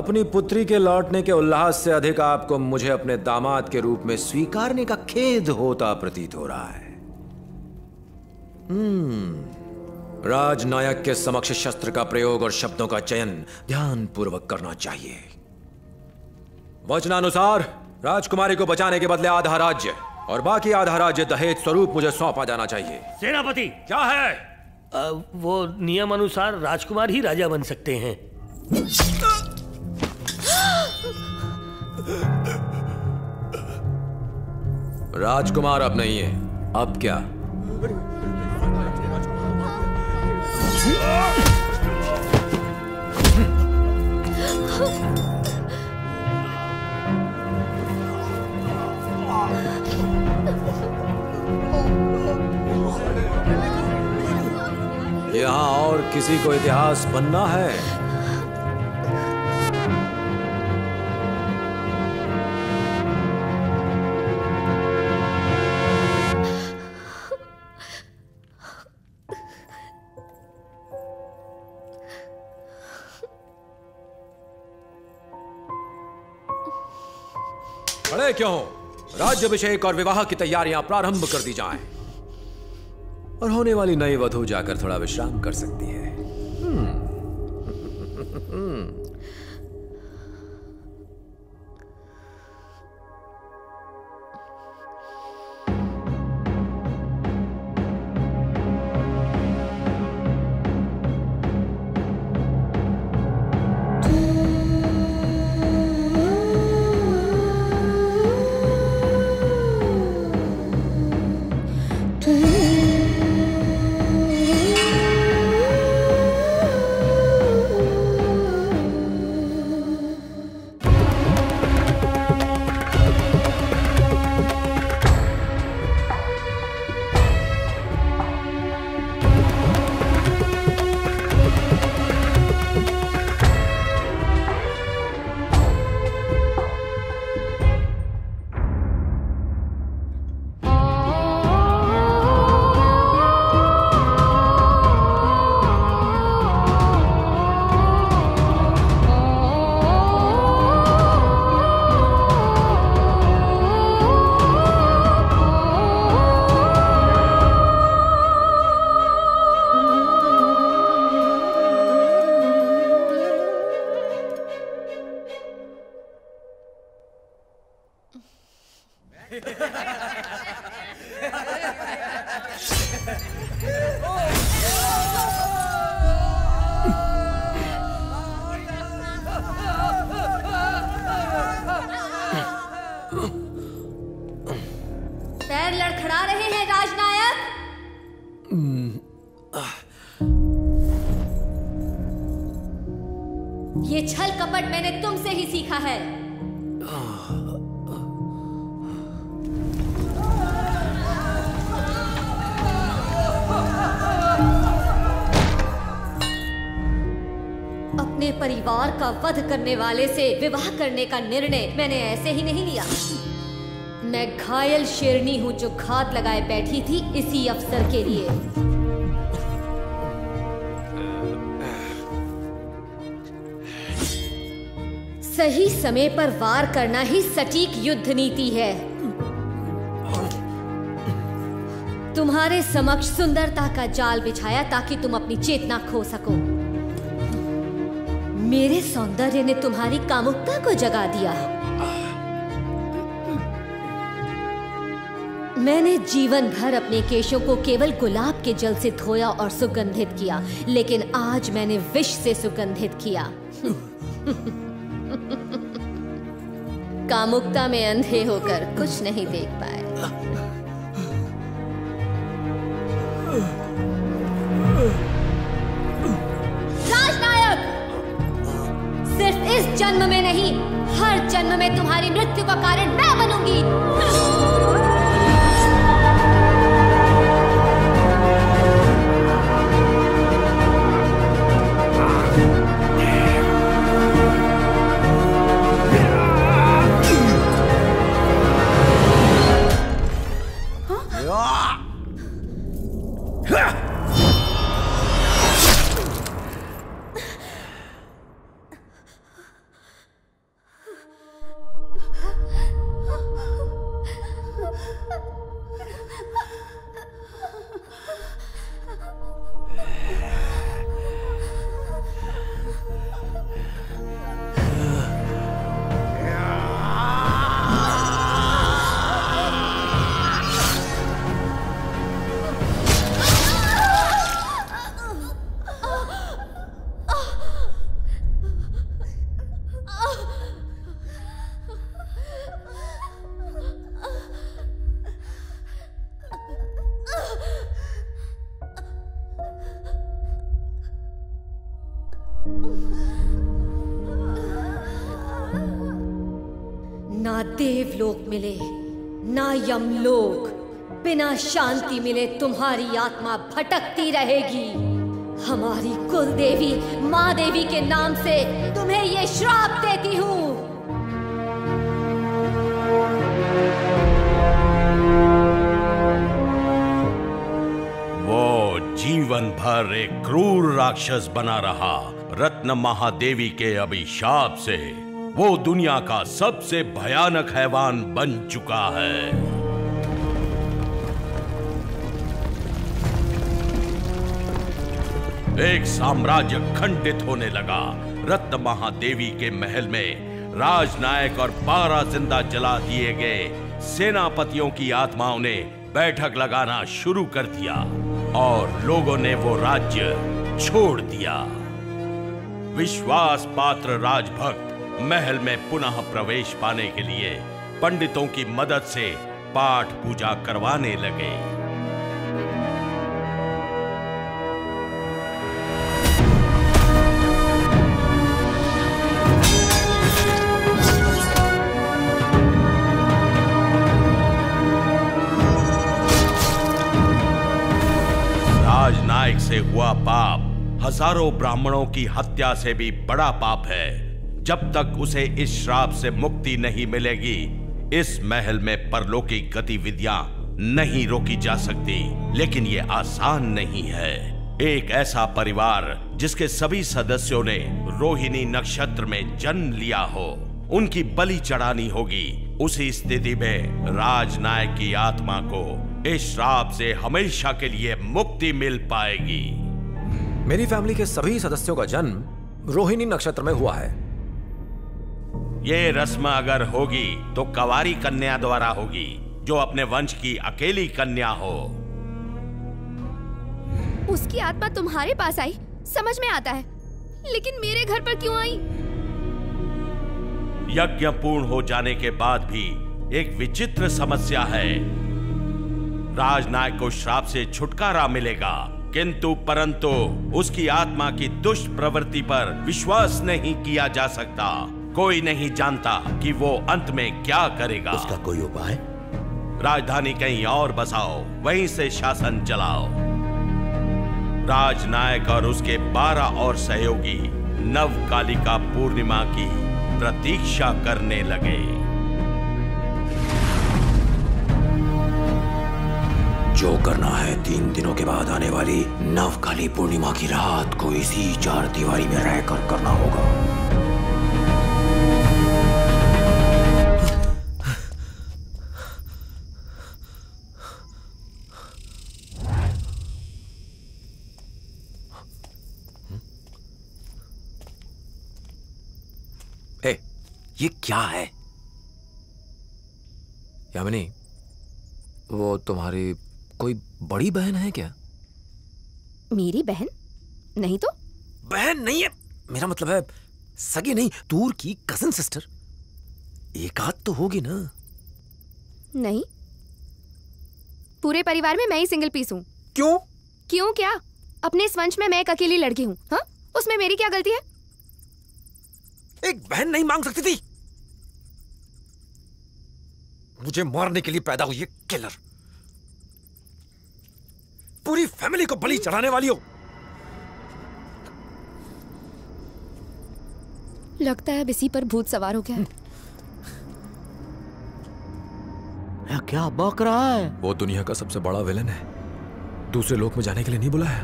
अपनी पुत्री के लौटने के उल्लास से अधिक आपको मुझे अपने दामाद के रूप में स्वीकारने का खेद होता प्रतीत हो रहा है। हम्म, राजनायक के समक्ष शस्त्र का प्रयोग और शब्दों का चयन ध्यान पूर्वक करना चाहिए। वचनानुसार राजकुमारी को बचाने के बदले आधा राज्य और बाकी आधा राज्य दहेज स्वरूप मुझे सौंपा जाना चाहिए। सेनापति। क्या है? आ, वो नियम अनुसार राजकुमार ही राजा बन सकते हैं। राजकुमार अब नहीं है। अब क्या? यहाँ और किसी को इतिहास बनना है? खड़े क्यों? राज्याभिषेक और विवाह की तैयारियां प्रारंभ कर दी जाएं। और होने वाली नई वधू जाकर थोड़ा विश्राम कर सकती है। पैर लड़खड़ा रहे हैं राजनायक। ये छल कपट मैंने तुमसे ही सीखा है। अपने परिवार का वध करने वाले से विवाह करने का निर्णय मैंने ऐसे ही नहीं लिया। मैं घायल शेरनी हूँ जो घात लगाए बैठी थी इसी अवसर के लिए। सही समय पर वार करना ही सटीक युद्ध नीति है। तुम्हारे समक्ष सुंदरता का जाल बिछाया ताकि तुम अपनी चेतना खो सको। मेरे सौंदर्य ने तुम्हारी कामुकता को जगा दिया। मैंने जीवन भर अपने केशों को केवल गुलाब के जल से धोया और सुगंधित किया, लेकिन आज मैंने विष से सुगंधित किया। कामुकता में अंधे होकर कुछ नहीं देख पाए। राजनायक, सिर्फ इस जन्म में नहीं, हर जन्म में तुम्हारी मृत्यु का कारण मैं बनूंगी। देवलोक मिले ना यमलोक, बिना शांति मिले तुम्हारी आत्मा भटकती रहेगी। हमारी कुल देवी माँ देवी के नाम से तुम्हें ये श्राप देती हूँ। वो जीवन भर एक क्रूर राक्षस बना रहा। रत्न महादेवी के अभिशाप से वो दुनिया का सबसे भयानक हैवान बन चुका है। एक साम्राज्य खंडित होने लगा। रत्न महादेवी के महल में राजनायक और बारह जिंदा जला दिए गए सेनापतियों की आत्माओं ने बैठक लगाना शुरू कर दिया और लोगों ने वो राज्य छोड़ दिया। विश्वास पात्र राजभक्त महल में पुनः प्रवेश पाने के लिए पंडितों की मदद से पाठ पूजा करवाने लगे। राजनायक से हुआ पाप हजारों ब्राह्मणों की हत्या से भी बड़ा पाप है। जब तक उसे इस श्राप से मुक्ति नहीं मिलेगी, इस महल में परलौकिक गतिविधियां नहीं रोकी जा सकती। लेकिन ये आसान नहीं है। एक ऐसा परिवार जिसके सभी सदस्यों ने रोहिणी नक्षत्र में जन्म लिया हो, उनकी बलि चढ़ानी होगी। उसी स्थिति में राजनायक की आत्मा को इस श्राप से हमेशा के लिए मुक्ति मिल पाएगी। मेरी फैमिली के सभी सदस्यों का जन्म रोहिणी नक्षत्र में हुआ है। ये रस्म अगर होगी तो कवारी कन्या द्वारा होगी, जो अपने वंश की अकेली कन्या हो। उसकी आत्मा तुम्हारे पास आई समझ में आता है, लेकिन मेरे घर पर क्यों आई? यज्ञ पूर्ण हो जाने के बाद भी एक विचित्र समस्या है। राजनायक को श्राप से छुटकारा मिलेगा, किंतु परंतु उसकी आत्मा की दुष्ट प्रवृत्ति पर विश्वास नहीं किया जा सकता। कोई नहीं जानता कि वो अंत में क्या करेगा। उसका कोई उपाय? राजधानी कहीं और बसाओ, वहीं से शासन चलाओ। राजनायक और उसके बारह और सहयोगी नवकाली का पूर्णिमा की प्रतीक्षा करने लगे। जो करना है तीन दिनों के बाद आने वाली नवकाली पूर्णिमा की रात को इसी चार दीवारी में रहकर करना होगा। ए, ये क्या है? यामिनी, वो तुम्हारी कोई बड़ी बहन है क्या? मेरी बहन? नहीं तो? बहन नहीं है, मेरा मतलब है सगी नहीं, दूर की कजन सिस्टर। एक आध तो होगी ना? नहीं, पूरे परिवार में मैं ही सिंगल पीस हूँ। क्यों? क्यों क्या? अपने इस वंश में मैं एक अकेली लड़की हूँ। हाँ, उसमें मेरी क्या गलती है? एक बहन नहीं मांग सकती थी? मुझे मारने के लिए पैदा हुई है किलर, पूरी फैमिली को बलि चढ़ाने वाली हो। लगता है अब इसी पर भूत सवार हो गया है। क्या, क्या बक रहा है? वो दुनिया का सबसे बड़ा विलन है। दूसरे लोक में जाने के लिए नहीं बुलाया,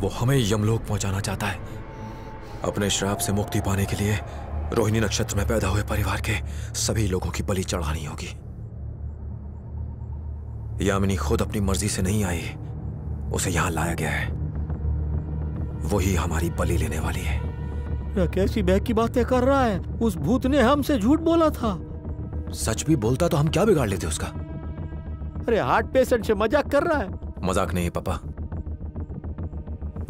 वो हमें यमलोक पहुंचाना चाहता है। अपने श्राप से मुक्ति पाने के लिए रोहिणी नक्षत्र में पैदा हुए परिवार के सभी लोगों की बलि चढ़ानी होगी। यामिनी खुद अपनी मर्जी से नहीं आई, उसे यहाँ लाया गया है, वही हमारी बलि लेने वाली है। कैसी बैग की बातें कर रहा है? उस भूत ने हमसे झूठ बोला था। सच भी बोलता तो हम क्या बिगाड़ लेते उसका? अरे हार्ट पेशेंट से मजाक कर रहा है। मजाक नहीं पापा,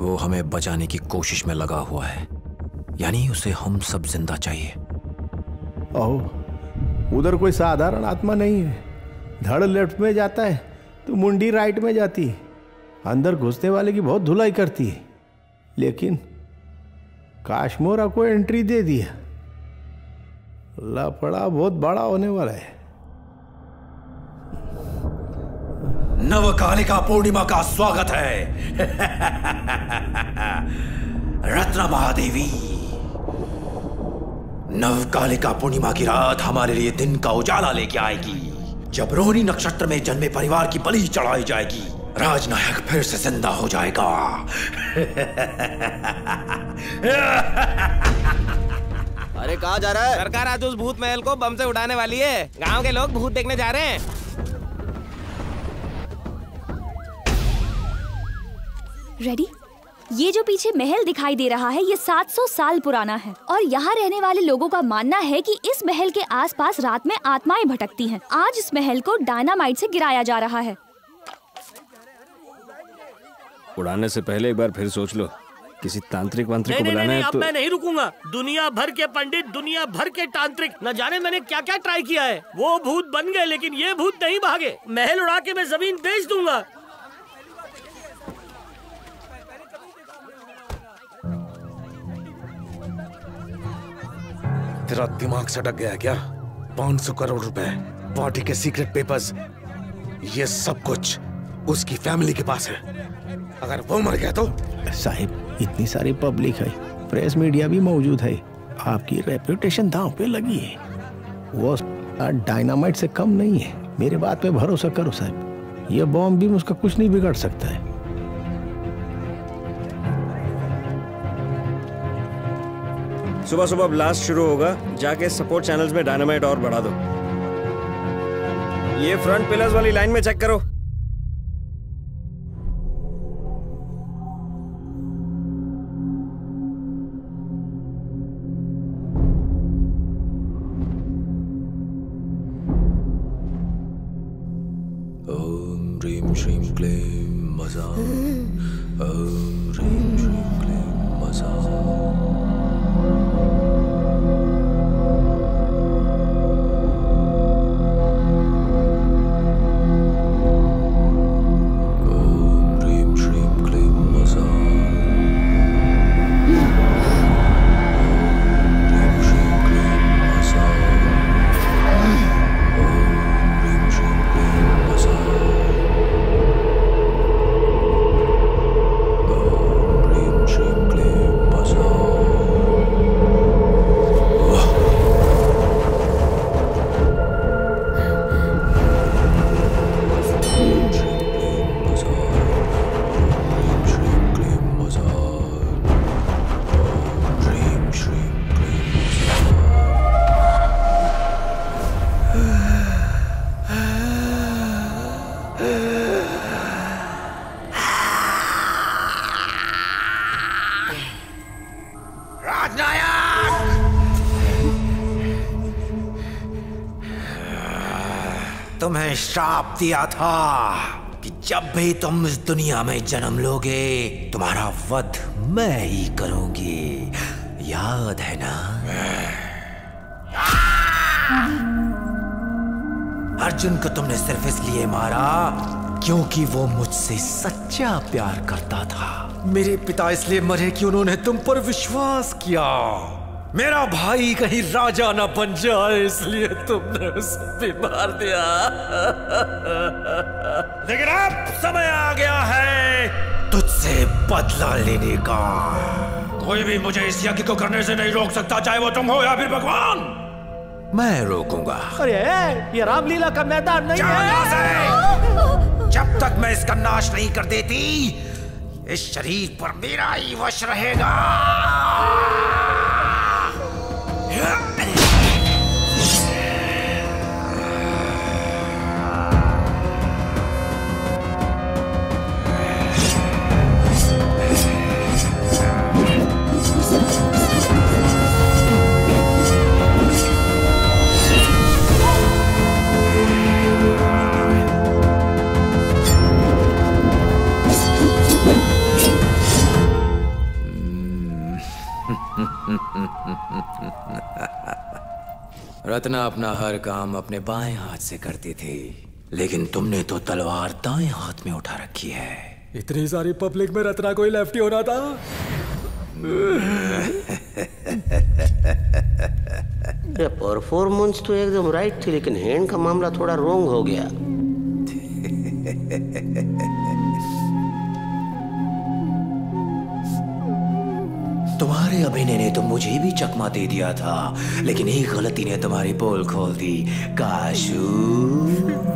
वो हमें बचाने की कोशिश में लगा हुआ है, यानी उसे हम सब जिंदा चाहिए। ओह, उधर कोई साधारण आत्मा नहीं है। धड़ लेफ्ट में जाता है तो मुंडी राइट में जाती है। अंदर घुसने वाले की बहुत धुलाई करती है, लेकिन काश्मोरा को एंट्री दे दिया। लफड़ा बहुत बड़ा होने वाला है। नवकालिका पूर्णिमा का स्वागत है। रत्नमहादेवी, नवकालिका पूर्णिमा की रात हमारे लिए दिन का उजाला लेके आएगी। जब रोहिणी नक्षत्र में जन्मे परिवार की बलि चढ़ाई जाएगी, राजनायक फिर से जिंदा हो जाएगा। अरे कहाँ जा रहा है? सरकार आज उस भूत महल को बम से उड़ाने वाली है। गांव के लोग भूत देखने जा रहे हैं। रेडी? ये जो पीछे महल दिखाई दे रहा है ये सात सौ साल पुराना है, और यहाँ रहने वाले लोगों का मानना है कि इस महल के आसपास रात में आत्माएं भटकती हैं। आज इस महल को डायनामाइट से गिराया जा रहा है। उड़ाने से पहले एक बार फिर सोच लो, किसी तांत्रिक वांत्रिक को बुलाना है तो... अब मैं नहीं रुकूंगा। दुनिया भर के पंडित, दुनिया भर के तांत्रिक, न जाने मैंने क्या क्या ट्राई किया है। वो भूत बन गए लेकिन ये भूत नहीं भागे। महल उड़ा के मैं जमीन बेच दूंगा। तेरा दिमाग सटक गया क्या? पाँच सौ करोड़ रुपए, पार्टी के सीक्रेट पेपर्स, ये सब कुछ उसकी फैमिली के पास है। अगर वो मर गया तो? साहिब, इतनी सारी पब्लिक है, प्रेस मीडिया भी मौजूद है, आपकी रेपुटेशन दांव पे लगी है। वो डायनामाइट से कम नहीं है। मेरे बात पे भरोसा करो साहिब, ये बॉम्ब भी मुझका कुछ नहीं बिगाड़ सकता है। सुबह सुबह ब्लास्ट शुरू होगा, जाके सपोर्ट चैनल्स में डायनामाइट और बढ़ा दो। ये फ्रंट पिलर्स वाली लाइन में चेक करो। श्रीम क्लेम मजा ओम ह्रीम श्रीम क्लेम मजा। तुम्हें श्राप दिया था कि जब भी तुम इस दुनिया में जन्म लोगे तुम्हारा वध मैं ही करूंगी, याद है ना? अर्जुन को तुमने सिर्फ इसलिए मारा क्योंकि वो मुझसे सच्चा प्यार करता था। मेरे पिता इसलिए मरे कि उन्होंने तुम पर विश्वास किया। मेरा भाई कहीं राजा ना बन जाए इसलिए तुमने उसे मार दिया। लेकिन अब समय आ गया है तुझसे बदला लेने का। कोई भी मुझे इस यज्ञ को करने से नहीं रोक सकता, चाहे वो तुम हो या फिर भगवान। मैं रोकूंगा। अरे ये रामलीला का मैदान नहीं है। जब तक मैं इसका नाश नहीं कर देती इस शरीर पर मेरा ही वश रहेगा। रत्ना अपना हर काम अपने बाएं हाथ से करती थी, लेकिन तुमने तो तलवार दाएं हाथ में उठा रखी है। इतनी सारी पब्लिक में रत्ना कोई लेफ्टी होना था? परफॉर्मेंस तो एकदम राइट थी, लेकिन हैंड का मामला थोड़ा रोंग हो गया। तुम्हारे अभिनय ने तो मुझे भी चकमा दे दिया था, लेकिन एक गलती ने तुम्हारी पोल खोल दी काशू।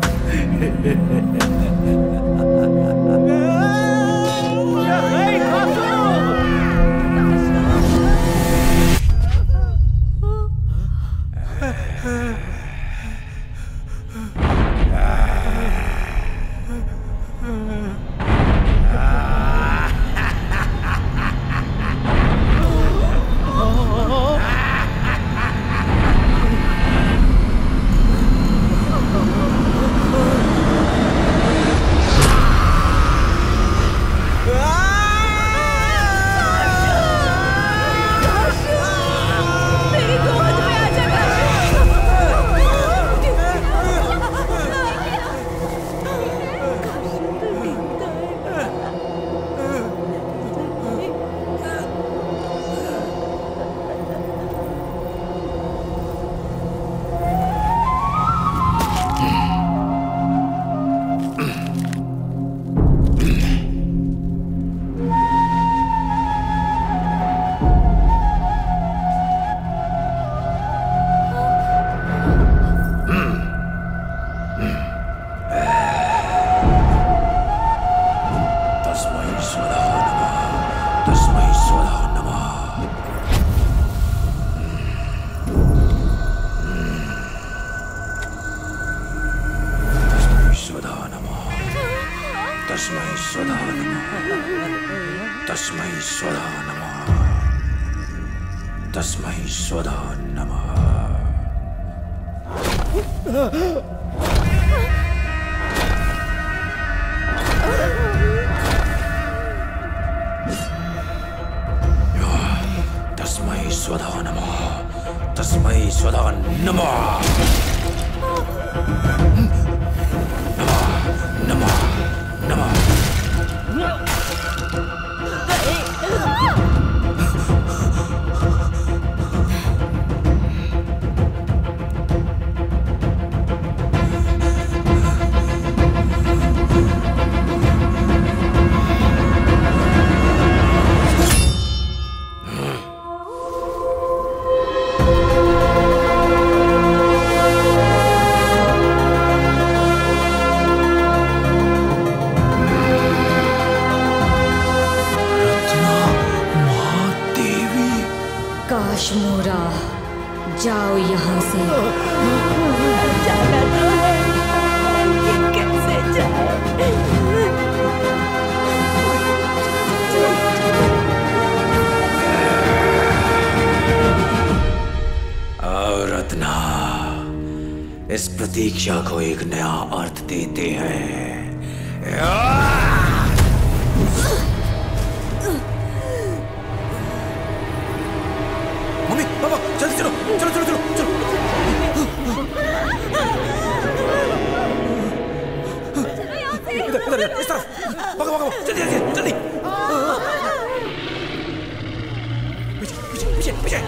सदा नमः, तस्मै सदा नमः, नमः नमः नमः। काश्मोरा, जाओ यहाँ से। जाना तो है, कैसे जाए? और रत्ना, इस प्रतीक्षा को एक नया अर्थ देते हैं। चलो चलो चलो चलो चलो। इधर इधर इस तरफ, भागो भागो, जल्दी जल्दी जल्दी। पीछे पीछे पीछे पीछे।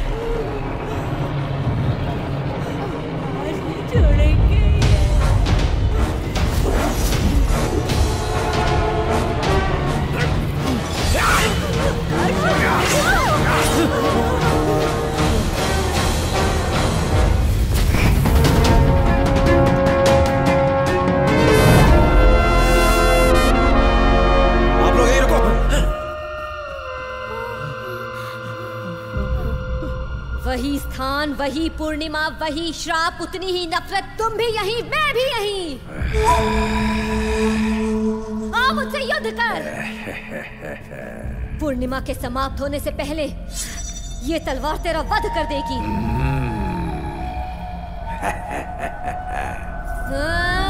वही स्थान, वही पूर्णिमा, वही श्राप, उतनी ही नफरत, तुम भी यहीं, मैं भी यहीं। आओ मुझसे युद्ध कर। पूर्णिमा के समाप्त होने से पहले ये तलवार तेरा वध कर देगी। Yeah!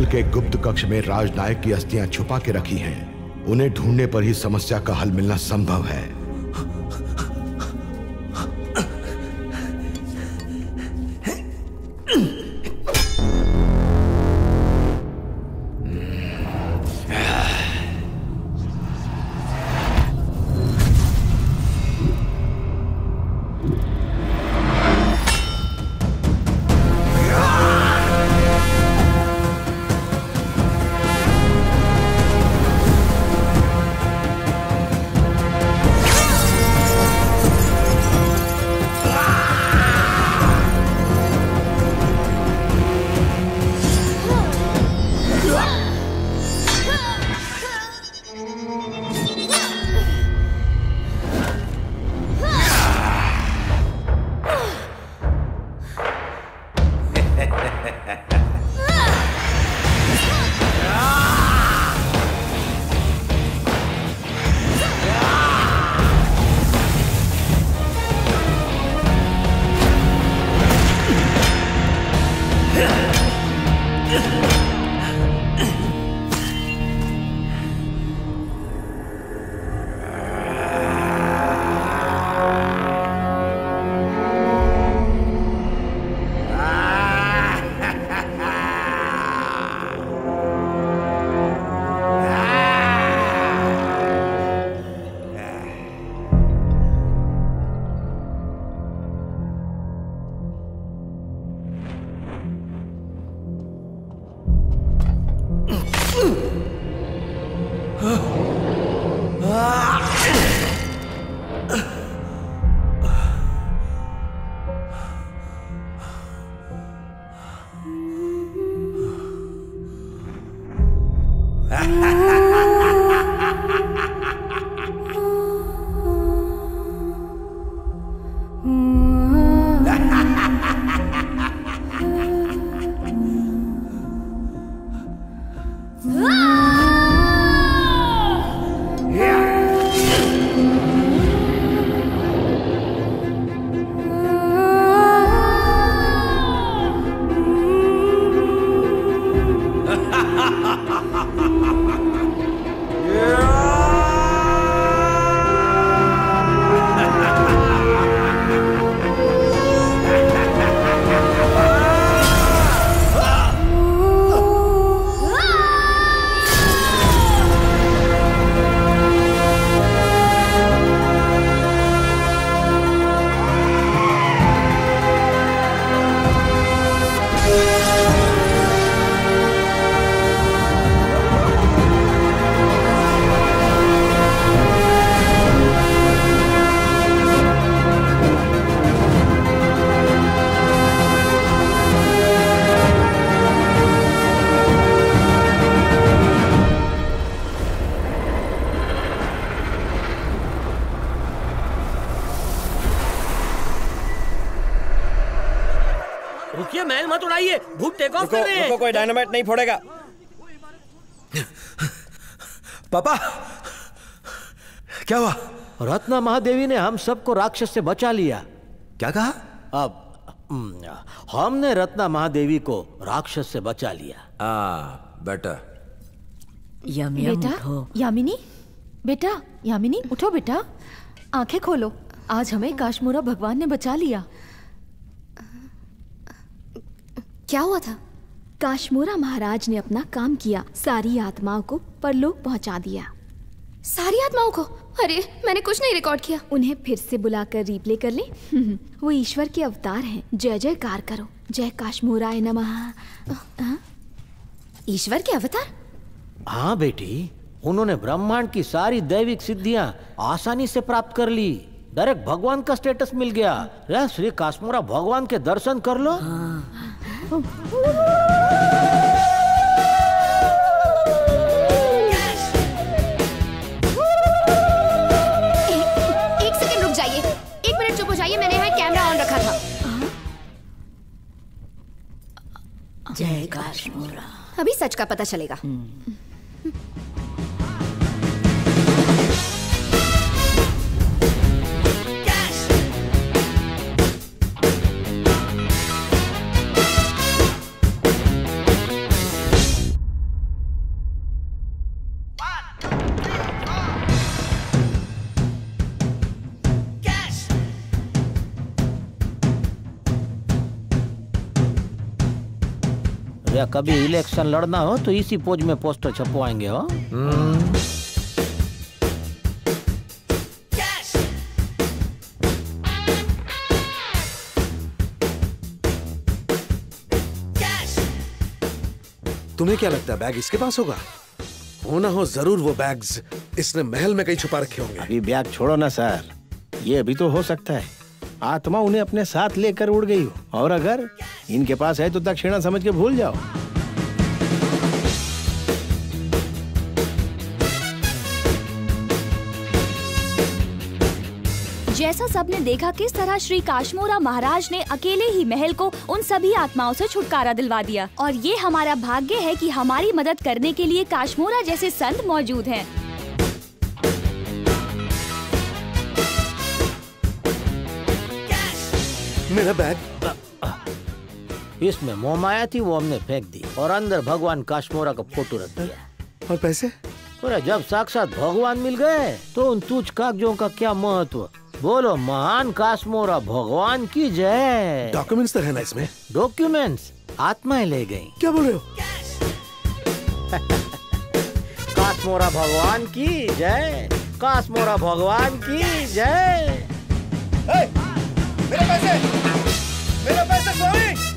महल के गुप्त कक्ष में राजनायक की अस्थियां छुपा के रखी हैं। उन्हें ढूंढने पर ही समस्या का हल मिलना संभव है। को, कोई डायनामाइट नहीं फोड़ेगा। पापा क्या हुआ? रत्ना महादेवी ने हम सबको राक्षस से बचा लिया। क्या कहा? अब हमने रत्ना महादेवी को राक्षस से बचा लिया। आ, बेटा यम यम बेटा उठो। यामिनी बेटा, यामिनी उठो बेटा, आंखें खोलो। आज हमें काश्मोरा भगवान ने बचा लिया। क्या हुआ था? काश्मोरा महाराज ने अपना काम किया, सारी आत्माओं को परलोक पहुंचा दिया। सारी आत्माओं को? अरे मैंने कुछ नहीं रिकॉर्ड किया। उन्हें फिर से बुलाकर रिप्ले कर ले। वो ईश्वर के अवतार हैं। जय जयकार करो, जय काश्मोराय नमः। ईश्वर के अवतार? हाँ बेटी, उन्होंने ब्रह्मांड की सारी दैविक सिद्धियाँ आसानी से प्राप्त कर ली। डायरेक्ट भगवान का स्टेटस मिल गया। श्री काश्मोरा भगवान के दर्शन कर लो। हाँ। Yes! ए, एक सेकंड रुक जाइए, एक मिनट चुप हो जाइए। मैंने यहाँ कैमरा ऑन रखा था। जय काश्मोरा। अभी सच का पता चलेगा। या कभी इलेक्शन लड़ना हो तो इसी पोज में पोस्टर छपवाएंगे हो। तुम्हें क्या लगता है बैग इसके पास होगा? हो ना हो जरूर वो बैग्स इसने महल में कहीं छुपा रखे होंगे। अभी बैग छोड़ो ना सर, ये अभी तो हो सकता है आत्मा उन्हें अपने साथ लेकर उड़ गई हो, और अगर इनके पास है तो दक्षिणा समझ के भूल जाओ। जैसा सबने देखा किस तरह श्री काश्मोरा महाराज ने अकेले ही महल को उन सभी आत्माओं से छुटकारा दिलवा दिया, और ये हमारा भाग्य है कि हमारी मदद करने के लिए काश्मोरा जैसे संत मौजूद हैं। मेरा बैग, इसमें मोमाया थी वो हमने फेंक दी और अंदर भगवान काश्मोरा का फोटो रख दिया। और पैसे? अरे जब साक्षात भगवान मिल गए तो उन तुच्छ कागजों का क्या महत्व। बोलो महान काश्मोरा भगवान की जय। डॉक्यूमेंट्स तो है ना इसमें? डॉक्यूमेंट्स आत्माएं ले गई। क्या बोल रहे हो? काश्मोरा भगवान की जय, काश्मोरा भगवान की जय। मेरे पैसे, मेरे पैसे स्वामी।